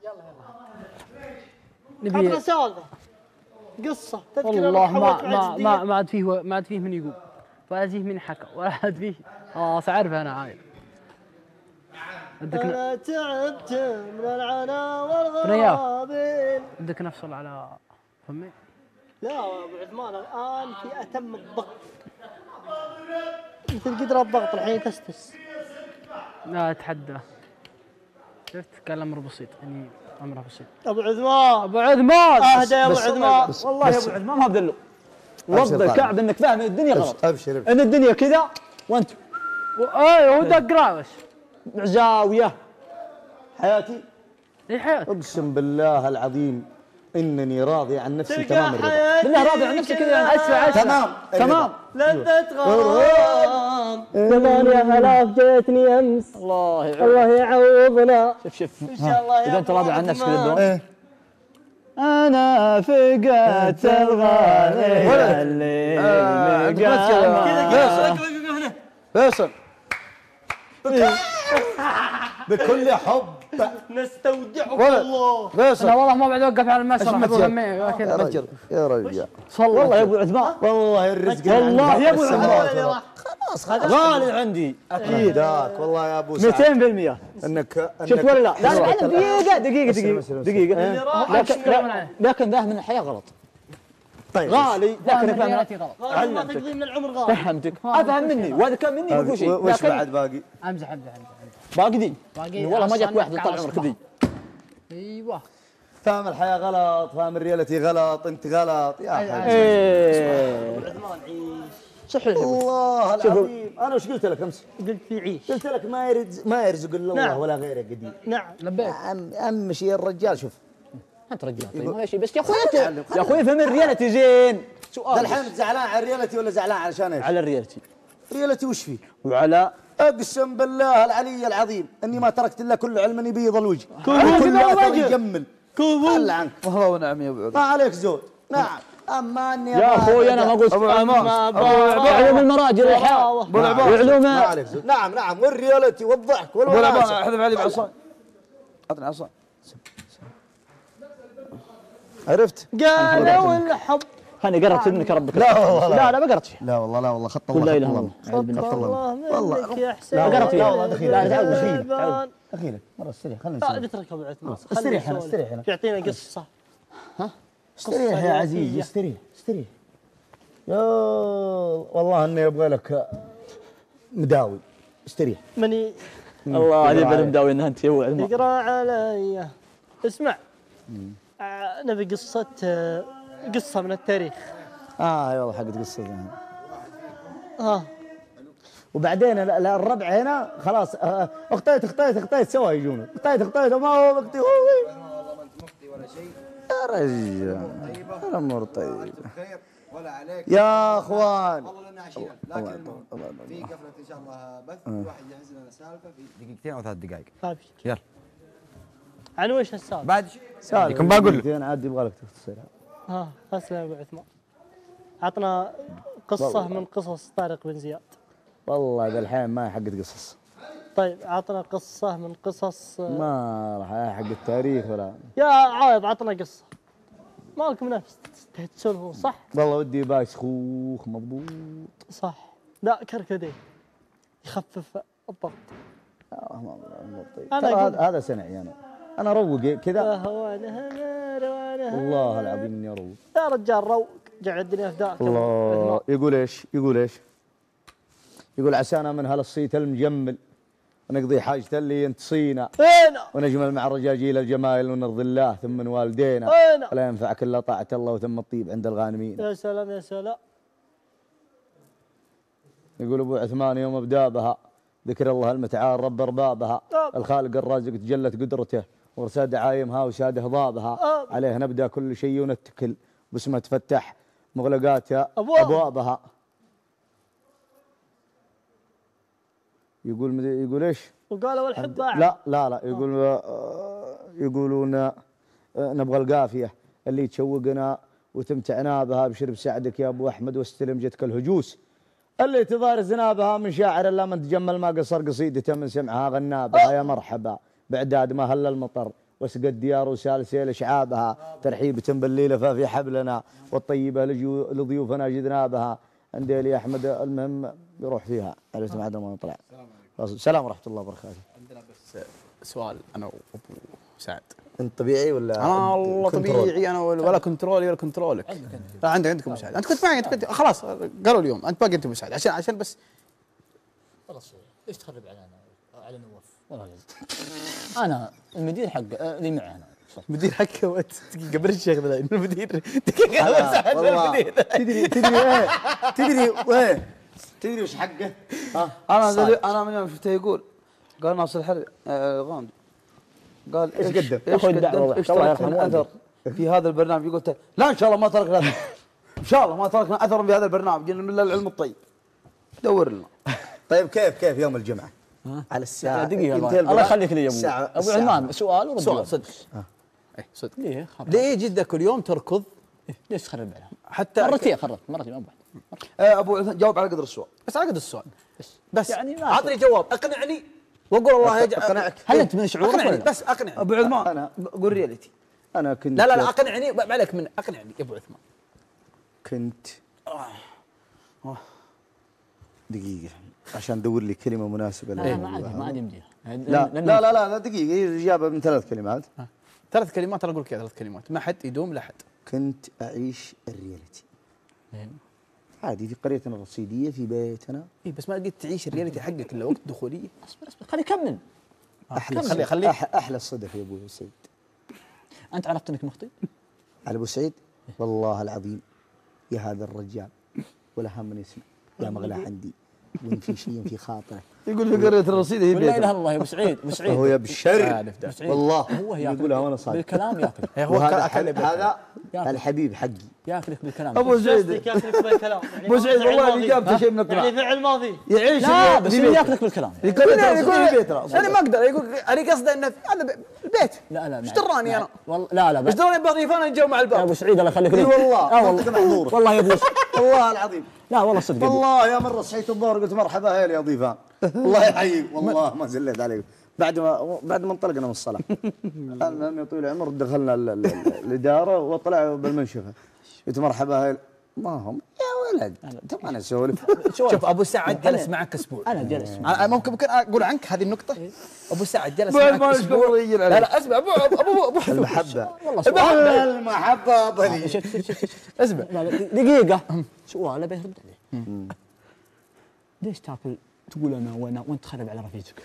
يلا يلا نبي سالفه قصه والله ما ما ما ما عاد فيه ما عاد فيه من يقول ولا عاد فيه من حكى ولا عاد فيه خلاص عارفه انا عارف انا تعبت من العنا والغرابين. بدك نفصل على فمي؟ لا ابو عثمان الان في اتم الضغط مثل قدره الضغط الحين تستس لا اتحدى شفت كلام امر بسيط يعني امره بسيط. ابو عثمان ابو عثمان اهدى يا ابو عثمان والله يا ابو عثمان ما بدلو وض الكعب انك فاهم الدنيا غلط ابشر ان الدنيا كذا وانت اي هو دق راوش عزاويه حياتي اي حياتي اقسم بالله العظيم انني راضي عن نفسي تمام الرضا بالله راضي عن نفسي كذا اسمع اسمع تمام تمام لذة غرام ثمانية آلاف جيتني امس الله يعوضنا الله يعوضنا شوف شوف ان شاء الله اذا انت راضي عن نفسك للدوام انا فقدت الغالي اللي لقاها كذا كذا هنا فيصل بكل حب نستودعك الله فيصل انا والله ما بعد اوقف على المسرح ابو هميه يا رجل يا رجل والله يا ابو عثمان والله الرزق والله يا ابو عثمان خلاص غالي عندي اكيد والله يا ابو سعد مئتين بالمئة انك شفت ولا لا؟ دقيقه دقيقه دقيقه دقيقه لكن لكن ذا من الحياه غلط طيب غالي لكن فهمتي غلط ما تقضي من العمر غالي فهمتك افهم مني وهذا كان مني ما في شيء وش بعد باقي؟ امزح امزح باقي دي والله ما جاك واحد يطلع عمرك دي ايوه فاهم الحياه غلط فاهم الريالتي غلط انت غلط يا حبيبي ايه عثمان عيش صحيح والله العظيم انا وش قلت لك امس؟ قلت لي عيش قلت لك ما يرزق ما يرزق الا الله ولا غيره قدير نعم لبيك اهم شيء الرجال شوف انت رجال طيب ماشي بس يا اخوي يا اخوي فهم الريالتي زين سؤال الحين زعلان على الريالتي ولا زعلان علشان ايش؟ على الريالتي الريالتي وش فيه؟ وعلى اقسم بالله العلي العظيم اني ما تركت الا كل علم يبيض الوجه كل اثر يجمل كفو الله عنك والله ونعم يا ابو عبد ما عليك زود نعم اما اني يا اخوي انا ما قلت اما بعلوم المراجل الحياه بعلوم ما عليك زود نعم نعم والريالتي والضحك والوناسه احذف علي بعصا اعطني عصا عرفت؟ قالوا الحب هاني قرأت منك ربك لا والله لا لا ما قرأت فيها لا والله لا والله خط الله لا اله الا الله خط الله والله يا حسين لا قرأت فيها والله دخيلك لا تعود دخيلك دخيلك مرة استريح خلينا نسولف اترك ابو عثمان استريح انا استريح انا يعطينا قصة ها استريح يا عزيزي استريح استريح يا والله اني ابغى لك مداوي استريح ماني الله اللي بالمداوي انها انت هو عثمان اقرا علي اسمع نبي قصة قصة من التاريخ. اه والله حقت قصة يعني. اه وبعدين الربع هنا خلاص اغطيت اغطيت اغطيت سوا يجونا، اغطيت اغطيت وما هو وقتي هو والله ما انت مفتي ولا شيء. يا رجال الامور طيبة. ولا عليك يا اخوان والله لنا عشيره لكن في قفلة ان شاء الله بث الواحد يجهز لنا سالفة في دقيقتين او ثلاث دقائق. ابشر. يلا. عن وش السالفة؟ بعد شيء سالفة. بقول لك. عاد يبغى لك تفصيلها. ها اسلم يا ابو عثمان عطنا قصه من قصص طارق بن زياد والله ذا الحين ما هي حقت قصص طيب عطنا قصه من قصص ما راح حق التاريخ ولا يا عايض عطنا قصه مالكم نفس تسولفون صح والله ودي باش خوخ مضبوط صح لا كركديه يخفف الضغط انا هذا سنعي انا انا اروق كذا والله العظيم اني اروق يا رجال روق جعل الدنيا فداك الله يقول ايش؟ يقول ايش؟ يقول عسانا من هالصيت المجمل ونقضي حاجته اللي ينتصينا ونجمل مع الرجاجيل الجمايل ونرضي الله ثم من والدينا ولا ينفعك الا طاعة الله وثم الطيب عند الغانمين يا سلام يا سلام يقول ابو عثمان يوم بدابها ذكر الله المتعال رب اربابها الخالق الرازق تجلت قدرته ورساد عايمها وشاد هضابها عليه نبدا كل شيء ونتكل باسمه تفتح مغلقاتها ابوابها يقول يقول ايش؟ وقالوا الحباع لا لا لا يقول آه يقولون نبغى القافيه اللي تشوقنا وتمتع بها بشرب سعدك يا ابو احمد واستلم جتك الهجوس اللي تضار زنابها من شاعر الا من تجمل ما قصر قصيدته من سمعها غنابها يا مرحبا بعداد ما هل المطر وسقى الديار وسالسيل اشعابها ترحيبة بالليله ففي حبلنا والطيبه لضيوفنا جذنابها عندي لي احمد المهم يروح فيها على اسم عدم ونطلع. السلام ورحمه الله وبركاته. عندنا بس سؤال انا وابو سعد. انت طبيعي ولا انا والله طبيعي انا ولا كنترولي ولا كنترولك؟ لا عندك عندك ابو سعد انت كنت معي انت كنت خلاص قالوا اليوم انت باقي انت ابو سعد عشان عشان بس خلاص ليش تخرب علينا على نواف؟ والله انا المدير حق اللي معي انا مدير حقه وقت قبل الشيخ ذا المدير دقيقه والله تدري تدري ايه تدري وين تدري وش حقه؟ انا انا من يوم شفته يقول قال ناصر الغامدي قال ايش قدم؟ ايش قدم؟ ايش تركنا في هذا البرنامج؟ قلت لا ان شاء الله ما تركنا ان شاء الله ما تركنا اثرا في هذا البرنامج من العلم الطيب دور لنا. طيب كيف كيف يوم الجمعه؟ على الساعه دقيقه الله يخليك لي يا ابو ابو عثمان سؤال ورد سؤال صدق اي صدق ليه ليه جدك كل يوم تركض؟ ليش تخرب عليها؟ حتى مرتين خربت مرتين ما ابو عثمان جاوب على قدر السؤال بس على قدر السؤال بس بس يعني اعطني جواب اقنعني واقول الله يجعل اقنعك. هل انت من شعورك؟ اقنعني بس اقنعني ابو عثمان انا قول ريالتي انا كنت لا لا لا اقنعني ما عليك من اقنعني يا ابو عثمان كنت أوه. دقيقة عشان ادور لي كلمة مناسبة لا ما عاد ما عاد يمديها لا لا لا لا دقيقة هي الاجابة من ثلاث كلمات ها. ثلاث كلمات انا اقول لك ثلاث كلمات ما حد يدوم لحد كنت اعيش الريالتي عادي في قريتنا الرصيديه في بيتنا اي بس ما قد تعيش الرياليتي حقك الا وقت دخوليه اصبر اصبر خلي كمل احلى خلي خلي احلى الصدف يا ابو سعيد انت عرفت انك مخطئ؟ على ابو سعيد والله العظيم يا هذا الرجال ولا هم من اسمه يا مغلى عندي وان في شيء في خاطره يقول في قريه الرصيد هي بيتنا لا اله الا الله يا ابو سعيد ابو سعيد هو يبشر والله هو يقولها وانا صادق بالكلام ياكل هو هذا الحبيب حقي ياكلك بالكلام ابو سعيد ياكلك بالكلام ابو سعيد والله اللي جابته شيء من القناع يعني فعل ماضي يعيش لا بس ياكلك بالكلام انا ما اقدر يقول انا قصده انه هذا البيت لا لا ايش دراني انا والله لا لا ايش دراني بضيف انا نجو مع الباب يا ابو سعيد الله يخليك لي والله والله يا ابو والله العظيم لا والله صدق والله يا مره صحيت الظهر قلت مرحبا هيل يا ضيفان الله يحييك والله ما زليت عليك بعد ما بعد ما انطلقنا من الصلاه المهم يا طويل العمر دخلنا الاداره وطلعوا بالمنشفه قلت مرحبا هيل ما هم يا ولد تبغى انا اسولف شوف ابو سعد جلس معك اسبوع انا جلس ممكن ممكن اقول عنك هذه النقطه ابو سعد جلس معك اسبوع لا لا اسمع ابو ابو ابو المحبه والله المحبه ضري اسمع دقيقه سؤال ابي ارد عليه ليش تاكل تقول انا وانا وانت تخرب على رفيقك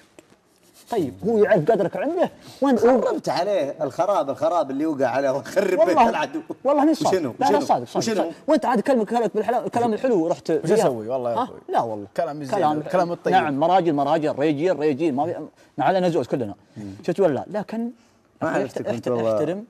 طيب هو يعرف قدرك عنده وانت خربت عليه الخراب الخراب اللي وقع عليه وخرب بيت العدو والله اني صادق وشنو؟ لا لا صادق صادق وانت عاد كلمك كلمك بالكلام الحلو ورحت وش اسوي والله يا اخوي لا والله كلام زين كلام الطيب نعم مراجل مراجل ريجيل ريجيل ما علينا زوز كلنا شفت ولا لكن ما عرفتك انت والله احترم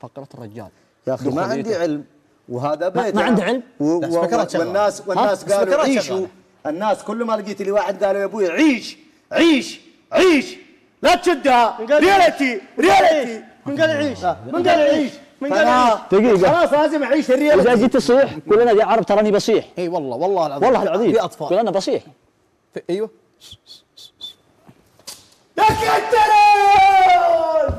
فقره الرجال يا اخي ما عندي علم وهذا بيت ما عندي علم والناس والناس قالوا عيشوا الناس كل ما لقيت لي واحد قالوا يا ابوي عيش عيش عيش لا تشدها ريالتي ريالتي من قال عيش من قال عيش من قال عيش دقيقة خلاص لازم اعيش الريالتي اذا جيت تصيح قول انا يا عرب تراني بصيح اي والله والله العظيم والله العظيم في اطفال قول انا بصيح ايوه لك التليفون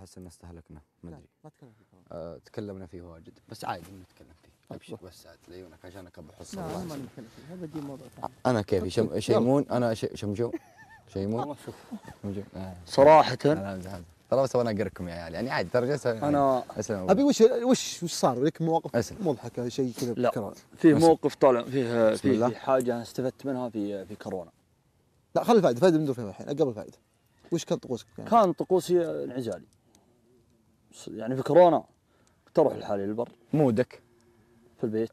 احس ان استهلكنا ما ادري ما تكلمنا أه، تكلمنا فيه واجد بس عادي نتكلم فيه ابشر بس عاد لعيونك عشانك ابو حصة لا ما نتكلم فيه هذا دي موضوع ثاني انا كيفي شم... شيمون انا ش... شمجو شيمون شمجو آه. صراحة ترى بس وانا اقركم يا عيال يعني عادي ترى انا أسلم ابي وش وش وش صار لك مواقف مضحكة شيء كذا لا فيه موقف طالع فيه في حاجة انا استفدت منها في في كورونا لا خلي الفائدة فائدة بندور فيها الحين قبل الفائدة وش كان طقوسك؟ يعني؟ كان طقوسي انعزالي يعني في كورونا كنت اروح لحالي للبر مودك في البيت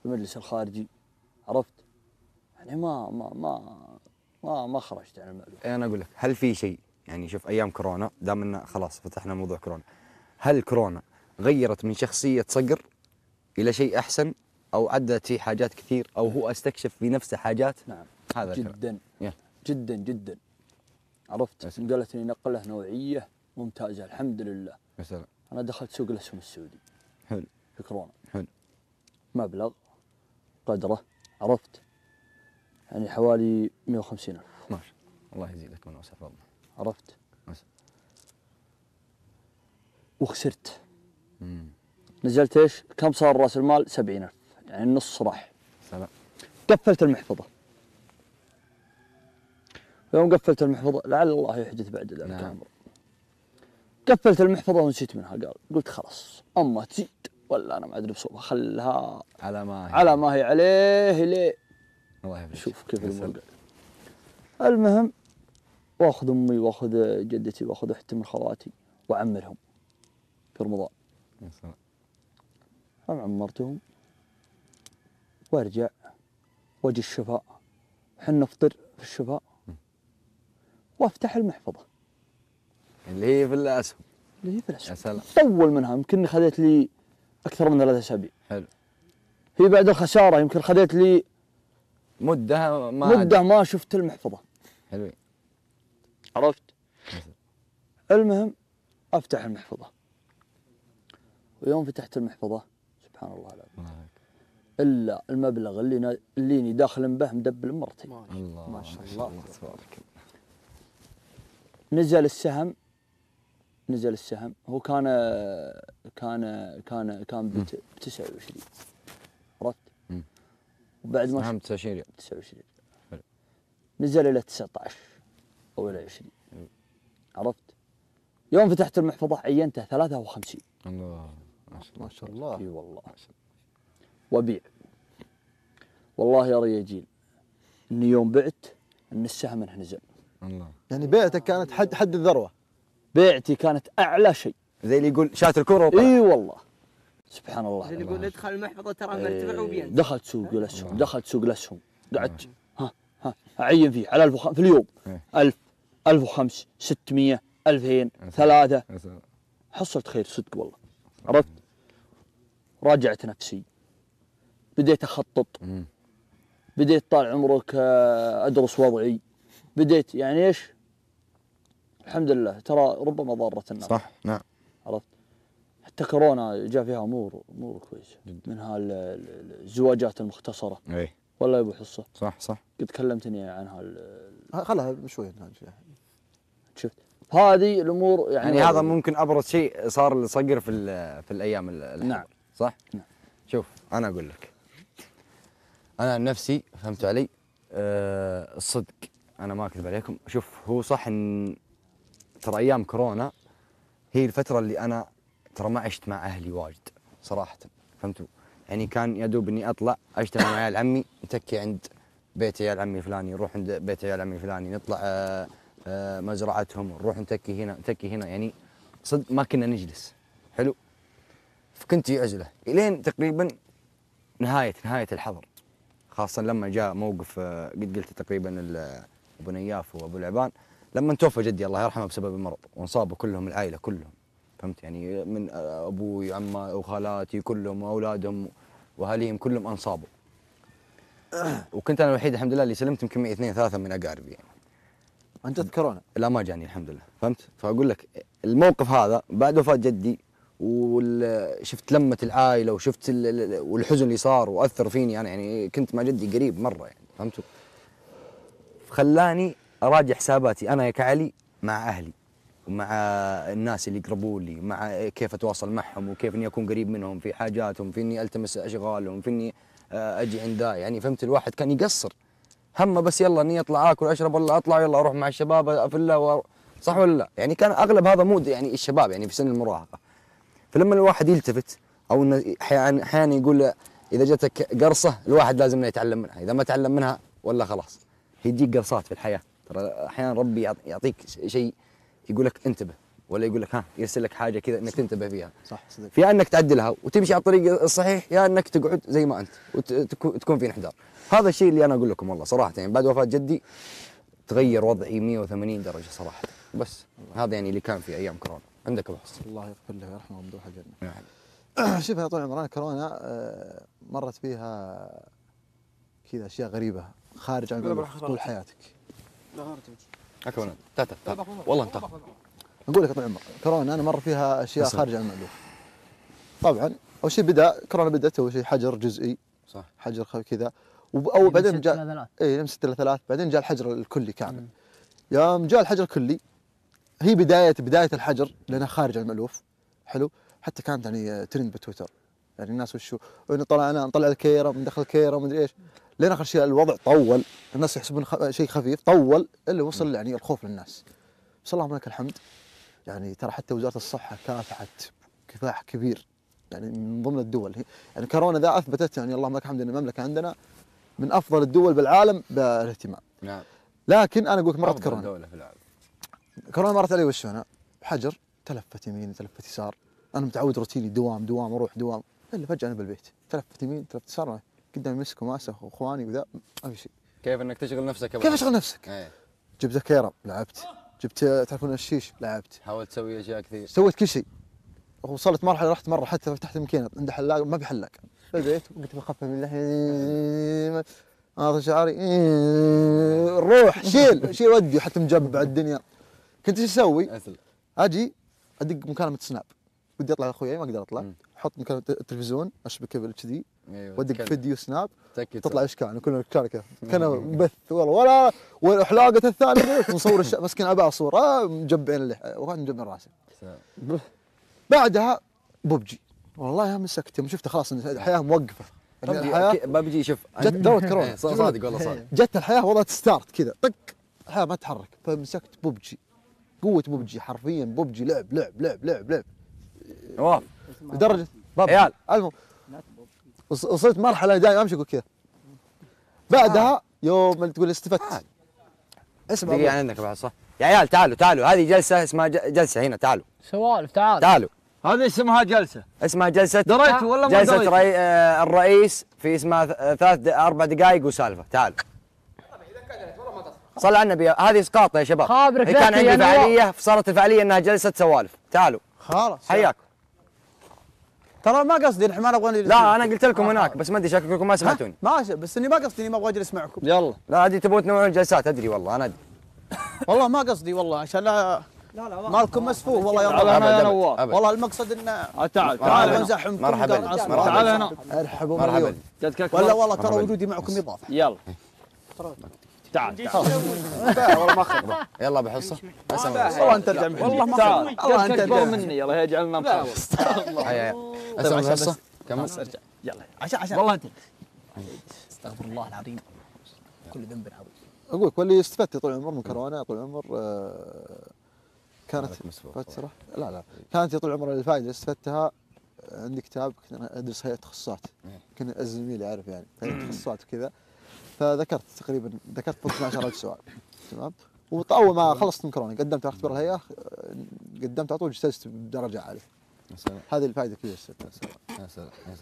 في المجلس الخارجي عرفت؟ يعني ما ما ما ما, ما خرجت عن المألوف انا اقول لك هل في شيء يعني شوف ايام كورونا دام انه خلاص فتحنا موضوع كورونا هل كورونا غيرت من شخصية صقر الى شيء احسن او عدت فيه حاجات كثير او هو استكشف في نفسه حاجات؟ نعم هذا جدا جدا جدا عرفت؟ بس انقلت لي نقله نوعيه ممتازه الحمد لله. يا سلام. انا دخلت سوق الاسهم السعودي. حلو. في كورونا. حلو. مبلغ قدره عرفت؟ يعني حوالي مئة وخمسين ألف. ما شاء الله، الله يزيدك من وسع فضله. عرفت؟ وسع. وخسرت. امم نزلت ايش؟ كم صار راس المال؟ سبعين ألف، يعني النص راح. سلام. قفلت المحفظه. يوم قفلت المحفظه لعل الله يحدث بعد ذلك الامر. قفلت المحفظه ونسيت منها، قال قلت خلاص اما تزيد ولا انا ما ادري بصوبها، خلها على ما هي على ما هي عليه ليه. الله يبارك. شوف كيف الموضوع. المهم واخذ امي واخذ جدتي واخذ حتى من خواتي واعمرهم في رمضان. يا سلام. انا عمرتهم وارجع واجي الشفاء، حنا نفطر في الشفاء وافتح المحفظه اللي هي في الاسهم اللي هي في الاسهم. يا سلام. طول منها يمكن خذيت لي اكثر من ثلاث اسابيع. حلو. هي بعد الخساره يمكن خذيت لي مده ما مده ما شفت المحفظه. حلوين. عرفت؟ مثل. المهم افتح المحفظه، ويوم فتحت المحفظه سبحان الله العظيم الا المبلغ اللي اللي داخل به مدبل مرتين. الله ما شاء الله، الله تبارك الله. نزل السهم، نزل السهم هو كان كان كان كان ب تسعة وعشرين، عرفت؟ وبعد ما سهم تسعة وعشرين ريال تسعة وعشرين. حلو. نزل الى تسعة عشر او الى عشرين. مم. عرفت؟ يوم فتحت المحفظه عينته ثلاثة وخمسين. الله ما شاء الله. اي والله. وبيع والله يا رياجيل اني يوم بعت ان السهم منه نزل. الله. يعني بيعتك كانت حد حد الذروه. بيعتي كانت اعلى شيء، زي اللي يقول شات الكره وطلع. اي والله سبحان الله. زي اللي يقول ادخل المحفظه ترى مرتفع وبيع. دخلت سوق الاسهم، دخلت سوق الاسهم، قعدت ها ها اعين فيه على الف في اليوم ألف ألف وخمس ستمية ألفين ثلاثة. حصلت خير صدق والله. عرفت؟ راجعت نفسي، بديت اخطط، بديت طال عمرك ادرس وضعي، بديت يعني ايش؟ الحمد لله ترى ربما ضارة الناس. صح. نعم. عرفت؟ حتى كورونا جاء فيها امور امور كويسه منها الزواجات المختصره. اي والله يا ابو حصه. صح صح. قد كلمتني عنها. خلها شوي شفت هذه الامور يعني, يعني هذا ممكن ابرز شيء صار لصقر في في الايام الحالية. نعم صح؟ نعم. شوف انا اقول لك، انا عن نفسي فهمت علي؟ أه الصدق انا ما اكذب عليكم. شوف هو صح ان ترى ايام كورونا هي الفتره اللي انا ترى ما عشت مع اهلي واجد صراحه، فهمتوا؟ يعني كان يدوب اني اطلع اجتمع مع عيال عمي، نتكي عند بيت عيال عمي فلاني، نروح عند بيت عيال عمي فلاني، نطلع آآ آآ مزرعتهم، نروح نتكي هنا نتكي هنا، يعني صدق ما كنا نجلس. حلو. فكنت عزله الين تقريبا نهايه نهايه الحظر، خاصه لما جاء موقف قد قلت تقريبا ابو نايف وابو العبان لما توفى جدي الله يرحمه بسبب المرض، وانصابوا كلهم العائله كلهم، فهمت؟ يعني من ابوي وعمي وخالاتي كلهم واولادهم واهاليهم كلهم انصابوا. وكنت انا الوحيد الحمد لله اللي سلمت، يمكن معي اثنين ثلاثه من اقاربي يعني. انت تذكرونه؟ لا ما جاني الحمد لله، فهمت؟ فاقول لك الموقف هذا بعد وفاه جدي وشفت لمه العائله وشفت والحزن اللي صار واثر فيني انا، يعني كنت مع جدي قريب مره يعني، فهمتوا؟ خلاني اراجع حساباتي انا كعلي مع اهلي ومع الناس اللي يقربوا لي، مع كيف اتواصل معهم وكيف اني اكون قريب منهم في حاجاتهم، في اني التمس اشغالهم، في اني اجي عند يعني، فهمت؟ الواحد كان يقصر همه بس يلا اني اطلع اكل اشرب ولا اطلع يلا اروح مع الشباب افله و... صح ولا لا؟ يعني كان اغلب هذا مود يعني الشباب يعني في سن المراهقه. فلما الواحد يلتفت او انه احيانا يقول اذا جتك قرصه الواحد لازم يتعلم منها، اذا ما تعلم منها ولا خلاص يجيك قرصات في الحياه. ترى احيانا ربي يعطيك شيء يقول لك انتبه، ولا يقول لك ها يرسل لك حاجه كذا انك تنتبه فيها. صح صدق. يا انك تعدلها وتمشي على الطريق الصحيح، يا انك تقعد زي ما انت وتكون في انحدار. هذا الشيء اللي انا اقول لكم والله صراحه، يعني بعد وفاه جدي تغير وضعي مئة وثمانين درجه صراحه. بس هذا يعني اللي كان في ايام كورونا. عندك ابو حصه. الله يغفر له ويرحمه ويمدوح الجنه. نعم. شوف يا طويل العمر كورونا مرت فيها كذا اشياء غريبه خارج عن طول حياتك. اكونات تاتا تاتا والله انت اقول لك يا طويل العمر كورونا انا مر فيها اشياء خارجه عن المألوف. طبعا اول شيء بدا كورونا بدات اول شيء حجر جزئي صح حجر كذا او بعدين جاء اي لمسه ثلاث بعدين جاء الحجر الكلي كامل. يوم جاء الحجر الكلي هي بدايه بدايه الحجر لانها خارج عن المألوف حلو حتى كانت يعني ترند بتويتر يعني الناس وشو انه طلعنا نطلع الكيره وندخل كيره ومدري ايش لين اخر شيء الوضع طول الناس يحسبون خ... شيء خفيف طول اللي وصل يعني الخوف للناس. بس اللهم لك الحمد يعني ترى حتى وزاره الصحه كافحت كفاح كبير يعني من ضمن الدول يعني كورونا ذا اثبتت يعني اللهم لك الحمد ان المملكه عندنا من افضل الدول بالعالم بالاهتمام. نعم لكن انا اقول لك مرت كورونا دوله في العالم كورونا مرت علي وش انا حجر تلفت يمين تلفت يسار انا متعود روتيني دوام دوام اروح دوام الا فجاه انا بالبيت تلفت يمين تلفت يسار قدامي مسك وماسه واخواني وذا ما في شيء. كيف انك تشغل نفسك كيف اشغل نفسك؟ ايه جبت ذكيره لعبت جبت تعرفون الشيش لعبت حاولت تسوي اشياء كثير سويت كل شيء وصلت مرحله رحت مره حتى فتحت مكينه عند حلاق ما في حلاق بالبيت وقلت بخفف بالله اخذ شعري روح شيل شيل ودي حتى مجبع الدنيا. كنت ايش اسوي؟ اجي ادق مكالمه سناب بدي اطلع لاخوياي ما اقدر اطلع احط مكالمه التلفزيون اشبكه بالكذي وادق فيديو سناب تطلع اشكال كلنا نشاركه كان بث والله ولا والحلاقه الثانيه نصور مسكين اباء صوره مجبعين اللحيه وغادي نجبن راسي. بعدها ببجي والله يا مسكت يوم شفت خلاص الحياه موقفه الحياه ببجي شوف جت دوره كورونا صادق والله صادق جت الحياه وضعت ستارت كذا طق الحياه ما تتحرك فمسكت ببجي قوه ببجي حرفيا ببجي لعب لعب لعب لعب لعب نواف لدرجه عيال المهم وصلت مرحله دائما امشي اقول كذا بعدها يوم تقول استفدت اسمع دقيقه عندك بعد صح يا عيال تعالوا تعالوا هذه جلسه اسمها جلسه هنا تعالوا سوالف تعالوا تعالوا هذه اسمها جلسه اسمها جلسه دريت والله ما دريت جلسه رأي الرئيس في اسمها ثلاث اربع دقائق وسالفه تعالوا اذا كانت والله ما تصلح صل على النبي هذه اسقاطه يا شباب خابرك كان عندي فعاليه صارت الفعاليه انها جلسه سوالف تعالوا خلاص حياكم ترى ما قصدي نحن ما نبغى لا انا قلت لكم آه هناك بس ما ادري شكلكم ما سمعتوني ماشي بس اني ما قصدي اني ما ابغى اجلس معكم يلا لا ادري تبون تنوعون الجلسات ادري والله انا ادري والله ما قصدي والله عشان لا لا لا مالكم مسفوه والله يلا انا يا نواف والله المقصد انه تعال تعال نزحمكم مرحبا تعال هنا ارحبوا مرحبا ولا والله ترى وجودي معكم اضافه يلا تعال تعال والله ما اخذ يلا ابو حصه والله انت ارجع والله ما والله انت اكبر مني يلا يجعلنا نخلص الله اسمع الحصه كمل ارجع يلا عشان عشان والله انت استغفر الله العظيم كل ذنب عظيم اقول لك واللي استفدت طول العمر من كورونا طول العمر كانت فتره لا لا كانت طول العمر الفائده اللي استفدتها عندي كتاب كنت انا ادرس هيئه تخصصات كان الزميل يعرف يعني هيئه تخصصات وكذا فذكرت تقريبا ذكرت فوق اثني عشر ألف سؤال تمام وأول ما خلصت من كورونا قدمت على اختبار الهيئه قدمت على طول اجتزت بدرجه عاليه. يا سلام هذه الفائده كبيره يا سلام يا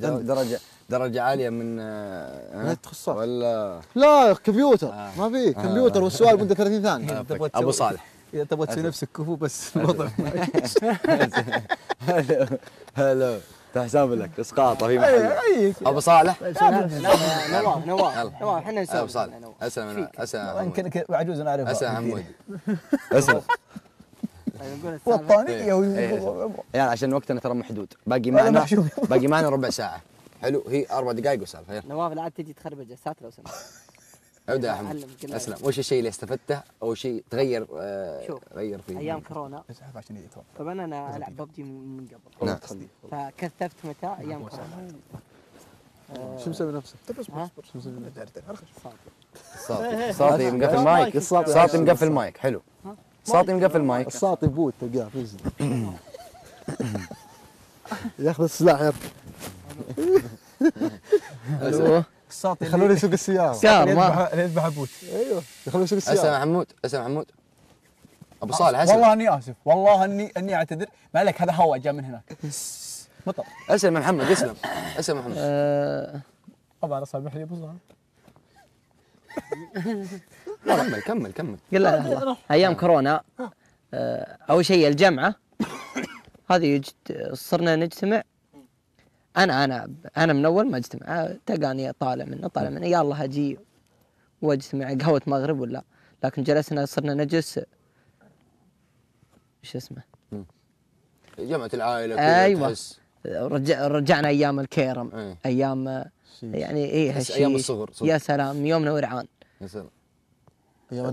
سلام درجه درجه عاليه من التخصصات ولا لا كمبيوتر آه. ما في كمبيوتر آه. والسؤال مده ثلاثين ثانيه ابو صالح اذا تبغى تسوي نفسك كفو بس الوضع هلا هلا تحسب لك اسقاطه في محل ابو صالح نواف نواف نواف احنا نسوي ابو صالح اسلم اسلم يمكن عجوز انا اعرفها اسلم عمودي اسلم وطنيه يعني عشان وقتنا ترى محدود باقي معنا باقي معنا ربع ساعه حلو هي اربع دقائق وسالفه نواف لا عاد تجي تخرب الجلسات لو سمحت ابدا يا حمد اسلم وش الشيء اللي استفدته او شيء تغير آه غير فيه ايام كورونا طبعا انا العب ببجي من قبل نعم فكثفت متى ايام كورونا شو مسوي نفسك؟ اصبر شو مسوي نفسك؟ صاطي صاطي مقفل مايك صاطي مقفل مايك حلو صاطي مقفل مايك الصاطي بوت تلقاه في ياخذ السلاح يركض الو الصاطي يخلوني اسوق السياره اللي يذبح ابوت ايوه يخلوني اسوق السياره اسمع محمود اسمع محمود ابو صالح اسف والله اني اسف والله اني اني اعتذر ما عليك هذا هواء جاء من هناك مطر اسلم يا محمد اسلم اسلم يا محمد طبعا اصابح لي ابو صالح كمل كمل كمل لا لحظة ايام كورونا اول شيء الجمعه هذه صرنا نجتمع انا انا انا من اول ما اجتمع تلقاني طالع منه طالع منه يلا هجي واجتمع قهوه مغرب ولا لكن جلسنا صرنا نجلس ايش اسمه؟ جمعة العائلة ايوه تحس. رجع رجعنا ايام الكيرم أي. ايام شيش. يعني اي هالشيء ايام الصغر صغر. يا سلام يومنا ورعان يا سلام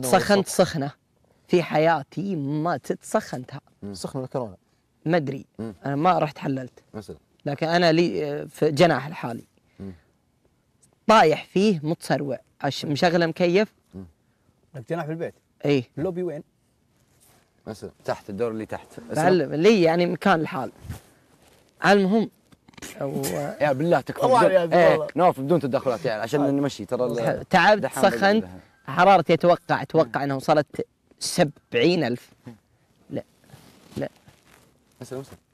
تسخنت سخنه في حياتي ما تتسخنتها سخنه الكورونا ما ادري انا ما رحت حللت مثلا لكن انا لي في جناح الحالي طايح فيه متسروع مشغله مكيف جناح في البيت اي اللوبي وين؟ مثلا تحت الدور اللي تحت لي يعني مكان الحال المهم أو... يا بالله تكفى ايه نواف بدون تدخلات يعني عشان نمشي ترى تعبت سخنت حرارتي اتوقع اتوقع انها وصلت سبعين ألف لا لا اسال اسال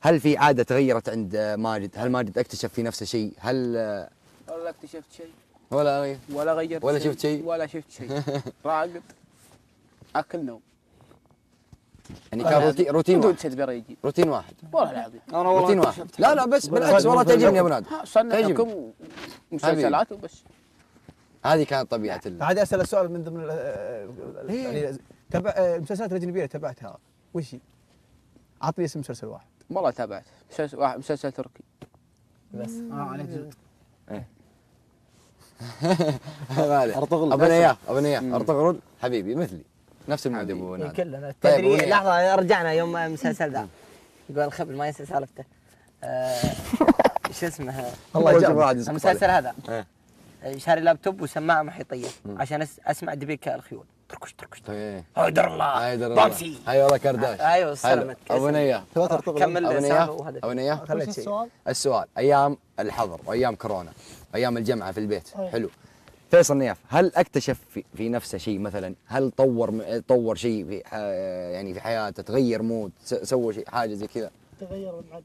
هل في عاده تغيرت عند ماجد؟ هل ماجد اكتشف في نفسه شيء؟ هل ولا اكتشفت شيء ولا غير ولا غيرت ولا شي. شفت شيء ولا شفت شيء راقد اكل نوم يعني كان روتين روتين واحد روتين واحد والله العظيم انا والله روتين واحد لا لا بس بالعكس والله تعجبني يا ابو نادر صنعكم ومسلسلات وبس هذه كانت طبيعه عادي اسال السؤال من ضمن يعني تبع المسلسلات الاجنبيه تبعتها وش هي؟ عطني اسم مسلسل واحد والله تابعت مسلسل واحد مسلسل تركي بس اه عليك جد ايه ارطغرل ابو نايف ابو نايف ارطغرل حبيبي مثلي نفس المود ابو نايف كلنا تدري لحظه رجعنا يوم المسلسل ذا يقول الخبل ما ينسى سالفته شو اسمه الله يجمع المسلسل هذا شاري لابتوب وسماعه محيطيه عشان اسمع دبيك الخيول تركش تركش هايدر الله بامسي ايوه والله كرداش ايوه سلمت ابو نيا كمل ابو نيا السؤال السؤال ايام الحظر وايام كورونا ايام الجمعه في البيت حلو فيصل نياف هل اكتشف في, في نفسه شيء مثلا هل طور طور شيء في يعني في حياته تغير مود سوى شيء حاجه زي كذا تغير المعدل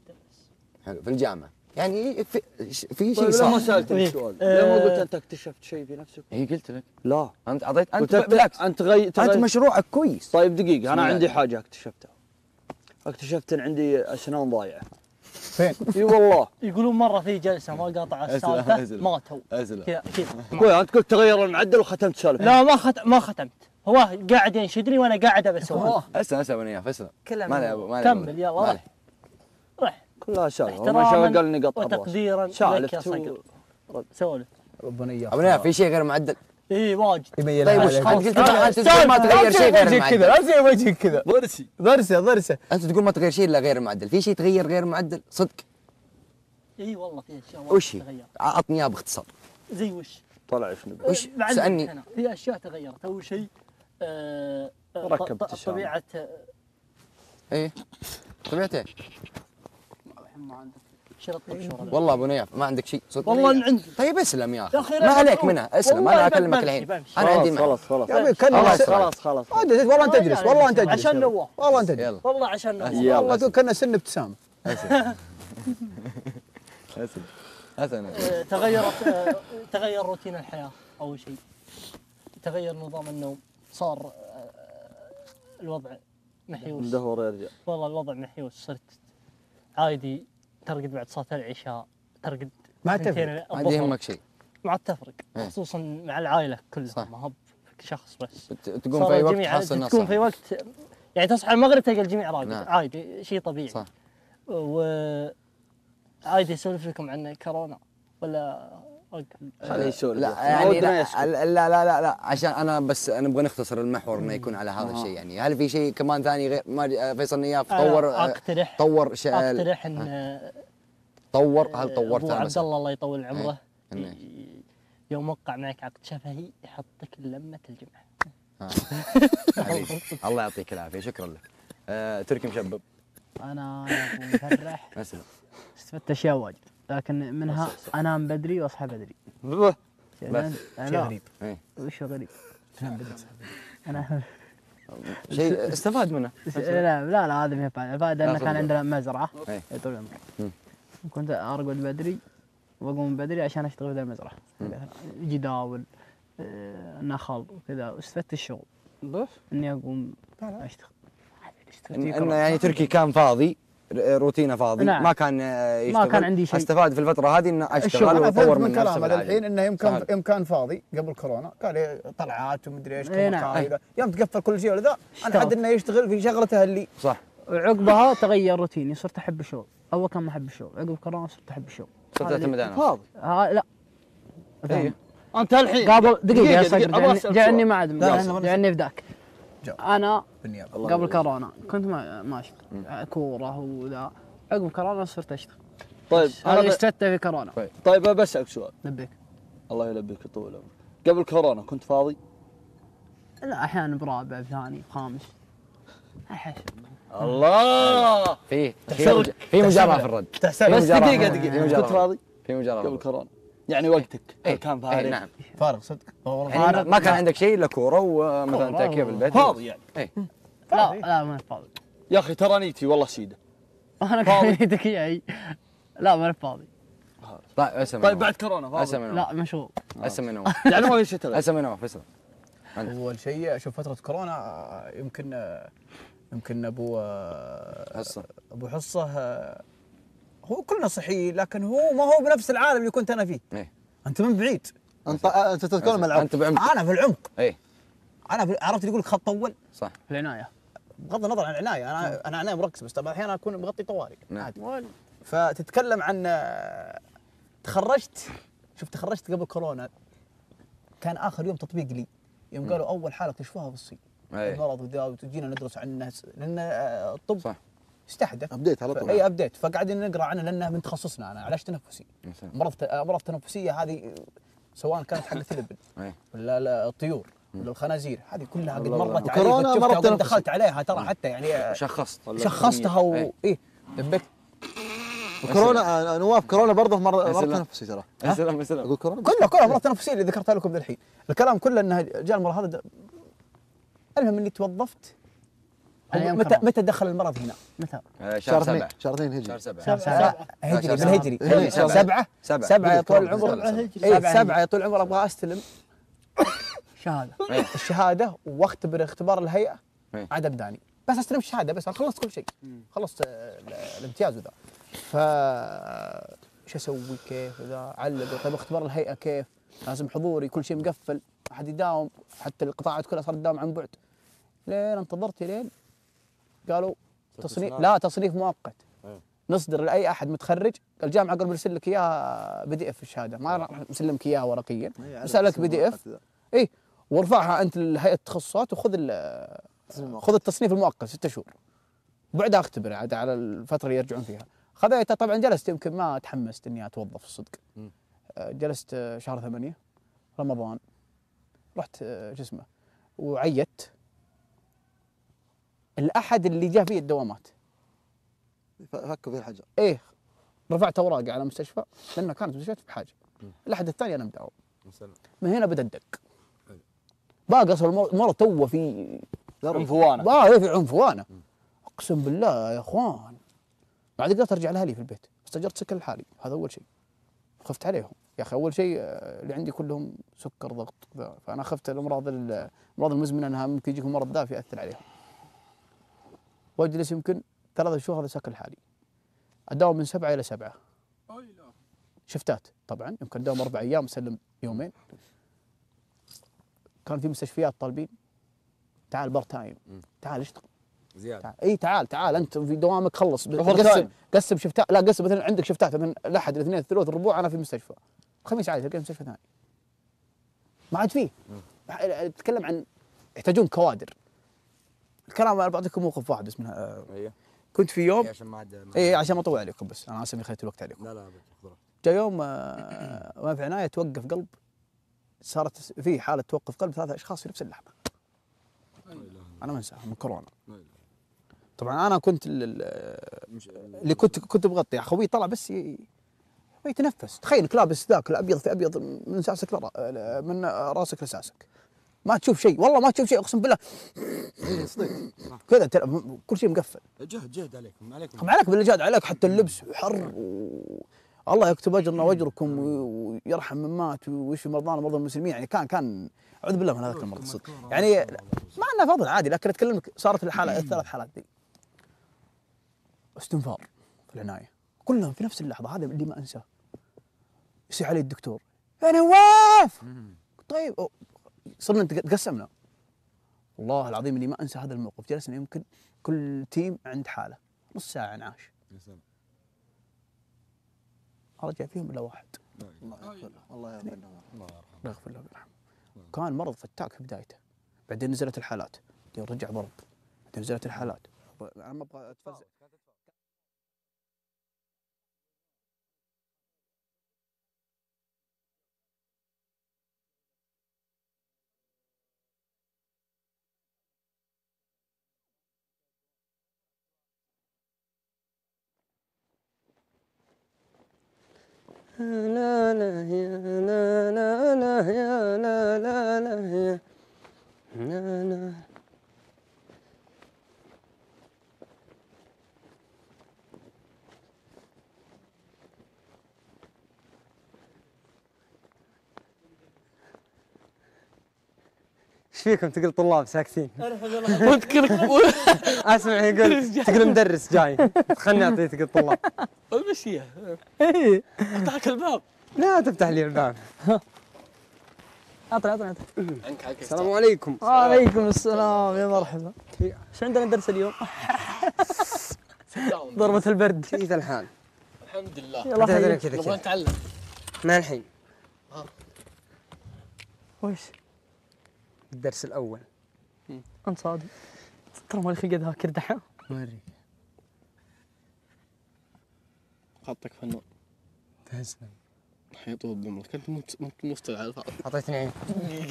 حلو في الجامعه يعني في, في شيء صار. لا ما سالتني سؤال، لا ما قلت انت اكتشفت شيء في نفسك؟ اي قلت لك. لا، انت اعطيت انت بالعكس انت غي... تغير انت مشروعك كويس. طيب دقيقة انا عندي حاجة اكتشفتها. اكتشفت ان عندي اسنان ضايعة. فين؟ اي والله. يقولون مرة في جلسة ما قاطع السالفة ماتوا. كذا كذا. انت قلت تغير المعدل وختمت السالفة. لا ما ختمت ما ختمت. هو قاعد ينشدني وانا قاعد ابسوي. اسلم اسلم ونياف اسلم. ما كمل يلا روح. روح. لا شاء الله وتقديرا لك يا صقر سولف ربنا اياك ابو نايف في شيء غير معدل؟ اي واجد يبين طيب وش قلت انت ما تغير شيء غير معدل كذا ارسي وجهك كذا ضرسي ضرسه ضرسه انت تقول ما تغير شيء الا غير معدل في شيء تغير غير معدل صدق؟ اي والله في اشياء وش تغير عطني اياها باختصار زي وش؟ طلع شنو وش سالني في اشياء تغيرت اول شيء ركبت طبيعه ايه طبيعه ايه؟ ما عندك شرط شغل والله ابو نياف ما عندك شيء صدق والله عندي طيب اسلم يا اخي ما عليك منها اسلم انا اكلمك الحين انا عندي خلاص خلاص خلاص خلاص خلاص والله انت اجلس والله انت اجلس عشان نواف والله انت اجلس والله عشان نواف والله كنا سن ابتسامه اسلم حسن تغيرت تغير روتين الحياه اول شيء تغير نظام النوم صار الوضع محيوس الدهور يرجع والله الوضع محيوس صرت عادي ترقد بعد صلاه العشاء ترقد ما تفرق ما يهمك شيء ما عاد تفرق خصوصا مع العائله كلها ما هب شخص بس تقوم في اي وقت تحصل تقوم في وقت يعني تصحى المغرب تلقى الجميع راقد نعم. عادي شيء طبيعي صح وعادي اسولف لكم عن كورونا ولا خليه يسولف لا يعني لا, لا لا لا لا عشان انا بس نبغى نختصر المحور انه يكون على هذا آه. الشيء يعني هل في شيء كمان ثاني غير ما فيصل نياف طور اقترح طور اقترح ان أه. طور هل طورت انا عبد الله الله يطول عمره يوم وقع معك عقد شفهي يحطك لمه الجمعه آه. الله يعطيك العافيه شكرا لك آه، تركي مشبب انا ابو مفرح اسلم استفدت اشياء واجد لكن منها انام بدري واصحى بدري. بس شيء غريب. وش غريب؟ تنام بدري. انا شيء استفاد منه. لا لا لا هذا ما هي فائده، الفائده انه كان عندنا مزرعه طول العمر، كنت ارقد بدري واقوم بدري عشان اشتغل في المزرعه، جداول نخل وكذا، واستفدت الشغل بس اني اقوم اشتغل. انه يعني تركي كان فاضي، روتينه فاضي، نعم. ما كان يشتغل، ما كان عندي شيء. استفاد في الفتره هذه انه اشتغل واطور من نفسه. الحين انه يوم كان يوم كان فاضي قبل كورونا قال طلعات ومدري ايش، كذا يوم تقفل كل شيء ولا ذا انا حد انه يشتغل في شغلته اللي صح. وعقبها تغير روتيني، صرت احب الشغل. اول كان ما احب الشغل، عقب كورونا صرت احب الشغل، صرت اعتمد انا فاضي. لا ايه. انت الحين قبل دقيقه صقر جاني ما عاد جاني بداك انا قبل كورونا كنت ماشي كوره وذا، عقب كورونا صرت اشتغل. طيب انا اشتغلت في كورونا. طيب, طيب بسالك سؤال. لبيك. الله يلبيك طول عمرك. قبل كورونا كنت فاضي؟ لا احيانا برابع بثاني بخامس. حسب. الله في في في مجامله في الرد. بس دقيقه دقيقه كنت فاضي؟ في مجامله قبل كورونا. يعني وقتك ايه كان فارغ؟ ايه نعم فارغ صدق والله يعني فارغ. ما كان عندك شيء الا كوره ومثلا تاكيه بالبيت، فاضي يعني ايه. لا لا ما فاضي يا اخي، ترى نيتي والله سيده انا كنيتك اياي. لا ما فاضي. طيب اسم. طيب بعد كورونا فاضي؟ لا مشغول. اسم نواف يعني ما في شيء. اسم نواف اسم. اول شيء شوف فتره كورونا يمكن يمكن ابو حصه ابو حصه هو كلنا صحي، لكن هو ما هو بنفس العالم اللي كنت انا فيه. إيه؟ انت من بعيد، انت انت تتكلم العمق، انت بعمق، انا في العمق. اي انا في... عرفت يقول لك خط اول صح، العنايه، بغض النظر عن العنايه، انا مم. انا عنايه مركز، بس طبعا احيانا اكون مغطي طوارئ عادي. فتتكلم عن تخرجت، شوف تخرجت قبل كورونا، كان اخر يوم تطبيق لي يوم مم. قالوا اول حاله اكتشفوها بالصين، المرض وذا وتجينا ندرس عنه لان الطب صح استحدث ابديت على طول. اي ابديت، فقاعدين نقرا عنه لانه من تخصصنا. انا علاج تنفسي، امراض امراض تنفسيه هذه، سواء كانت حق الثلبن ولا الطيور ولا الخنازير، هذه كلها قد مرت علي. كورونا مرض دخلت عليها ترى حتى يعني شخصت شخصتها و ايه دبكت. وكورونا نواف كورونا برضه مرض تنفسي ترى. يا سلام يا سلام. اقول كورونا كلها كلها امراض تنفسيه اللي ذكرتها لكم الحين، الكلام كله انه جاء المرض هذا. المهم اني توظفت. متى متى دخل المرض هنا؟ متى؟ شهر سبعة. شهر اثنين هجري. شهر سبعة. شهر سبعة هجري بالهجري. سبعة سبعة يا طول العمر. سبعة يا طول العمر ابغى استلم شهادة. الشهادة واختبر اختبار الهيئة عاد ابداني، بس استلم الشهادة بس، انا خلصت كل شيء، خلصت الامتياز وذا. ف شو اسوي؟ كيف وذا؟ علق. طيب اختبار الهيئة كيف؟ لازم حضوري، كل شيء مقفل، ما حد يداوم، حتى القطاعات كلها صارت تداوم عن بعد. لين انتظرت لين قالوا تصنيف، لا تصنيف مؤقت نصدر لاي احد متخرج، الجامعه قالوا بنرسل لك اياها بي دي اف الشهاده، ما راح نسلمك اياها ورقيا، نسلك بي دي اف اي، وارفعها انت لهيئه التخصصات وخذ خذ التصنيف المؤقت ست شهور، بعدها اختبر عاد على الفتره اللي يرجعون فيها. خذيتها طبعا، جلست يمكن ما تحمست اني اتوظف الصدق، جلست شهر ثمانية رمضان، رحت جسمه وعيت الأحد اللي جاء فيه الدوامات فكوا فيه الحجر. إيه رفعت أوراقي على مستشفى لأنه كانت مستشفى بحاجة. الأحد الثاني أنا مداوم. من هنا بدأ الدق. باقي أصلا المرة توه في عنفوانة. باقي في عنفوانة. أقسم بالله يا إخوان. ما عاد قدرت أرجع لأهلي في البيت، استأجرت سكن لحالي، هذا أول شيء. خفت عليهم يا أخي، أول شيء اللي عندي كلهم سكر ضغط، فأنا خفت الأمراض الأمراض المزمنة أنها ممكن يجيكم مرض ذا فيأثر عليهم. واجلس يمكن ثلاثة شهور هذا سكن لحالي. اداوم من سبعة الى سبعة. شفتات طبعا، يمكن اداوم اربع ايام سلم يومين. كان في مستشفيات طالبين تعال بار تايم، تعال اشتغل زياده. تعال. اي تعال تعال انت في دوامك خلص قسم قسم شفتات، لا قسم مثلا عندك شفتات من الاحد الاثنين الثلاث الربوع، انا في مستشفى. الخميس عادي تلقى مستشفى ثاني. ما عاد فيه. تتكلم عن يحتاجون كوادر. الكلام انا بعطيكم موقف واحد بس منها. ايوه كنت في يوم عشان ما عاد اي عشان ما اطول عليكم، بس انا اسف اني خليت الوقت عليكم. لا لا ابد. جاء يوم وانا في عنايه توقف قلب، صارت في حاله توقف قلب ثلاثه اشخاص في نفس اللحظه. انا ما انساها من كورونا. طبعا انا كنت اللي كنت كنت مغطي، خوي طلع بس يتنفس، تخيل لابس ذاك الابيض في ابيض من ساسك من راسك لساسك. ما تشوف شيء، والله ما تشوف شيء اقسم بالله. اي صدق كذا كل شيء مقفل. جهد جهد عليكم عليكم ما عليك بالجهد، عليك حتى اللبس وحر و... الله يكتب اجرنا واجركم ويرحم من مات ويشفي مرضانا مرضى المسلمين. يعني كان كان اعوذ بالله من هذاك المرض صدق، يعني ما لنا فضل عادي، لكن اتكلمك صارت الحاله الثلاث حالات دي استنفار في العنايه كلهم في نفس اللحظه. هذا اللي ما انساه. يصيح علي الدكتور يا نواف. طيب صرنا تقسمنا. والله العظيم اني ما انسى هذا الموقف. جلسنا يمكن كل تيم عند حاله نص ساعه انعاش. يا سلام. رجع فيهم الا واحد. الله يغفر له. الله يغفر له الله يغفر له ويرحمه. كان مرض فتاك في بدايته. بعدين نزلت الحالات، بعدين رجع مرض، بعدين نزلت الحالات. انا ما ابغى اتفزع. لا لا يا لا لا لا يا لا لا لا يا لا لا. ايش فيكم تقول طلاب ساكتين؟ اذكرك اسمع يقول تقول مدرس جاي خلني اعطيه تقول طلاب والمشيها. اي افتح لك الباب. لا تفتح لي الباب. اطلع اطلع اطلع. السلام عليكم. وعليكم السلام يا مرحبا. ايش عندنا درس اليوم؟ ضربة البرد. كيف الحال؟ الحمد لله. يلا كذا نبغى نتعلم. ما الحين؟ ها وش؟ الدرس الاول. انت صادق؟ ترى مالي خلق اذاكر دحين. ما ادري. حطك فنان تهزني الحين طول عمرك انت مفترض على الفاضي. اعطيتني عين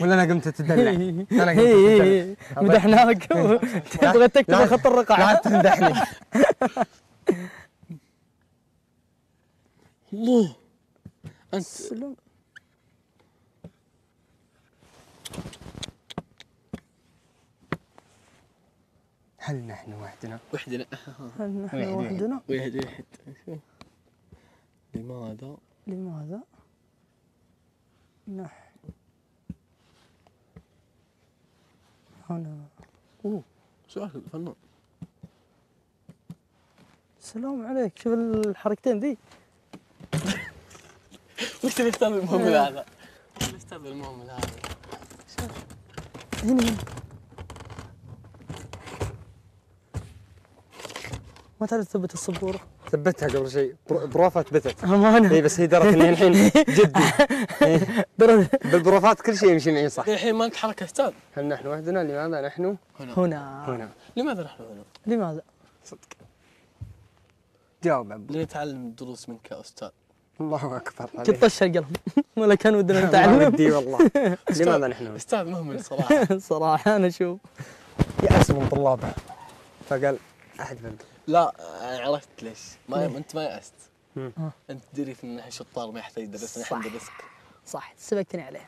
ولا انا قمت اتدلع؟ انا قمت اتدلع مدحناك تبغى تكتب خط الرقعه. لا تمدحني. الله انت سلام. هل نحن وحدنا؟ وحدنا هل نحن وحدنا؟ واحد واحد. لماذا؟ لماذا؟ نحن هنا. اوه سؤال فنان. السلام عليك. شوف الحركتين ذي. وش تبي تستعمل المهمل هذا؟ وش تستعمل المهمل هذا؟ شوف هنا هنا. ما تعرف تثبت السبوره؟ ثبتها قبل شيء، بروفه ثبتت. امانه؟ اي بس هي درت اني الحين جدي. بالبروفات كل شيء يمشي معي صح. الحين ما انت حركه استاذ. هل نحن وحدنا؟ لماذا نحن هنا؟ هنا. هنا. لماذا نحن هنا؟ لماذا؟ صدق. جاوب عبد. لنتعلم الدروس منك يا استاذ. الله اكبر عليك. كنت طش القلم ولا كان ودنا نتعلم. ودي والله. لماذا نحن هنا؟ استاذ مهمل صراحه. صراحه انا اشوف يأس من طلابه. فقال احد بنت. لا عرفت ليش ما انت ما يأست. انت تدري ان احنا شطار ما يحتاج يدرسنا. احنا ندرسك صح. سبكتني عليه.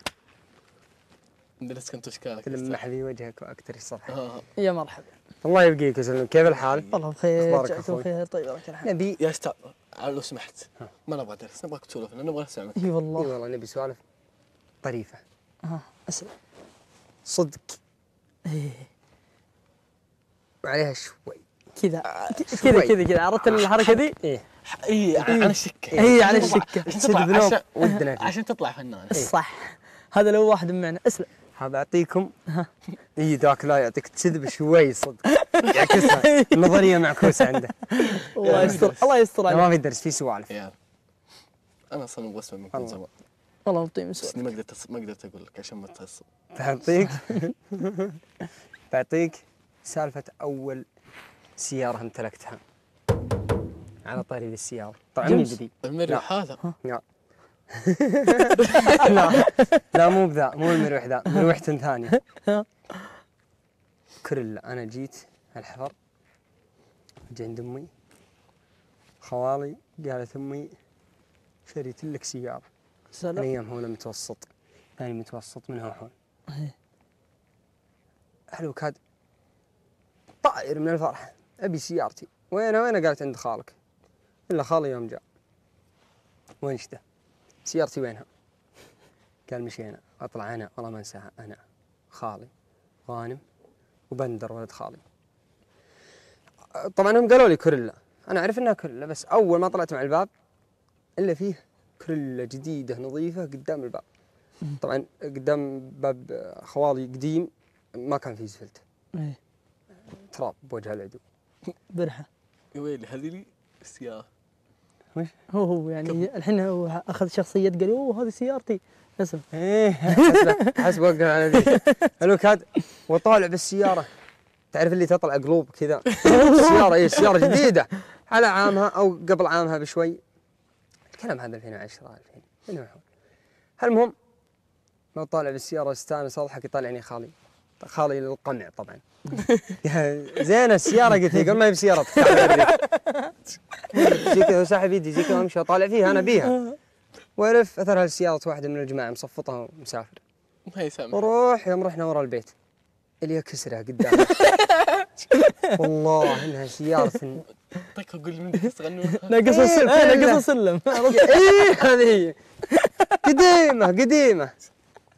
ندرسك انت وشكالك. تلمح لي وجهك واكتري سطحك. يا مرحبا. الله يبقيك ويسلمك. كيف الحال؟ والله بخير. جزاكم بخير. طيب لك الحمد. نبي يا استاذ لو سمحت ما نبغى درس، نبغاك تسولفنا، نبغى نسمعك. اي والله اي والله نبي سوالف طريفه. اه اسلم صدق. ايه وعليها شوي كذا كذا كذا كذا. عرفت الحركه دي؟ ايه ايه على الشكه. ايه على الشكه. عشان ودنا عشان تطلع فنان. صح. هذا لو واحد معنا. اسلم. هذا اعطيكم. اي ذاك لا يعطيك. تسذب شوي صدق. يعكسها النظريه معكوسه عنده. الله يستر الله يستر عليك. ما في درس في سوالف. انا اصلا ابغى اسمع منك من زمان. والله بطيء بس ما قدرت ما قدرت اقول لك عشان ما تعصب. بعطيك بعطيك سالفه اول سيارة امتلكتها. على طاري السيارة طبعا جديد. المروح هذا؟ لا لا لا مو بذا، مو المروح ذا، مروحة ثانية. كرلا أنا جيت الحفر جي عند أمي خوالي قالت أمي شريت لك سيارة. سلام. أيام هون متوسط، ثاني متوسط منها حول. حلو كاد طائر من الفرحة، أبي سيارتي. وينها وينها؟ قالت عند خالك. إلا خالي يوم جاء وانشده سيارتي وينها؟ قال مشينا. أطلع أنا والله ما أنساها، أنا خالي غانم وبندر ولد خالي. طبعا هم قالوا لي كوريلا، أنا أعرف أنها كوريلا، بس أول ما طلعت مع الباب إلا فيه كوريلا جديدة نظيفة قدام الباب. طبعا قدام باب خوالي قديم ما كان فيه زفلت، ايه تراب بوجه العدو برحه. يا ويلي هذه السيارة وش هو هو يعني الحين هو اخذ شخصية قال لي اوه هذه سيارتي اسم ايه حسب وقف على ذي هلوك هذا وطالع بالسيارة. تعرف اللي تطلع قلوب كذا السيارة ايه سيارة جديدة على عامها او قبل عامها بشوي، الكلام هذا ألفين وعشرة ألفين وعشرة. المهم لو طالع بالسيارة استانس اضحك، يطالعني خالي خالي القمع طبعا زين السيارة قلت لي قبل ما هي بسيارة زي كذا وساحب يدي زي كذا وامشي اطالع فيها انا بيها والف اثر هالسيارة واحدة من الجماعة مصفطها ومسافر ما يسمع. وروح يوم رحنا ورا البيت اللي كسرها قدامي والله انها سيارة طيب اقول من ناقص السلم ناقص السلم اي هذه قديمة قديمة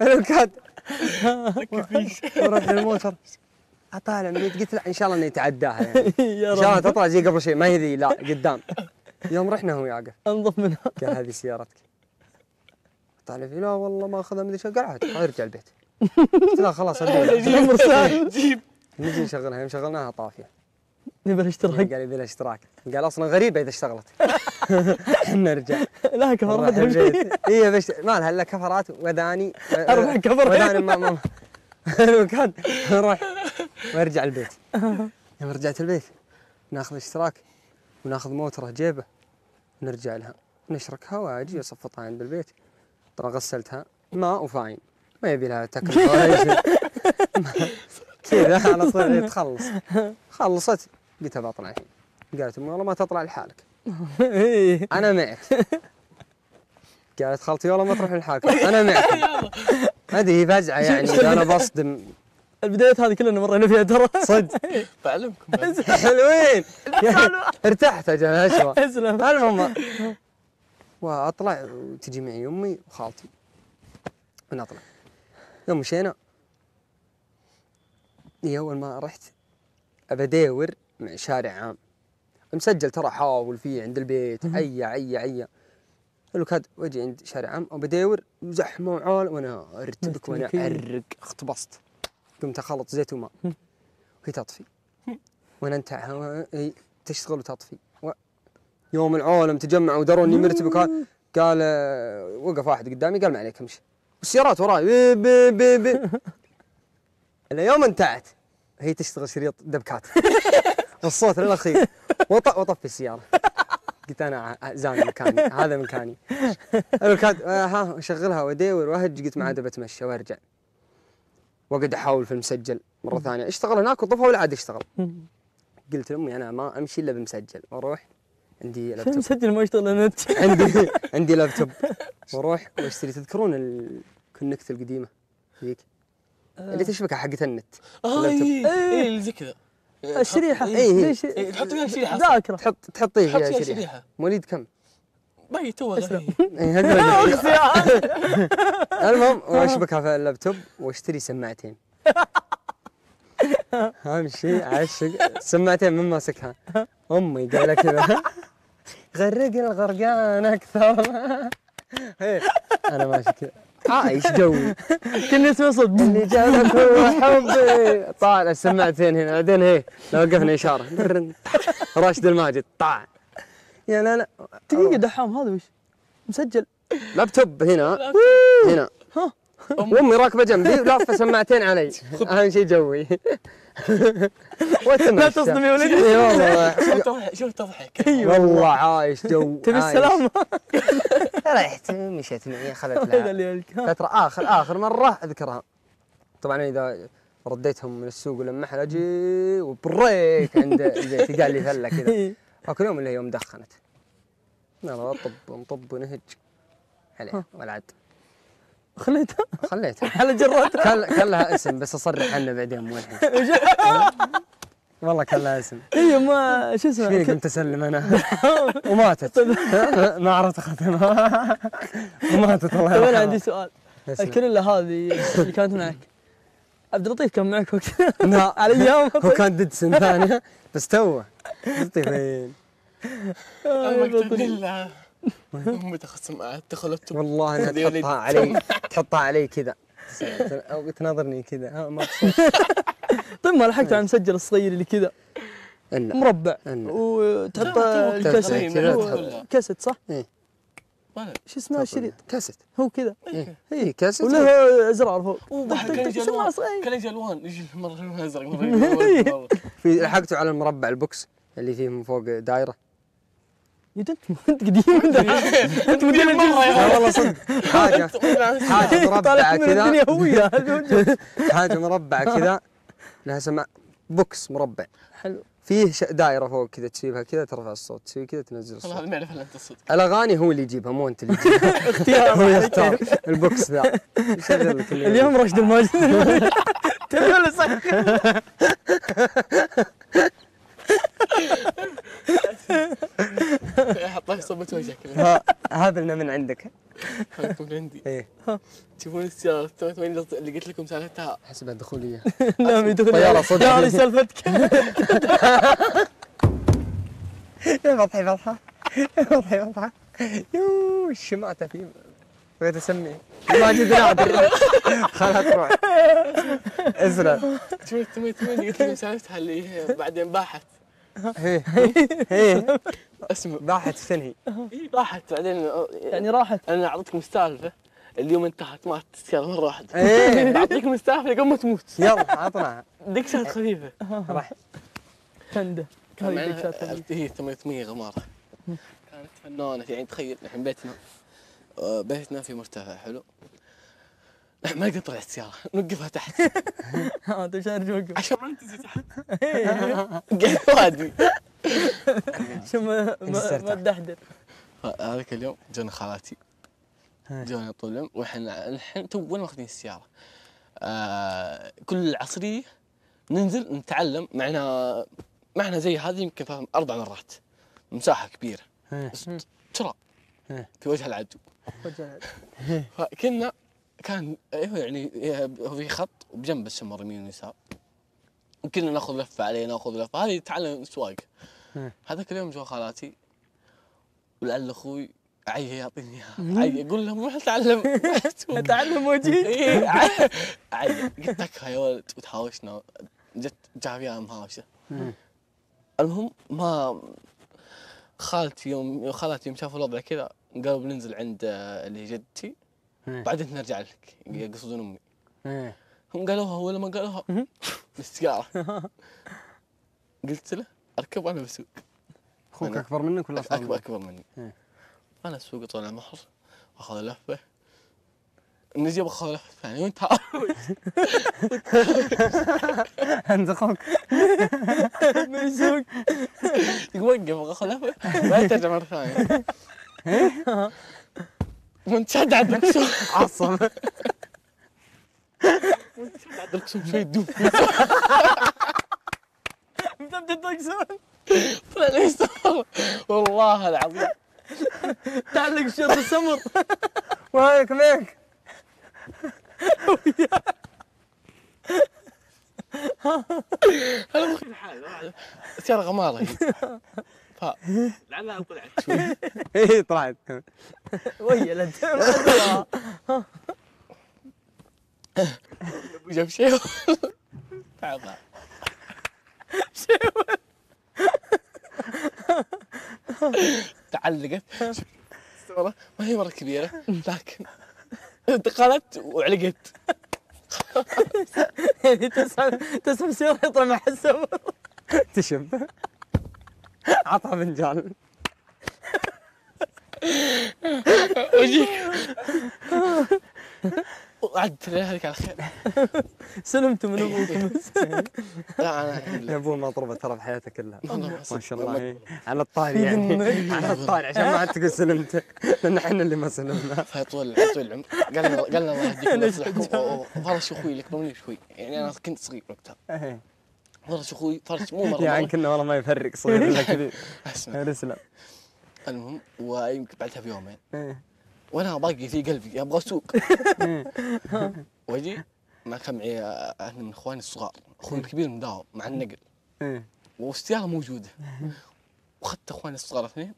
الكاد ورحت للموتر اطالع من قلت قلت لا ان شاء الله اني اتعداها يعني ان شاء الله تطلع زي قبل شيء ما هي ذي لا قدام. يوم رحنا هو يعقف انظف منها قال هذه سيارتك؟ طالع فيه لا والله ما اخذها من ذي قال عاد ارجع البيت. قلت لا خلاص جيب مرسال جيب نجي نشغلها. يوم شغلناها طافيه نبي الاشتراك قال يبي لها اشتراك قال اصلا غريبه اذا اشتغلت احنا رجع لها كفرات اي بس ما لها الا كفرات واذاني اربع كفرات واذاني ما ما كان نروح وارجع البيت. يوم رجعت البيت ناخذ اشتراك وناخذ موتره جيبه ونرجع لها ونشركها واجي اصفطها عند البيت. طبعا غسلتها ماء وفاين ما يبي لها تكلفه ولا شيء كذا على طول يتخلص. خلصت قلت بطلع الحين قالت امي والله ما تطلع لحالك انا معك. قالت خالتي والله ما تروح لحالك انا معك. هذه فزعه يعني انا بصدم. البدايات هذه كلنا مرينا فيها ترى صدق بعلمكم حلوين ارتحت اجل هالشوا. المهم واطلع وتجي معي امي وخالتي ونطلع. يوم مشينا اي اول ما رحت ابى ادور مع شارع عام مسجل ترى حاول فيه عند البيت عيا عيا عيا قلت هاد واجي عند شارع عام وبدور وزحمه وعال وانا ارتبك وانا اعرق اختبصت. قمت اخلط زيت وماء وهي تطفي وانا انتعها تشتغل وتطفي. يوم العالم تجمعوا ودروا اني مرتبك قال, قال وقف واحد قدامي قال ما عليك امشي والسيارات وراي بي بي بي الا يوم انتعت هي تشتغل شريط دبكات والصوت للاخير وط... وطفي السياره. قلت انا زاني مكاني هذا مكاني. ها اشغلها وادور واهج قلت ما عاد بتمشى وارجع واقعد احاول في المسجل مره ثانيه اشتغل هناك وطفها ولا عاد اشتغل. قلت لامي انا ما امشي الا بمسجل واروح عندي لابتوب مسجل ما يشتغل النت عندي عندي لابتوب واروح واشتري تذكرون الكونكت القديمه ذيك اللي تشبكها حقت النت اه اي اللي زي كذا الشريحه اي تحط فيها شريحه ذاكره تحط تحطيه فيها شريحه مواليد كم؟ باي تو غير المهم واشبكها في اللابتوب واشتري سماعتين اهم شيء عشق سماعتين من ماسكها امي قال كذا غرقني الغرقان اكثر انا ماشي كذا عايش جوي كنا اسمع صوت اللي جابك هو حبي طالع السماعتين هنا بعدين هي لو وقفنا اشاره راشد الماجد طاع يا لا لا دقيقه دحام هذا وش مسجل لابتوب هنا هنا ها وامي راكبه جنبي ولافه سماعتين علي اهم شيء جوي لا تصدم يا ولدي اي والله شوف تضحك والله عايش جو تبي السلامه رحت مشيت معي خلت لها فتره اخر اخر مره اذكرها. طبعا اذا رديتهم من السوق ولمحل اجي وبريك عند بيتي قال لي هلا كذا اكل يوم الا يوم دخنت انا طب نطب ونهج عليها ولا عاد خليتها؟ خليتها على جراتها. كان كان لها اسم بس اصرح عنه بعدين وين. والله كان لها اسم. ايوه ما شو اسمه؟ ايش فيني كنت اسلم انا؟ وماتت. ما عرفت اختمها. وماتت الله يرحمها. انا عندي سؤال. الكلله هذه اللي كانت معك عبد اللطيف كان معك وقتها؟ لا على ايام هو كان ددسن ثانيه بس توه. لطيفين. اما الكلله امي تخصمات دخلت والله انها تحطها علي تحطها علي كذا او تناظرني كذا ها ما تصير. طيب ما لحقت على المسجل الصغير اللي كذا مربع وتحط الكاسيت كاسيت صح؟ ايه شو اسمه الشريط؟ كاسيت هو كذا اي كاسيت وله ازرار فوق كان يجي الوان يجي مره ازرق مره في لحقته على المربع البوكس اللي فيه من فوق دايره انت انت قديم انت مدير مره والله صدق حاجه حاجه مربعه كذا حاجه مربعه كذا لها سماع بوكس مربع حلو فيه دائره فوق كذا تشيبها كذا ترفع الصوت تسوي كذا تنزل الصوت والله المعرفه اللي انت الصدق الاغاني هو اللي يجيبها مو انت اللي تجيبها اختيار هو يختار البوكس ذا يشغل لك اليوم راشد الماجد تبي ولا صقر حطها في صبة وجهك هذا لنا من عندك هذا من عندي ايه تشوفون السيارة اللي قلت لكم سالتها حسبها دخولية نعم يدخلية يا سالفتك يا فضحي فضحة يا فضحي فضحة يوووو الشمعته فيه بغيت اسميه ماجد نادر خلاها تروح ازرع شوف تمي تمي اللي قلت لكم سالفتها اللي بعدين باحت ايه ايه اسمع راحت تنهي اي راحت بعدين يعني راحت انا اعطيتكم السالفه اليوم انتهت ما تتكلم مره واحده ايه اعطيكم السالفه قبل ما تموت يلا عطنا دكشات خفيفه راح تنده كان هي ثمانمية غماره كانت فنانه يعني تخيل الحين بيتنا بيتنا في مرتفع حلو ما قد طلعت سيارة نوقفها تحت ها انت شارج وقف عشان ما تنزل تحت قاعد وادي عشان ما ما تدحدر هذاك اليوم جونا خالاتي جونا طول اليوم واحنا الحين تونا ماخذين السيارة كل العصرية ننزل نتعلم معنا معنا زي هذه يمكن فاهم أربع مرات مساحة كبيرة ترى في وجه العدو وجه العدو فكنا كان ايوه يعني هو في خط وبجنبه السمر يمين ويسار وكنا ناخذ لفه عليه ناخذ لفه هذه تعلم سواق هذاك اليوم جو خالاتي ولعل اخوي عي يعطيني اياها عي اقول له روح اتعلم اتعلم وجهي اي عي قلت لك يا ولد وتهاوشنا جت جا فيها مهاوشه المهم ما خالتي يوم خالاتي يوم شافوا الوضع كذا قالوا بننزل عند اللي جدتي بعدين نرجع لك يقصدون امي. ايه هم قالوها ولا ما قالوها؟ بالسيارة قلت له اركب وانا بسوق. اخوك اكبر منك ولا اصغر؟ اكبر اكبر مني. ايه انا اسوق طالع مهر اخذ لفة نجي باخذ لفة ثانية وانت انت اخوك ما يسوق يوقف اخذ لفة بعدين ترجع مرة ثانية. منشد على الدركسون عصب منشد على الدركسون شوي تدوب متبت الدركسون طلع لي يسار والله العظيم تعلق شرط السمر وهيك ميك انا مخي الحال واحد سيارة غمارة لعلها طلعت شوي اي طلعت ويا لد ها ابوي جاب شيء تعال شيء تعلقت ما هي مره كبيره لكن انتقلت وعلقت يعني تسحب تسحب سياره يطلع مع السمر تشم عطها فنجان وجهك وعدت الله يهديك على خير. سلمت من ابوك. لا انا الحمد لله ابوه ما ضربه ترى في حياته كلها ما شاء الله. على الطاري يعني على الطاري عشان ما عاد تقول سلمت لان احنا اللي ما سلمنا. فيطول طول العمر قال لنا قال لنا الله يهديك ويصلحكم. وفرش اخوي لك بمني شوي يعني انا كنت صغير وقتها. فرش اخوي فرش مو مره يعني كنا والله ما يفرق صغير ولا كبير. اسلم. المهم ويمكن بعدها بيومين وانا باقي في قلبي ابغى اسوق واجي ما كان معي احد من اخواني الصغار. اخوي الكبير مداوم مع النقل والسياره موجوده واخذت اخواني الصغار اثنين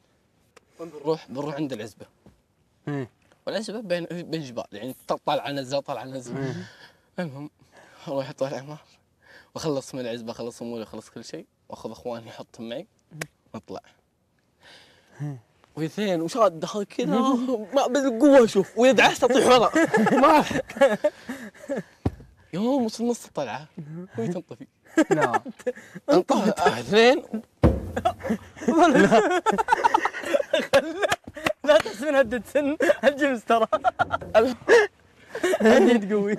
ونروح بنروح عند العزبه. والعزبه بين بين جبال يعني طالعه نزله طالعه نزله. المهم اروح طالع معه واخلص من العزبه اخلص اموري اخلص كل شيء واخذ اخواني احطهم معي ونطلع. ويثين وشاد دخل كذا بالقوه شوف واذا دعست اطيح ورا ما يوم وصل نص الطلعه وهي تنطفي. لا انطفت اثنين لا تحس من هدة سن الجمس ترى هديت قوي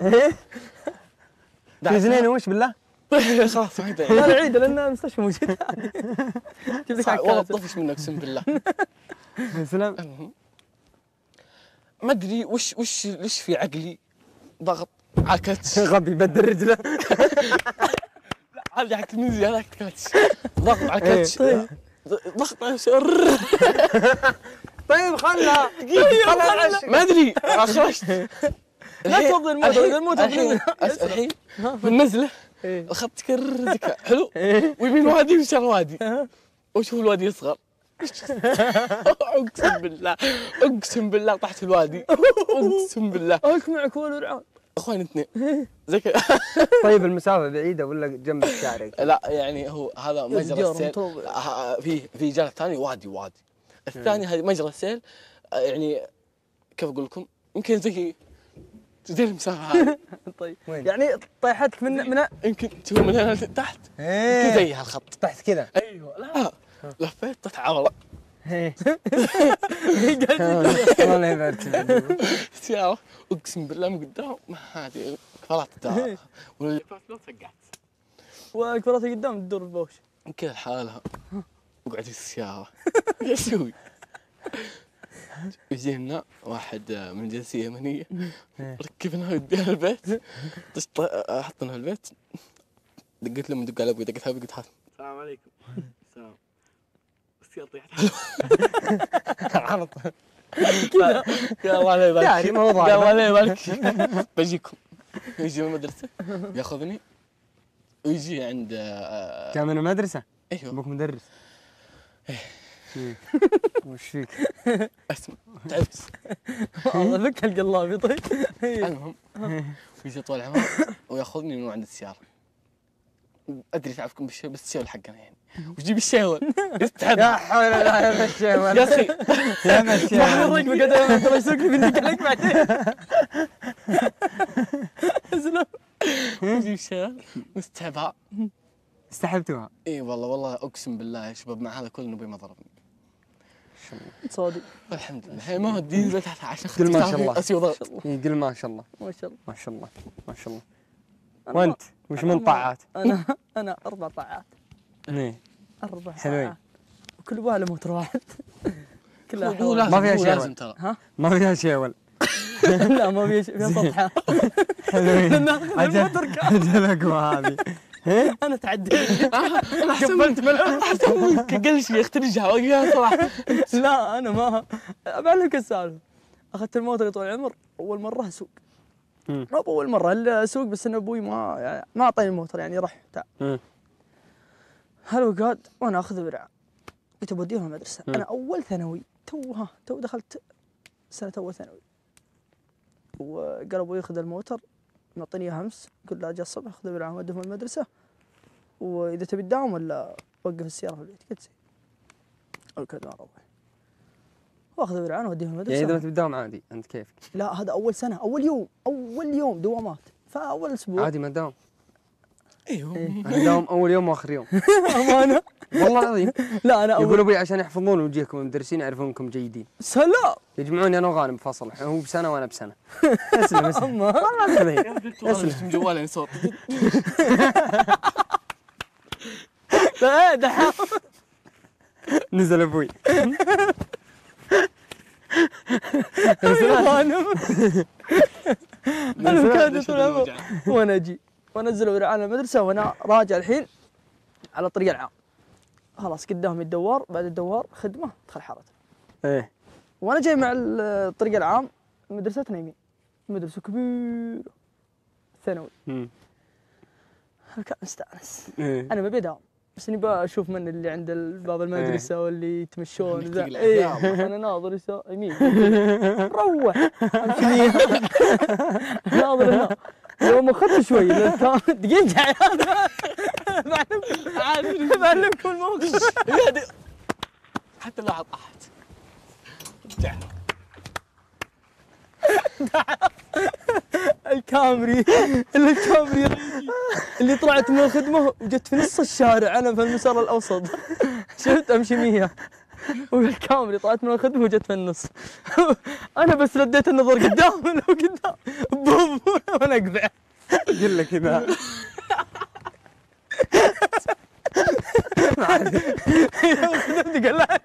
في زنينه وش بالله؟ خلاص ما يدري انا عيد لان المستشفى موجود جبت لك والله طفش منك اقسم بالله. سلام. ما ادري وش وش ليش في عقلي ضغط عكت غبي بدل رجله. لا ارجع تمزي هذاك كاتش ضغط عكت ضغط طيب خلها خلها ما ادري اخرجت لا تفضل الموت الحين الحين بالنزله اخذت كر ذكاء حلو ويمين وادي ويسار وادي وشوف الوادي يصغر اقسم بالله اقسم بالله طحت الوادي اقسم بالله اسمعك ولا رعون اخوان اثنين ذكاء. طيب المسافه بعيده ولا جنب الشارع؟ لا يعني هو هذا مجرى السيل في في جانب ثاني وادي وادي الثاني هذا مجرى السيل يعني كيف اقول لكم يمكن زي تدير المسافه هذه. طيب يعني طيحتك من من يمكن تشوف من هنا لتحت يمكن زي هالخط تحت كذا. ايوه لا لفيت طلع والله. ايه والله يبارك فيك اقسم بالله من قدام ما عادي فرطت واللي فات لو سقعت والكراسي قدام تدور البوش كذا لحالها وقعدت السياره ايش اسوي؟ يجينا واحد من جنسيه يمنيه ركبناه ودينا البيت حطيناه في البيت دقيت له من دق على ابوي دقيت ابوي قلت حاتم السلام عليكم السلام السياره طيحت على طول كذا يا الله لا يبارك يا الله لا يبارك بجيكم يجي من المدرسه ياخذني ويجي عند كان من المدرسه؟ ايوه ابوك مدرس وش فيك؟ اسمع تعبت والله لك هالقلابي. طيب المهم ويجي طول العمر وياخذني من عند السياره ادري تعبكم بالشيء بس الشاول حقنا يعني وجيب الشاول يستحب يا حول الله يا الشاول يا اخي يا الشاول ما حرك بقدر ما ترى يسوقني منك عليك بعدين اسلم ويجيب الشاول مستحبها استحبتوها؟ اي والله والله اقسم بالله يا شباب مع هذا كله نبي ما ضربني. صادق الحمد لله. هي ما ودي نزلت تحت عشان قل ما شاء الله اسوي ضغط. اي قل ما شاء الله ما شاء الله ما شاء الله ما شاء الله. وانت وش من طاعات؟ انا انا اربع طاعات. ايه اربع طاعات وكل واحده موت راحت كلها حلوة. ما فيها شيء لازم ترى ها؟ ما فيها شيء اول لا ما فيها شيء فيها سطحه حلوين اجلكم هذه. أنا تعديت أنا قبلت ملعب قال شيء اخترجها وجهها صراحة. لا أنا ما أبعلمك السالفة. أخذت الموتر طول العمر أول مرة أسوق. مو أول مرة أسوق بس أن أبوي ما يعني ما أعطاني الموتر يعني رح تعال. هلو قاد وأنا أخذ برعة قلت بوديهم المدرسة. أنا أول ثانوي توها تو دخلت سنة أول ثانوي وقال أبوي خذ الموتر معطيني اياها امس قلت له اجي الصبح اخذه بالعام ودهم المدرسه واذا تبي تداوم ولا وقف السياره في البيت قلت زين. قلت اروح واخذه بالعام واديهم المدرسه يعني اذا ما تبي تداوم عادي انت كيفك. لا هذا اول سنه اول يوم اول يوم دوامات فاول اسبوع عادي ما تداوم. ايوه انا داوم اول يوم واخر يوم امانه والله العظيم. لا انا اقول ابوي عشان يحفظون وجهكم المدرسين يعرفونكم جيدين. سلام يجمعوني انا وغانم بفصل، هو بسنه وانا بسنه. اسلم اسلم والله العظيم اسلم. جوالي صوت لا دحين نزل ابوي غانم انا مكاني طول العمر وانا اجي وانزله ورعان المدرسه وانا راجع الحين على الطريق العام. خلاص قدامي الدوار، بعد الدوار خدمه ادخل حارتنا. ايه وانا جاي مع الطريق العام مدرستنا يمين، مدرسه كبيره ثانوي. امم انا كان مستانس. إيه؟ انا ما بداوم بس اني بشوف من اللي عند باب المدرسه. إيه؟ واللي يتمشون ذا. إيه؟ انا ناظر يسار يمين روح امشي يمين ناظر هنا. يوم اخذت شوي دقيقه يا عيال بعلمكم بعلمكم الموقف. حتى لاحظ احد رجعنا الكامري الكامري اللي طلعت من الخدمه وجت في نص الشارع. انا في المسار الاوسط شفت امشي مياه والكامري طلعت من الخدمه وجت في النص. انا بس رديت النظر قدام وقدام بوم وانا اقبع. قل لك اذا ما عاد خدمتي قلعان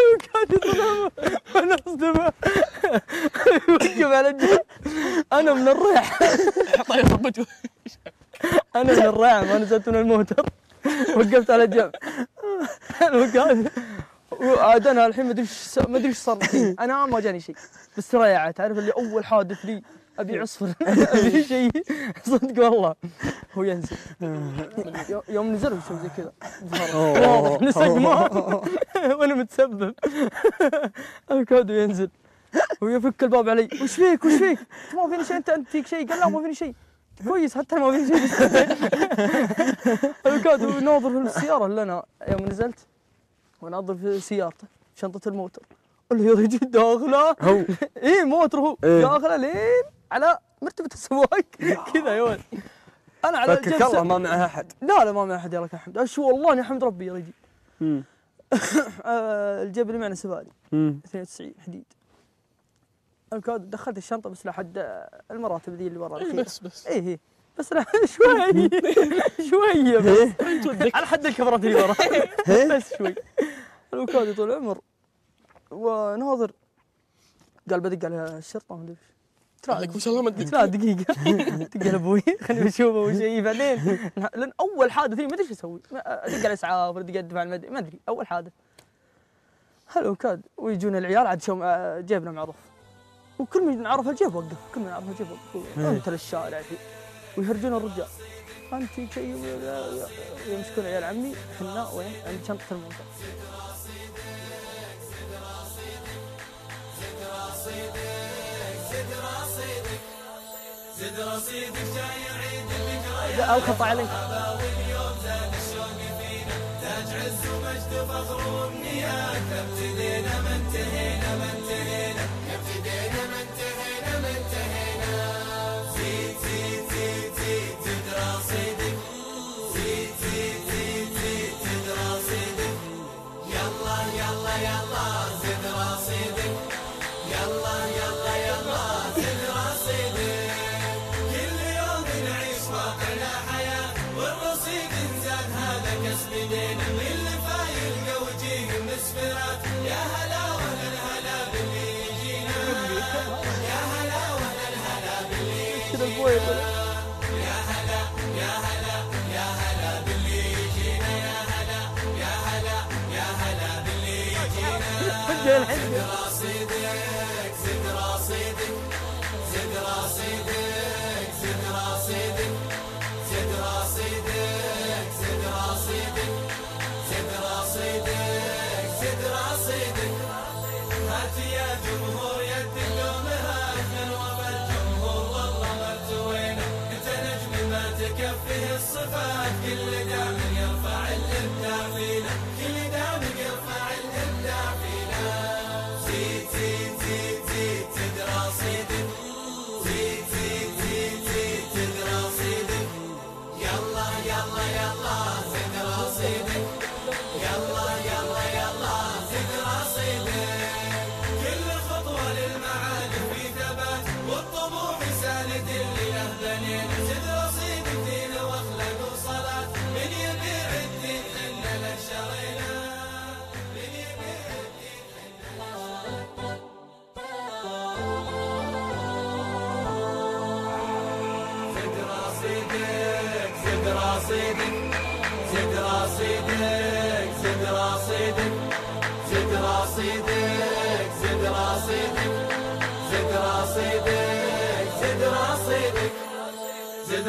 وكان يطلع وانا اصدمه وقف على الجنب. انا من الريح انا من الريح ما نزلت من الموتر وقفت على الجنب. انا وعاد انا الحين ما ادري ما ادري ايش صار لي. انا ما جاني شيء بس ريعه، تعرف اللي اول حادث لي ابي عصفر ابي شيء صدق والله. هو ينزل يوم نزل وشوف زي كذا نسق ماء وانا متسبب الكود ينزل ويفك الباب علي. وش فيك وش فيك؟ ما فيني شيء. انت انت فيك شيء؟ قال لا ما فيني شيء. كويس حتى ما فيني شيء. الكود ناظر في السياره اللي انا يوم نزلت وناظر في سيارته شنطه الموتر اللي يجي داخله هو اي موتر هو داخله لين على مرتبه السواق كذا. يا ولد انا على الجلسه فكك الله ما معها احد. لا لا ما معها احد يا لك احمد. شو والله يا حمد ربي يا رجل. امم الجيب اللي معنا سبالي اثنين وتسعين حديد. الكاد دخلت الشنطه بس لحد المراتب ذي اللي ورا الخير. بس بس اي اي بس شوي شويه بس على حد الكاميرات اللي ورا بس شوي. الوكاد طول العمر وناظر قال بدق على الشرطه ما ادري ايش. ما شاء الله ما تدق. لا دقيقه دق على ابوي خليني اشوفه وش هي بعدين. لان اول حادث لي ما ادري ايش اسوي. ادق على اسعاف ادق ادفع المدري ما ادري اول حادث. هلو كاد ويجون العيال عاد جيبنا معروف وكل من عرف الجيب وقف كل من عرف الجيب وقف انت للشارع الحين ويهرجون الرجال. انت شيء يمسكون عيال عمي احنا وين عند شنطه الموتر. زد رصيدك جاي العيد اللي جاي لا الخط عليك واليوم زاد الشوق فينا تاج عز ومجد فخر وامنيات. ابتدينا ما انتهينا ما انتهينا ابتدينا ما انتهينا ما انتهينا. زيد زيد زيد زيد زد رصيدك زيد زيد زيد زيد زد رصيدك. يلا يلا يلا زد رصيدك يلا يلا يلا زد رصيدك. يا هلا ولا الهلا باللي يجينا يا هلا ولا الهلا باللي يجينا يا هلا يا هلا يا هلا باللي يجينا يا هلا يا هلا يا هلا باللي يجينا. زد رصيدك زد رصيدك زد رصيدك زد رصيدك زد رصيدك زد رصيدك زد رصيدك زد رصيدك. هات يا جمهور يد اليوم هاجنا وما الجمهور والله ما ارتوينا. انت نجم ما تكفيه الصفات كل دام يرفع الابداع فينا كل دام يرفع الابداع فينا. زيد زيد زيد زيد زد رصيدك زيد زيد زيد زيد زد رصيدك. يلا رصيدك زد رصيدك زد رصيدك زد رصيدك زد رصيدك زد رصيدك زد رصيدك زد رصيدك زد